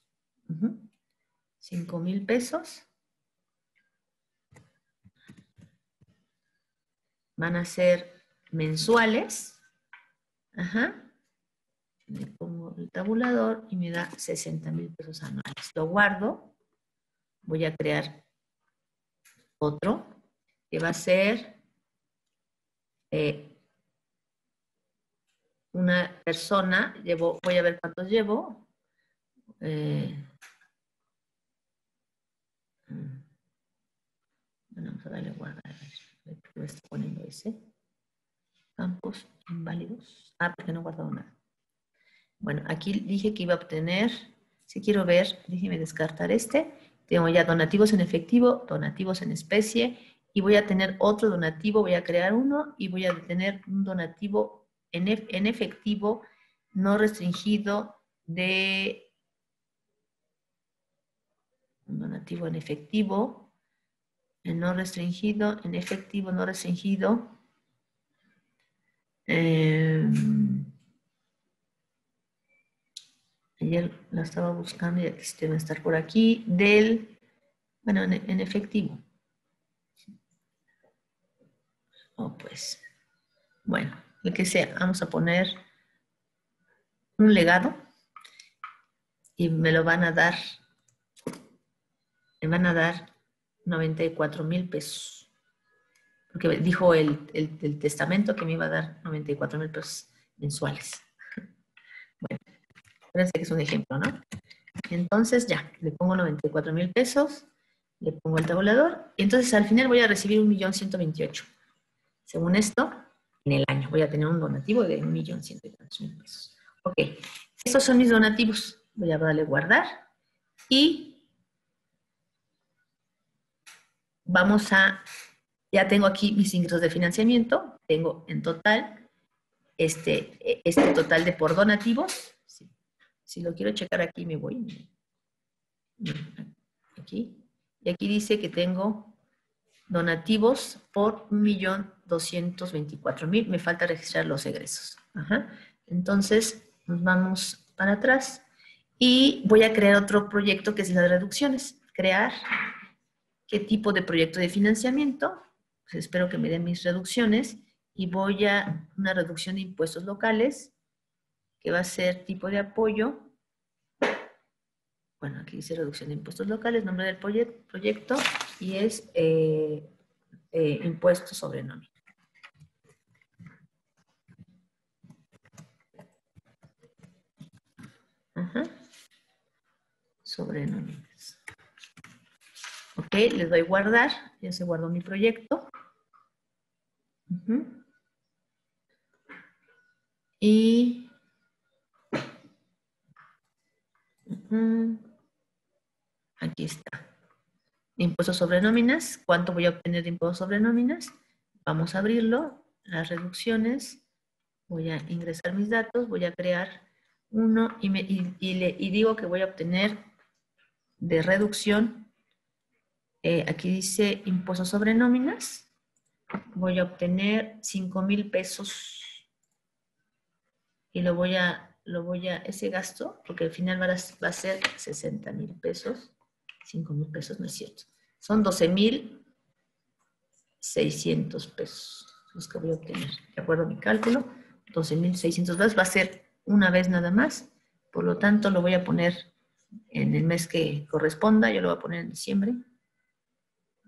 Uh-huh. cinco mil pesos. Van a ser mensuales. Ajá. Le pongo el tabulador y me da sesenta mil pesos anuales. Lo guardo. Voy a crear otro que va a ser eh, una persona. Llevo, voy a ver cuántos llevo. Eh, bueno, vamos a darle guardar. Me está poniendo ese. Campos inválidos. Ah, porque no he guardado nada. Bueno, aquí dije que iba a obtener, si quiero ver, déjeme descartar este. Tengo ya donativos en efectivo, donativos en especie, y voy a tener otro donativo, voy a crear uno, y voy a tener un donativo en, ef en efectivo no restringido de... Un donativo en efectivo... En no restringido, en efectivo no restringido. Eh, ayer la estaba buscando y aquí debe estar por aquí. Del, bueno, en, en efectivo. Oh, pues, bueno, lo que sea. Vamos a poner un legado y me lo van a dar, me van a dar noventa y cuatro mil pesos. Porque dijo el, el, el testamento que me iba a dar noventa y cuatro mil pesos mensuales. Bueno, parece que es un ejemplo, ¿no? Entonces ya, le pongo noventa y cuatro mil pesos, le pongo el tabulador, y entonces al final voy a recibir un millón ciento veintiocho. Según esto, en el año voy a tener un donativo de un millón ciento veintiocho mil pesos. Ok, estos son mis donativos. Voy a darle guardar y vamos a, ya tengo aquí mis ingresos de financiamiento, tengo en total este, este total de por donativos. Si, si lo quiero checar aquí me voy. Aquí. Y aquí dice que tengo donativos por un millón doscientos veinticuatro mil. Me falta registrar los egresos. Ajá. Entonces nos vamos para atrás y voy a crear otro proyecto que es las reducciones. Crear... ¿Qué tipo de proyecto de financiamiento? Pues espero que me den mis reducciones y voy a una reducción de impuestos locales que va a ser tipo de apoyo. Bueno, aquí dice reducción de impuestos locales, nombre del proyecto y es eh, eh, impuesto sobre nómina. Ajá. Sobre nóminas. Ok, les doy guardar. Ya se guardó mi proyecto. Uh-huh. Y... Uh-huh. Aquí está. Impuestos sobre nóminas. ¿Cuánto voy a obtener de impuestos sobre nóminas? Vamos a abrirlo. Las reducciones. Voy a ingresar mis datos. Voy a crear uno y, me, y, y, le, y digo que voy a obtener de reducción... Eh, aquí dice impuestos sobre nóminas. Voy a obtener cinco mil pesos. Y lo voy a, lo voy a, ese gasto, porque al final va a, va a ser sesenta mil pesos. cinco mil pesos no es cierto. Son doce mil seiscientos pesos. Los que voy a obtener. De acuerdo a mi cálculo, doce mil seiscientos pesos va a ser una vez nada más. Por lo tanto, lo voy a poner en el mes que corresponda. Yo lo voy a poner en diciembre.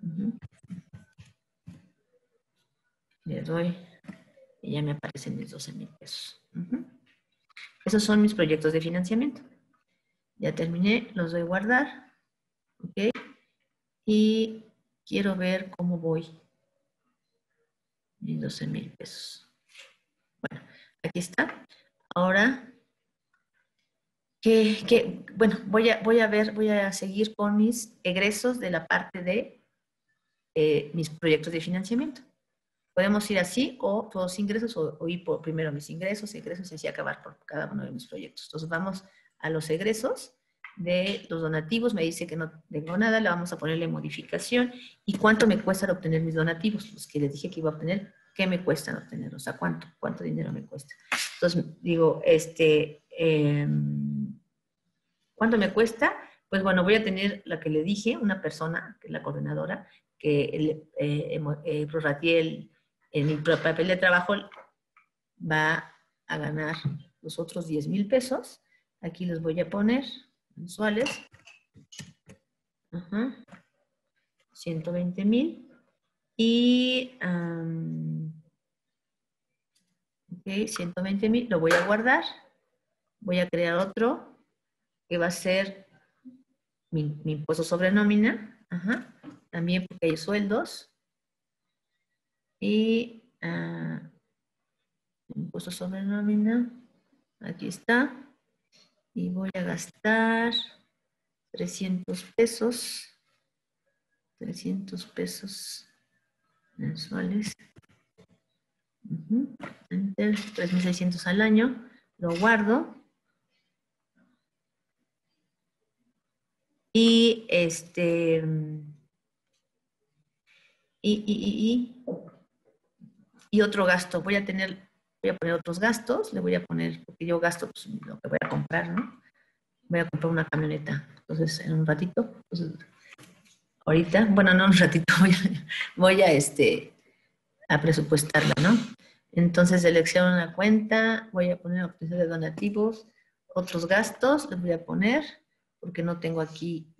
Uh-huh. Le doy y ya me aparecen mis doce mil pesos. Uh-huh. Esos son mis proyectos de financiamiento. Ya terminé, los doy guardar. Ok. Y quiero ver cómo voy. Mis doce mil pesos. Bueno, aquí está. Ahora, que, que, bueno, voy a, voy a ver, voy a seguir con mis egresos de la parte de Eh, mis proyectos de financiamiento. Podemos ir así, o todos ingresos, o, o ir por primero mis ingresos, egresos, y así acabar por cada uno de mis proyectos. Entonces vamos a los egresos de los donativos. Me dice que no tengo nada, le vamos a ponerle modificación. ¿Y cuánto me cuesta obtener mis donativos? Los que les dije que iba a obtener ¿Qué me cuestan obtenerlos? O sea, ¿cuánto, cuánto dinero me cuesta? Entonces, digo, este, eh, ¿cuánto me cuesta? Pues bueno, voy a tener la que le dije, una persona, que es la coordinadora, que eh, eh, prorratiel en mi papel de trabajo va a ganar los otros diez mil pesos. Aquí los voy a poner mensuales. Ajá. ciento veinte mil. Y um, okay, ciento veinte mil, lo voy a guardar. Voy a crear otro que va a ser mi, mi impuesto sobre nómina. Ajá. También porque hay sueldos. Y uh, impuesto sobre nómina. Aquí está. Y voy a gastar trescientos pesos. trescientos pesos mensuales. Uh-huh. tres mil seiscientos al año. Lo guardo. Y este... Y, y, y, y, y otro gasto. Voy a tener... Voy a poner otros gastos, le voy a poner, porque yo gasto pues, lo que voy a comprar, ¿no? Voy a comprar una camioneta, entonces en un ratito, entonces, ahorita, bueno, no un ratito, voy a, voy a, este, a presupuestarla, ¿no? Entonces selecciono una cuenta, voy a poner obtención de donativos, otros gastos les voy a poner, porque no tengo aquí,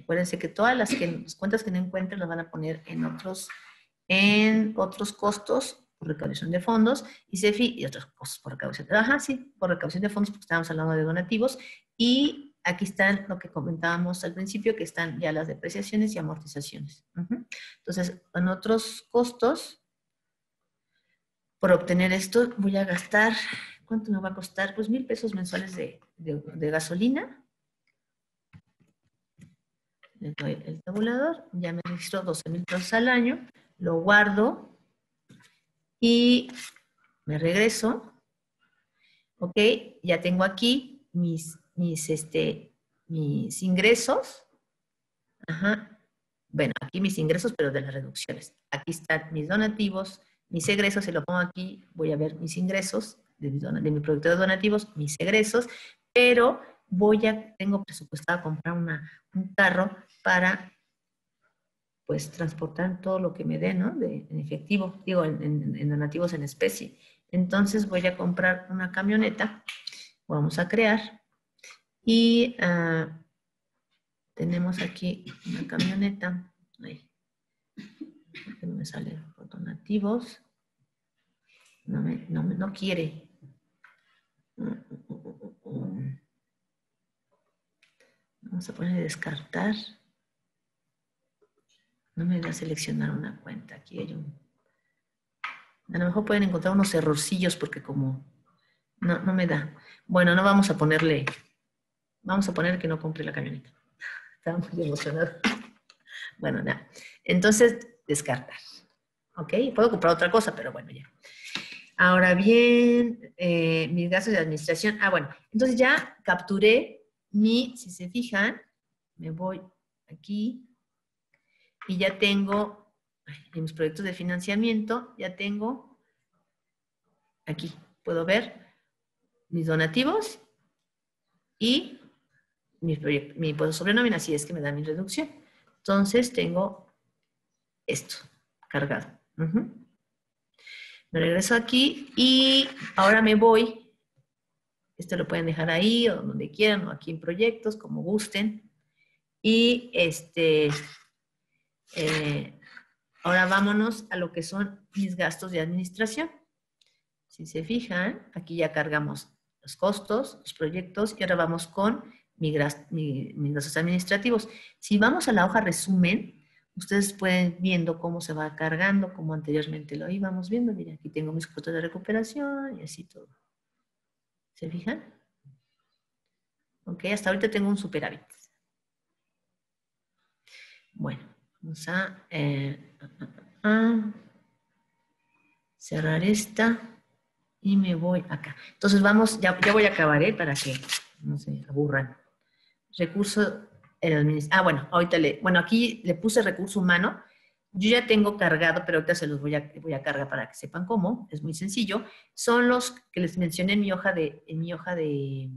acuérdense que todas las, que, las cuentas que no encuentren las van a poner en otros, en otros costos, por recaudación de fondos, y C E F I y otras cosas por recaudación de, ajá, sí, por recaudación de fondos, porque estábamos hablando de donativos, y aquí están lo que comentábamos al principio, que están ya las depreciaciones y amortizaciones. Uh-huh. Entonces, en otros costos, por obtener esto, voy a gastar, ¿cuánto me va a costar? Pues mil pesos mensuales de, de, de gasolina. Le doy el tabulador, ya me registro doce mil pesos al año, lo guardo, y me regreso, ok, ya tengo aquí mis, mis, este, mis ingresos, ajá, bueno, aquí mis ingresos, pero de las reducciones. Aquí están mis donativos, mis egresos, si lo pongo aquí, voy a ver mis ingresos, de mi, de mi producto de donativos, mis egresos, pero voy a, tengo presupuestado comprar una, un carro para... pues transportar todo lo que me dé, ¿no? De, en efectivo, digo, en, en, en donativos en especie. Entonces voy a comprar una camioneta, vamos a crear, y uh, tenemos aquí una camioneta, ay, que no me sale por donativos, no, me, no, no quiere. Vamos a poner descartar. No me voy a seleccionar una cuenta. Aquí hay un... A lo mejor pueden encontrar unos errorcillos porque como... No, no me da. Bueno, no vamos a ponerle... Vamos a poner que no compre la camioneta. Estaba muy emocionada. Bueno, nada. Entonces, descartar. ¿Ok? Puedo comprar otra cosa, pero bueno, ya. Ahora bien, eh, mis gastos de administración. Ah, bueno. Entonces ya capturé mi... Si se fijan, me voy aquí... Y ya tengo, en mis proyectos de financiamiento, ya tengo, aquí puedo ver mis donativos y mi, mi impuesto sobre nómina, así es que me da mi reducción. Entonces tengo esto cargado. Uh-huh. Me regreso aquí y ahora me voy. Esto lo pueden dejar ahí o donde quieran o aquí en proyectos, como gusten. Y este... Eh, ahora vámonos a lo que son mis gastos de administración. Si se fijan, aquí ya cargamos los costos, los proyectos, y ahora vamos con mi, mi, mis gastos administrativos. Si vamos a la hoja resumen, ustedes pueden viendo cómo se va cargando, como anteriormente lo íbamos viendo. Mira, aquí tengo mis costos de recuperación y así todo. ¿Se fijan? Ok, hasta ahorita tengo un superávit. Bueno. Vamos a, eh, a, a, a cerrar esta y me voy acá. Entonces vamos, ya, ya voy a acabar, ¿eh? Para que no se aburran. Recurso, el administrador. Ah, bueno, ahorita le, bueno, aquí le puse recurso humano. Yo ya tengo cargado, pero ahorita se los voy a, voy a cargar para que sepan cómo. Es muy sencillo. Son los que les mencioné en mi hoja de, en mi hoja de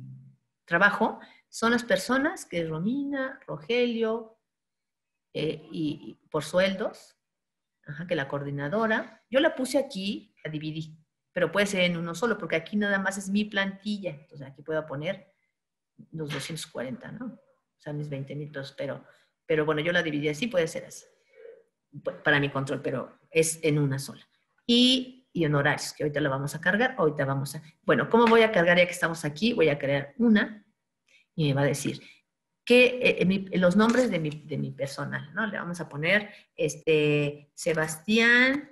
trabajo. Son las personas que Romina, Rogelio, eh, y, y por sueldos, ajá, que la coordinadora. Yo la puse aquí, la dividí, pero puede ser en uno solo, porque aquí nada más es mi plantilla. Entonces aquí puedo poner los doscientos cuarenta, ¿no? O sea, mis veinte mil pesos, pero, pero bueno, yo la dividí así, puede ser así. Para mi control, pero es en una sola. Y, y honorarios, que ahorita la vamos a cargar, ahorita vamos a... Bueno, ¿cómo voy a cargar ya que estamos aquí? Voy a crear una y me va a decir que eh, mi, los nombres de mi, de mi personal, ¿no? Le vamos a poner este Sebastián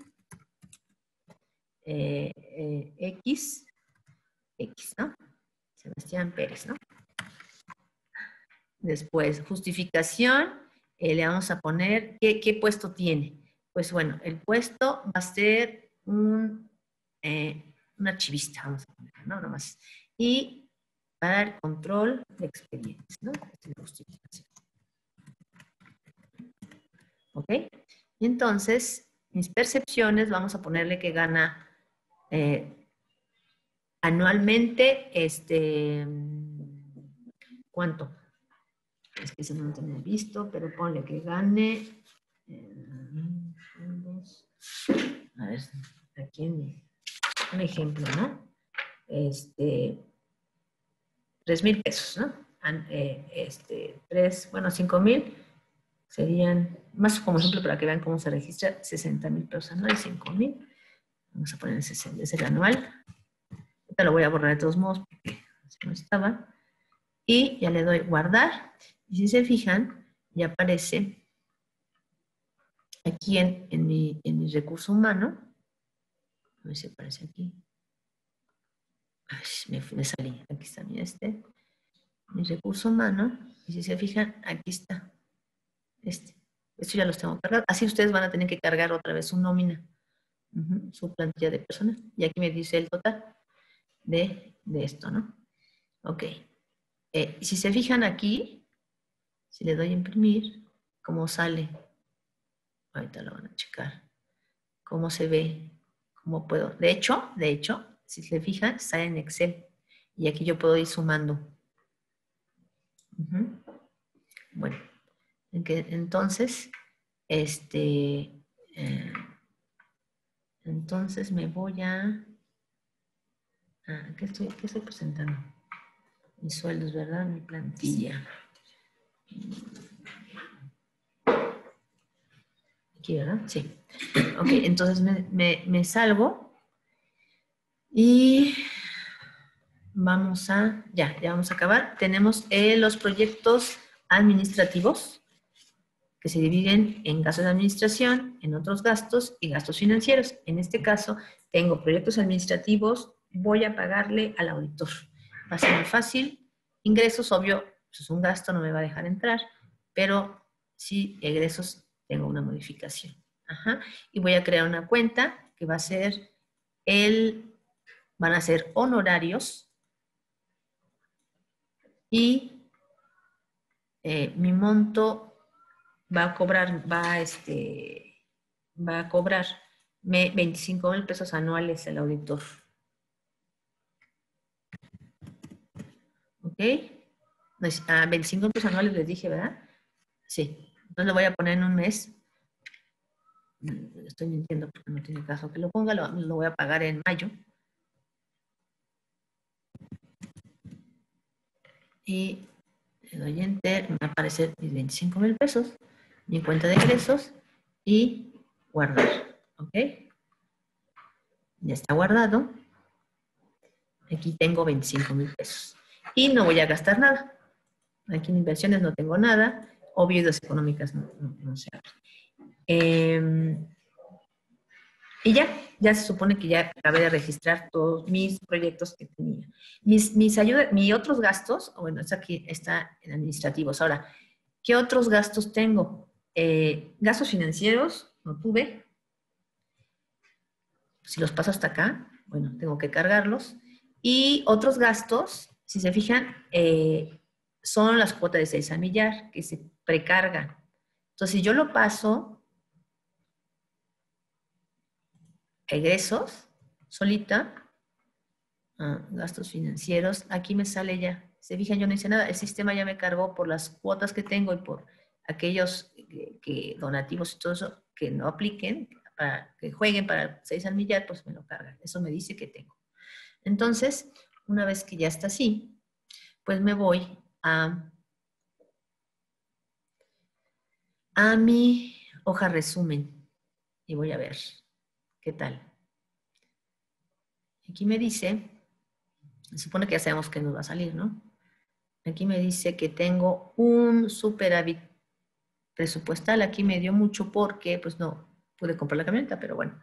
eh, eh, X, X, ¿no? Sebastián Pérez, ¿no? Después, justificación. Eh, le vamos a poner ¿qué, qué puesto tiene. Pues bueno, el puesto va a ser un, eh, un archivista, vamos a poner, ¿no? Nada más. Y para el control de expedientes, ¿no? ¿Ok? Y entonces, mis percepciones, vamos a ponerle que gana eh, anualmente, este, ¿cuánto? Es que se no lo tenía visto, pero ponle que gane. A ver, aquí un ejemplo, ¿no? Este, tres mil pesos, ¿no? Este, tres, bueno, cinco mil serían, más como ejemplo para que vean cómo se registra, sesenta mil pesos anuales, cinco mil. Vamos a poner el sesenta, es el anual. Ahorita lo voy a borrar de todos modos porque no estaba. Y ya le doy guardar. Y si se fijan, ya aparece aquí en, en, mi, en mi recurso humano. A ver si aparece aquí. Ay, me, me salí. Aquí está mi este. Mi recurso humano. Y si se fijan, aquí está. Este. Esto ya los tengo cargado. Así ustedes van a tener que cargar otra vez su nómina. Uh-huh, su plantilla de personas. Y aquí me dice el total de, de esto, ¿no? Ok. Eh, si se fijan aquí... Si le doy a imprimir, ¿cómo sale? Ahorita lo van a checar. ¿Cómo se ve? ¿Cómo puedo? De hecho, de hecho, si se fijan, sale en Excel. Y aquí yo puedo ir sumando. Uh-huh. Bueno, entonces, este, eh, entonces me voy a... Ah, ¿qué estoy, qué estoy presentando? Mis sueldos, ¿verdad? Mi plantilla. Aquí, ¿verdad? Sí. Ok, entonces me, me, me salgo y vamos a, ya, ya vamos a acabar. Tenemos eh, los proyectos administrativos que se dividen en gastos de administración, en otros gastos y gastos financieros. En este caso, tengo proyectos administrativos, voy a pagarle al auditor. Va a ser muy fácil. Ingresos, obvio. Entonces, un gasto no me va a dejar entrar, pero si egresos tengo una modificación. Ajá. Y voy a crear una cuenta que va a ser el, van a ser honorarios y eh, mi monto va a cobrar, va a, este, va a cobrar veinticinco mil pesos anuales el auditor. ¿Ok? A veinticinco pesos anuales les dije, ¿verdad? Sí. Entonces lo voy a poner en un mes. Estoy mintiendo porque no tiene caso que lo ponga. Lo, lo voy a pagar en mayo. Y le doy enter. Me va a aparecer mis veinticinco mil pesos. Mi cuenta de ingresos. Y guardar. ¿Ok? Ya está guardado. Aquí tengo veinticinco mil pesos. Y no voy a gastar nada. Aquí en inversiones no tengo nada. Obvio, y las económicas no, no, no se abren. Eh, y ya, ya se supone que ya acabé de registrar todos mis proyectos que tenía. Mis, mis, ayuda, mis otros gastos, bueno, es aquí está en administrativos. Ahora, ¿qué otros gastos tengo? Eh, gastos financieros, no tuve. Si los paso hasta acá, bueno, tengo que cargarlos. Y otros gastos, si se fijan, eh, son las cuotas de seis al millar que se precargan. Entonces, si yo lo paso egresos, solita, ah, gastos financieros, aquí me sale ya. Se fijan, yo no hice nada, el sistema ya me cargó por las cuotas que tengo y por aquellos que, que donativos y todo eso que no apliquen, para que jueguen para seis al millar, pues me lo cargan. Eso me dice que tengo. Entonces, una vez que ya está así, pues me voy a, a mi hoja resumen y voy a ver qué tal. Aquí me dice, se supone que ya sabemos que nos va a salir, ¿no? Aquí me dice que tengo un superávit presupuestal. Aquí me dio mucho porque, pues no, pude comprar la camioneta, pero bueno.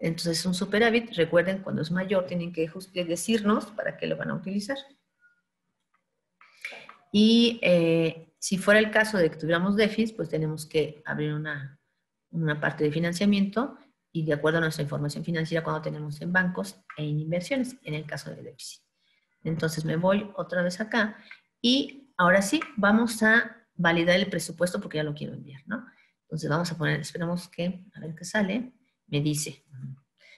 Entonces es un superávit. Recuerden, cuando es mayor tienen que decirnos para qué lo van a utilizar. Y eh, si fuera el caso de que tuviéramos déficit, pues tenemos que abrir una, una parte de financiamiento y de acuerdo a nuestra información financiera cuando tenemos en bancos e en inversiones, en el caso de déficit. Entonces me voy otra vez acá. Y ahora sí, vamos a validar el presupuesto porque ya lo quiero enviar, ¿no? Entonces vamos a poner, esperamos que, a ver qué sale, me dice.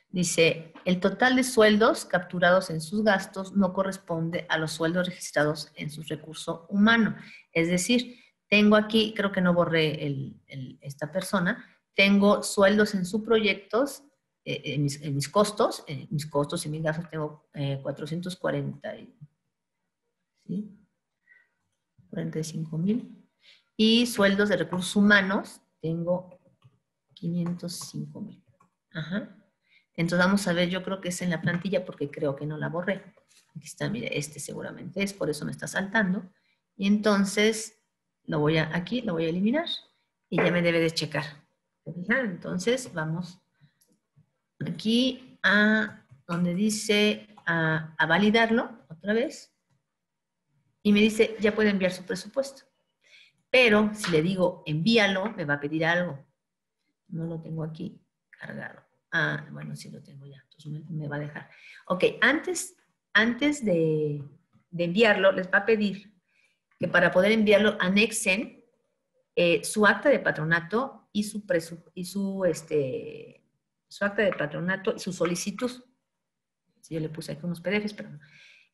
Dice, el total de sueldos capturados en sus gastos no corresponde a los sueldos registrados en su recurso humano. Es decir, tengo aquí, creo que no borré el, el, esta persona, tengo sueldos en sus proyectos, eh, en, mis, en mis costos, en mis costos y mis gastos tengo eh, cuatrocientos cuarenta. ¿Sí? cuarenta y cinco mil. Y sueldos de recursos humanos, tengo quinientos cinco mil. Ajá. Entonces vamos a ver, yo creo que es en la plantilla porque creo que no la borré. Aquí está, mire, este seguramente es, por eso me está saltando. Y entonces, lo voy a, aquí lo voy a eliminar y ya me debe de checar. Entonces vamos aquí a donde dice a, a validarlo otra vez. Y me dice, ya puede enviar su presupuesto. Pero si le digo, envíalo, me va a pedir algo. No lo tengo aquí cargado. Ah, bueno, sí lo tengo ya. Entonces me, me va a dejar. Ok, antes, antes de, de enviarlo, les va a pedir que para poder enviarlo anexen eh, su acta de patronato y su, presu, y su, este, su acta de patronato y su solicitud. Sí, yo le puse aquí unos P D Fs, pero no.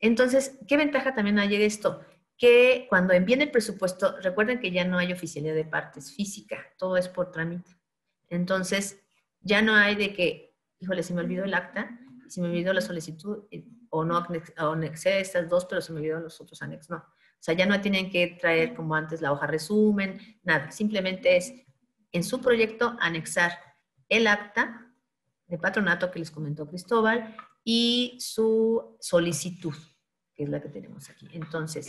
Entonces, ¿qué ventaja también hay de esto? Que cuando envíen el presupuesto, recuerden que ya no hay oficialidad de partes física, todo es por trámite. Entonces, ya no hay de que, híjole, se me olvidó el acta, se me olvidó la solicitud, o no anexé estas dos, pero se me olvidaron los otros anexos, no. O sea, ya no tienen que traer como antes la hoja resumen, nada. Simplemente es, en su proyecto, anexar el acta de patronato que les comentó Cristóbal, y su solicitud, que es la que tenemos aquí. Entonces,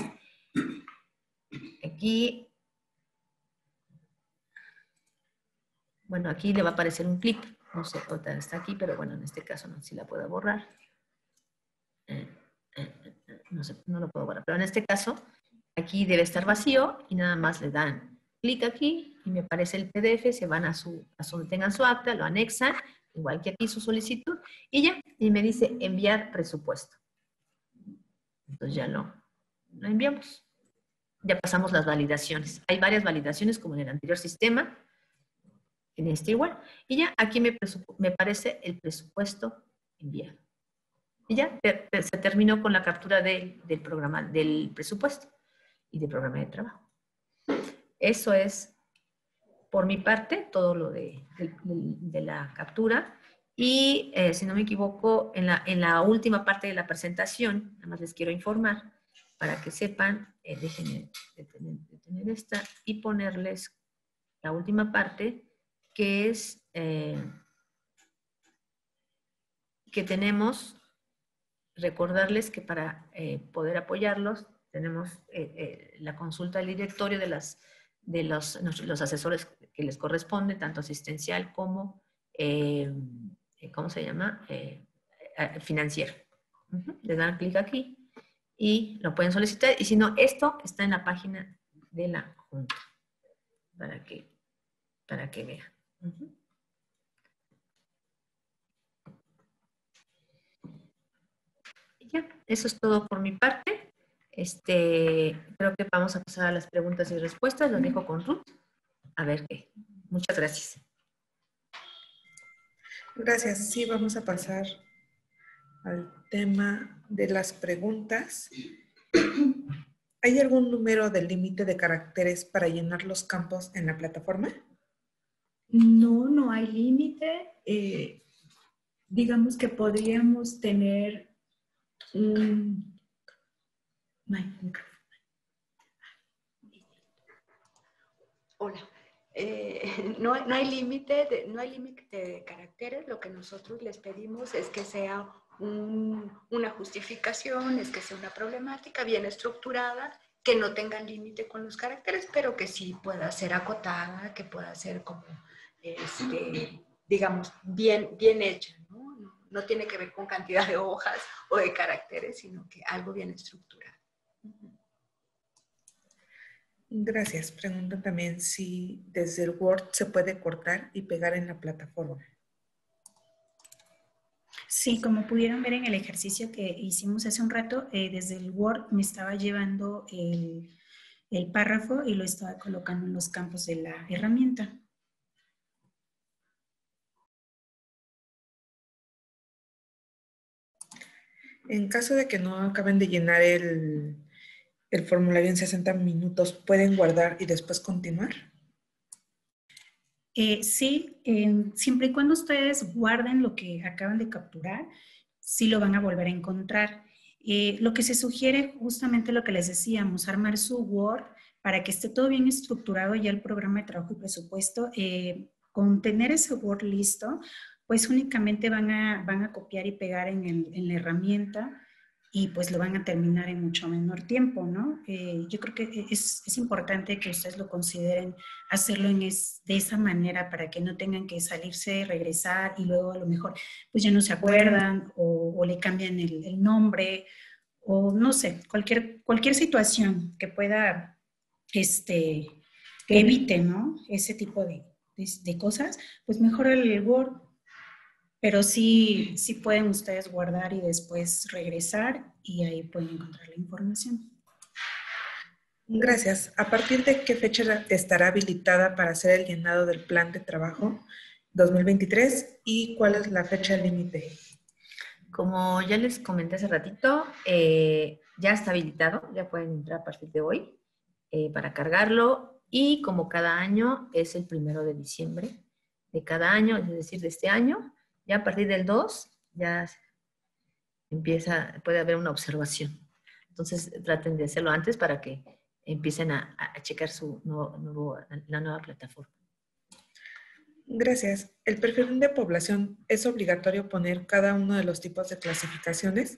aquí, bueno, aquí le va a aparecer un clip. No sé, otra está aquí, pero bueno, en este caso no sé si la puedo borrar. Eh, eh, no sé, no lo puedo borrar. Pero en este caso, aquí debe estar vacío y nada más le dan clic aquí y me aparece el P D F, se van a su, a donde tengan su acta, lo anexan, igual que aquí su solicitud, y ya, y me dice enviar presupuesto. Entonces ya lo, lo enviamos. Ya pasamos las validaciones. Hay varias validaciones como en el anterior sistema, en este igual, y ya aquí me, me parece el presupuesto enviado. Y ya per, per, se terminó con la captura del, del programa, del presupuesto y del programa de trabajo. Eso es, por mi parte, todo lo de, de, de la captura. Y eh, si no me equivoco, en la, en la última parte de la presentación, nada más les quiero informar, para que sepan, eh, déjenme detener, detener esta y ponerles la última parte, que es eh, que tenemos, recordarles que para eh, poder apoyarlos, tenemos eh, eh, la consulta del directorio de las de los, los asesores que les corresponde, tanto asistencial como, eh, ¿cómo se llama? Eh, financiero. Uh-huh. Les dan clic aquí y lo pueden solicitar. Y si no, esto está en la página de la Junta, para que, para que vean. Uh-huh. Ya, eso es todo por mi parte. Este, creo que vamos a pasar a las preguntas y respuestas. Los dejo con Ruth. A ver qué. Muchas gracias. Gracias. Sí, vamos a pasar al tema de las preguntas. ¿Hay algún número de límite de caracteres para llenar los campos en la plataforma? No, no hay límite. Eh, digamos que podríamos tener un... Hola. Eh, no, no hay límite, no hay límite de caracteres. Lo que nosotros les pedimos es que sea un, una justificación, es que sea una problemática bien estructurada, que no tenga límite con los caracteres, pero que sí pueda ser acotada, que pueda ser como, este, digamos, bien, bien hecha, ¿no? No, no tiene que ver con cantidad de hojas o de caracteres, sino que algo bien estructurado. Gracias. Pregunta también si desde el Word se puede cortar y pegar en la plataforma. Sí, como pudieron ver en el ejercicio que hicimos hace un rato, eh, desde el Word me estaba llevando el, el párrafo y lo estaba colocando en los campos de la herramienta. En caso de que no acaben de llenar el... el formulario en sesenta minutos, ¿pueden guardar y después continuar? Eh, sí, eh, siempre y cuando ustedes guarden lo que acaban de capturar, sí lo van a volver a encontrar. Eh, lo que se sugiere, justamente lo que les decíamos, armar su Word para que esté todo bien estructurado ya el programa de trabajo y presupuesto. Eh, con tener ese Word listo, pues únicamente van a, van a copiar y pegar en, el, en la herramienta, y pues lo van a terminar en mucho menor tiempo, ¿no? Eh, yo creo que es, es importante que ustedes lo consideren hacerlo en es, de esa manera para que no tengan que salirse, regresar y luego a lo mejor pues ya no se acuerdan o, o le cambian el, el nombre o no sé, cualquier, cualquier situación que pueda, este, que evite, ¿no? Ese tipo de, de, de cosas, pues mejor el Word. Pero sí, sí pueden ustedes guardar y después regresar y ahí pueden encontrar la información. Gracias. ¿A partir de qué fecha estará habilitada para hacer el llenado del plan de trabajo dos mil veintitrés y cuál es la fecha límite? Como ya les comenté hace ratito, eh, ya está habilitado, ya pueden entrar a partir de hoy eh, para cargarlo y como cada año es el primero de diciembre de cada año, es decir, de este año. Ya a partir del dos, ya empieza, puede haber una observación. Entonces, traten de hacerlo antes para que empiecen a, a checar su nuevo, nuevo, la nueva plataforma. Gracias. ¿El perfil de población es obligatorio poner cada uno de los tipos de clasificaciones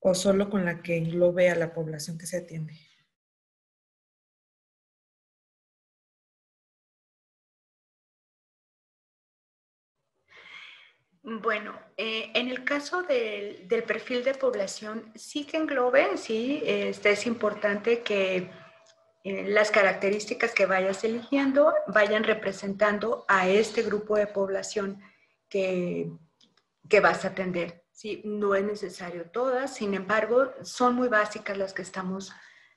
o solo con la que englobe a la población que se atiende? Bueno, eh, en el caso del, del perfil de población, sí que engloben, sí, este, es importante que eh, las características que vayas eligiendo vayan representando a este grupo de población que, que vas a atender, ¿sí? No es necesario todas, sin embargo, son muy básicas las que estamos,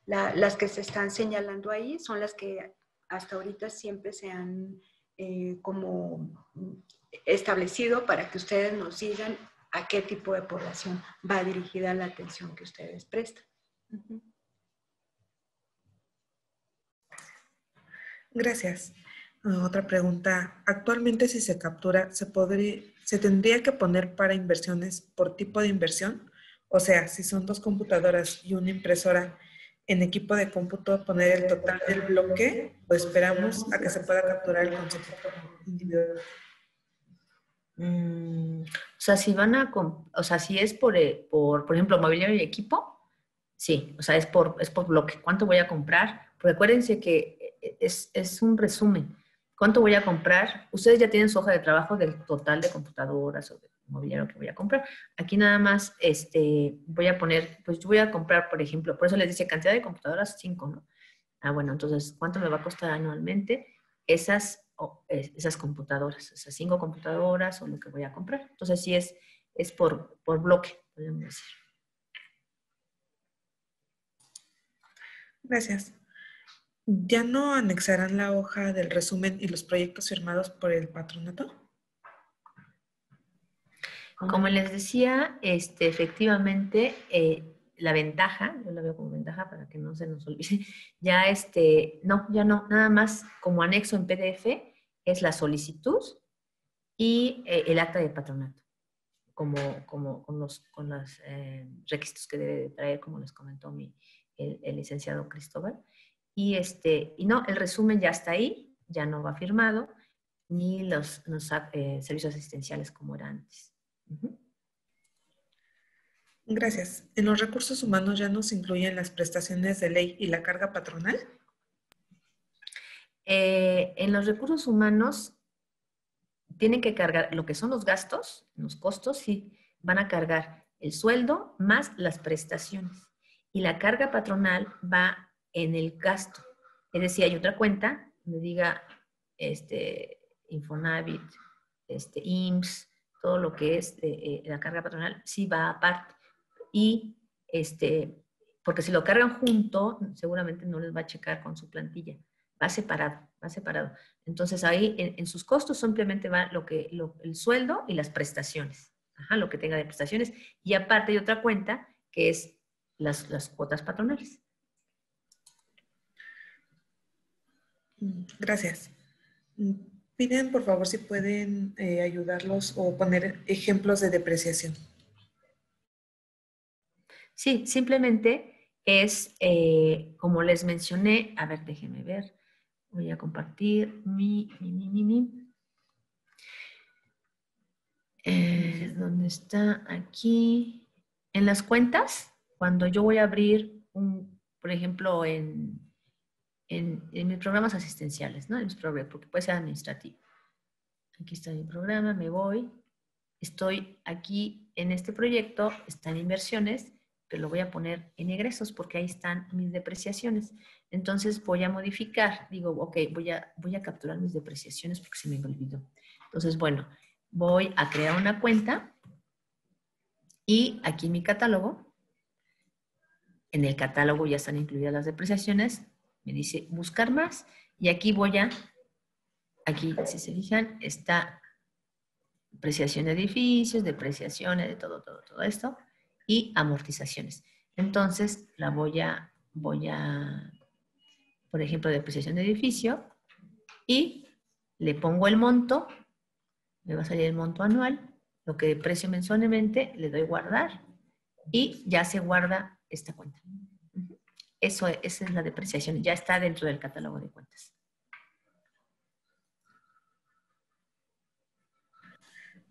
la, las que se están señalando ahí, son las que hasta ahorita siempre se han eh, como... establecido para que ustedes nos digan a qué tipo de población va dirigida la atención que ustedes prestan. Gracias. Otra pregunta. Actualmente, si se captura, ¿se podría, se tendría que poner para inversiones por tipo de inversión? O sea, si son dos computadoras y una impresora, en equipo de cómputo poner el total del bloque o esperamos a que se pueda capturar el concepto individual. Mm, o sea, si van a, o sea, si es por, por, por ejemplo, mobiliario y equipo, sí, o sea, es por, es por bloque. ¿Cuánto voy a comprar? Recuérdense que es, es un resumen. ¿Cuánto voy a comprar? Ustedes ya tienen su hoja de trabajo del total de computadoras o de mobiliario que voy a comprar. Aquí nada más este, voy a poner, pues yo voy a comprar, por ejemplo, por eso les dice cantidad de computadoras, cinco, ¿no? Ah, bueno, entonces, ¿cuánto me va a costar anualmente esas esas computadoras, esas cinco computadoras o lo que voy a comprar? Entonces sí es, es por, por bloque, podemos decir. Gracias. ¿Ya no anexarán la hoja del resumen y los proyectos firmados por el patronato? Como les decía, este, efectivamente, eh, la ventaja, yo la veo como ventaja para que no se nos olvide, ya este, no, ya no, nada más como anexo en P D F es la solicitud y eh, el acta de patronato, como, como con los con las, eh, requisitos que debe de traer, como les comentó mi, el, el licenciado Cristóbal. Y, este, y no, el resumen ya está ahí, ya no va firmado, ni los, los eh, servicios asistenciales como era antes. Uh-huh. Gracias. ¿En los recursos humanos ya nos incluyen las prestaciones de ley y la carga patronal? Eh, en los recursos humanos tienen que cargar lo que son los gastos, los costos, sí, van a cargar el sueldo más las prestaciones. Y la carga patronal va en el gasto. Es decir, hay otra cuenta donde diga este, Infonavit, este, I M S S, todo lo que es eh, la carga patronal, sí va aparte. Y, este, porque si lo cargan junto, seguramente no les va a checar con su plantilla. Va separado, va separado. Entonces, ahí en, en sus costos simplemente va lo que, lo, el sueldo y las prestaciones. Ajá, lo que tenga de prestaciones. Y aparte hay otra cuenta que es las, las cuotas patronales. Gracias. Piden, por favor, si pueden eh, ayudarlos o poner ejemplos de depreciación. Sí, simplemente es, eh, como les mencioné, a ver, déjenme ver, voy a compartir mi, mi, mi, mi, mi. Eh, ¿Dónde está? Aquí. En las cuentas, cuando yo voy a abrir, un, por ejemplo, en... En, en mis programas asistenciales, ¿no? En mis programas, porque puede ser administrativo. Aquí está mi programa, me voy. Estoy aquí en este proyecto, están inversiones, pero lo voy a poner en egresos porque ahí están mis depreciaciones. Entonces voy a modificar, digo, ok, voy a, voy a capturar mis depreciaciones porque se me olvidó. Entonces, bueno, voy a crear una cuenta y aquí en mi catálogo, en el catálogo ya están incluidas las depreciaciones. Me dice buscar más y aquí voy a, aquí si se fijan, está depreciación de edificios, depreciaciones de todo, todo, todo esto y amortizaciones. Entonces la voy a, voy a, por ejemplo, depreciación de edificio y le pongo el monto, me va a salir el monto anual, lo que deprecio mensualmente, le doy guardar y ya se guarda esta cuenta. Eso, esa es la depreciación, ya está dentro del catálogo de cuentas.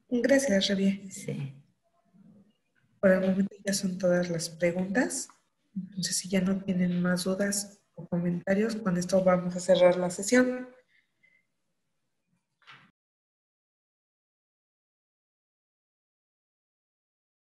Gracias, Revie. Sí. Por el momento ya son todas las preguntas. Entonces, si ya no tienen más dudas o comentarios, con esto vamos a cerrar la sesión.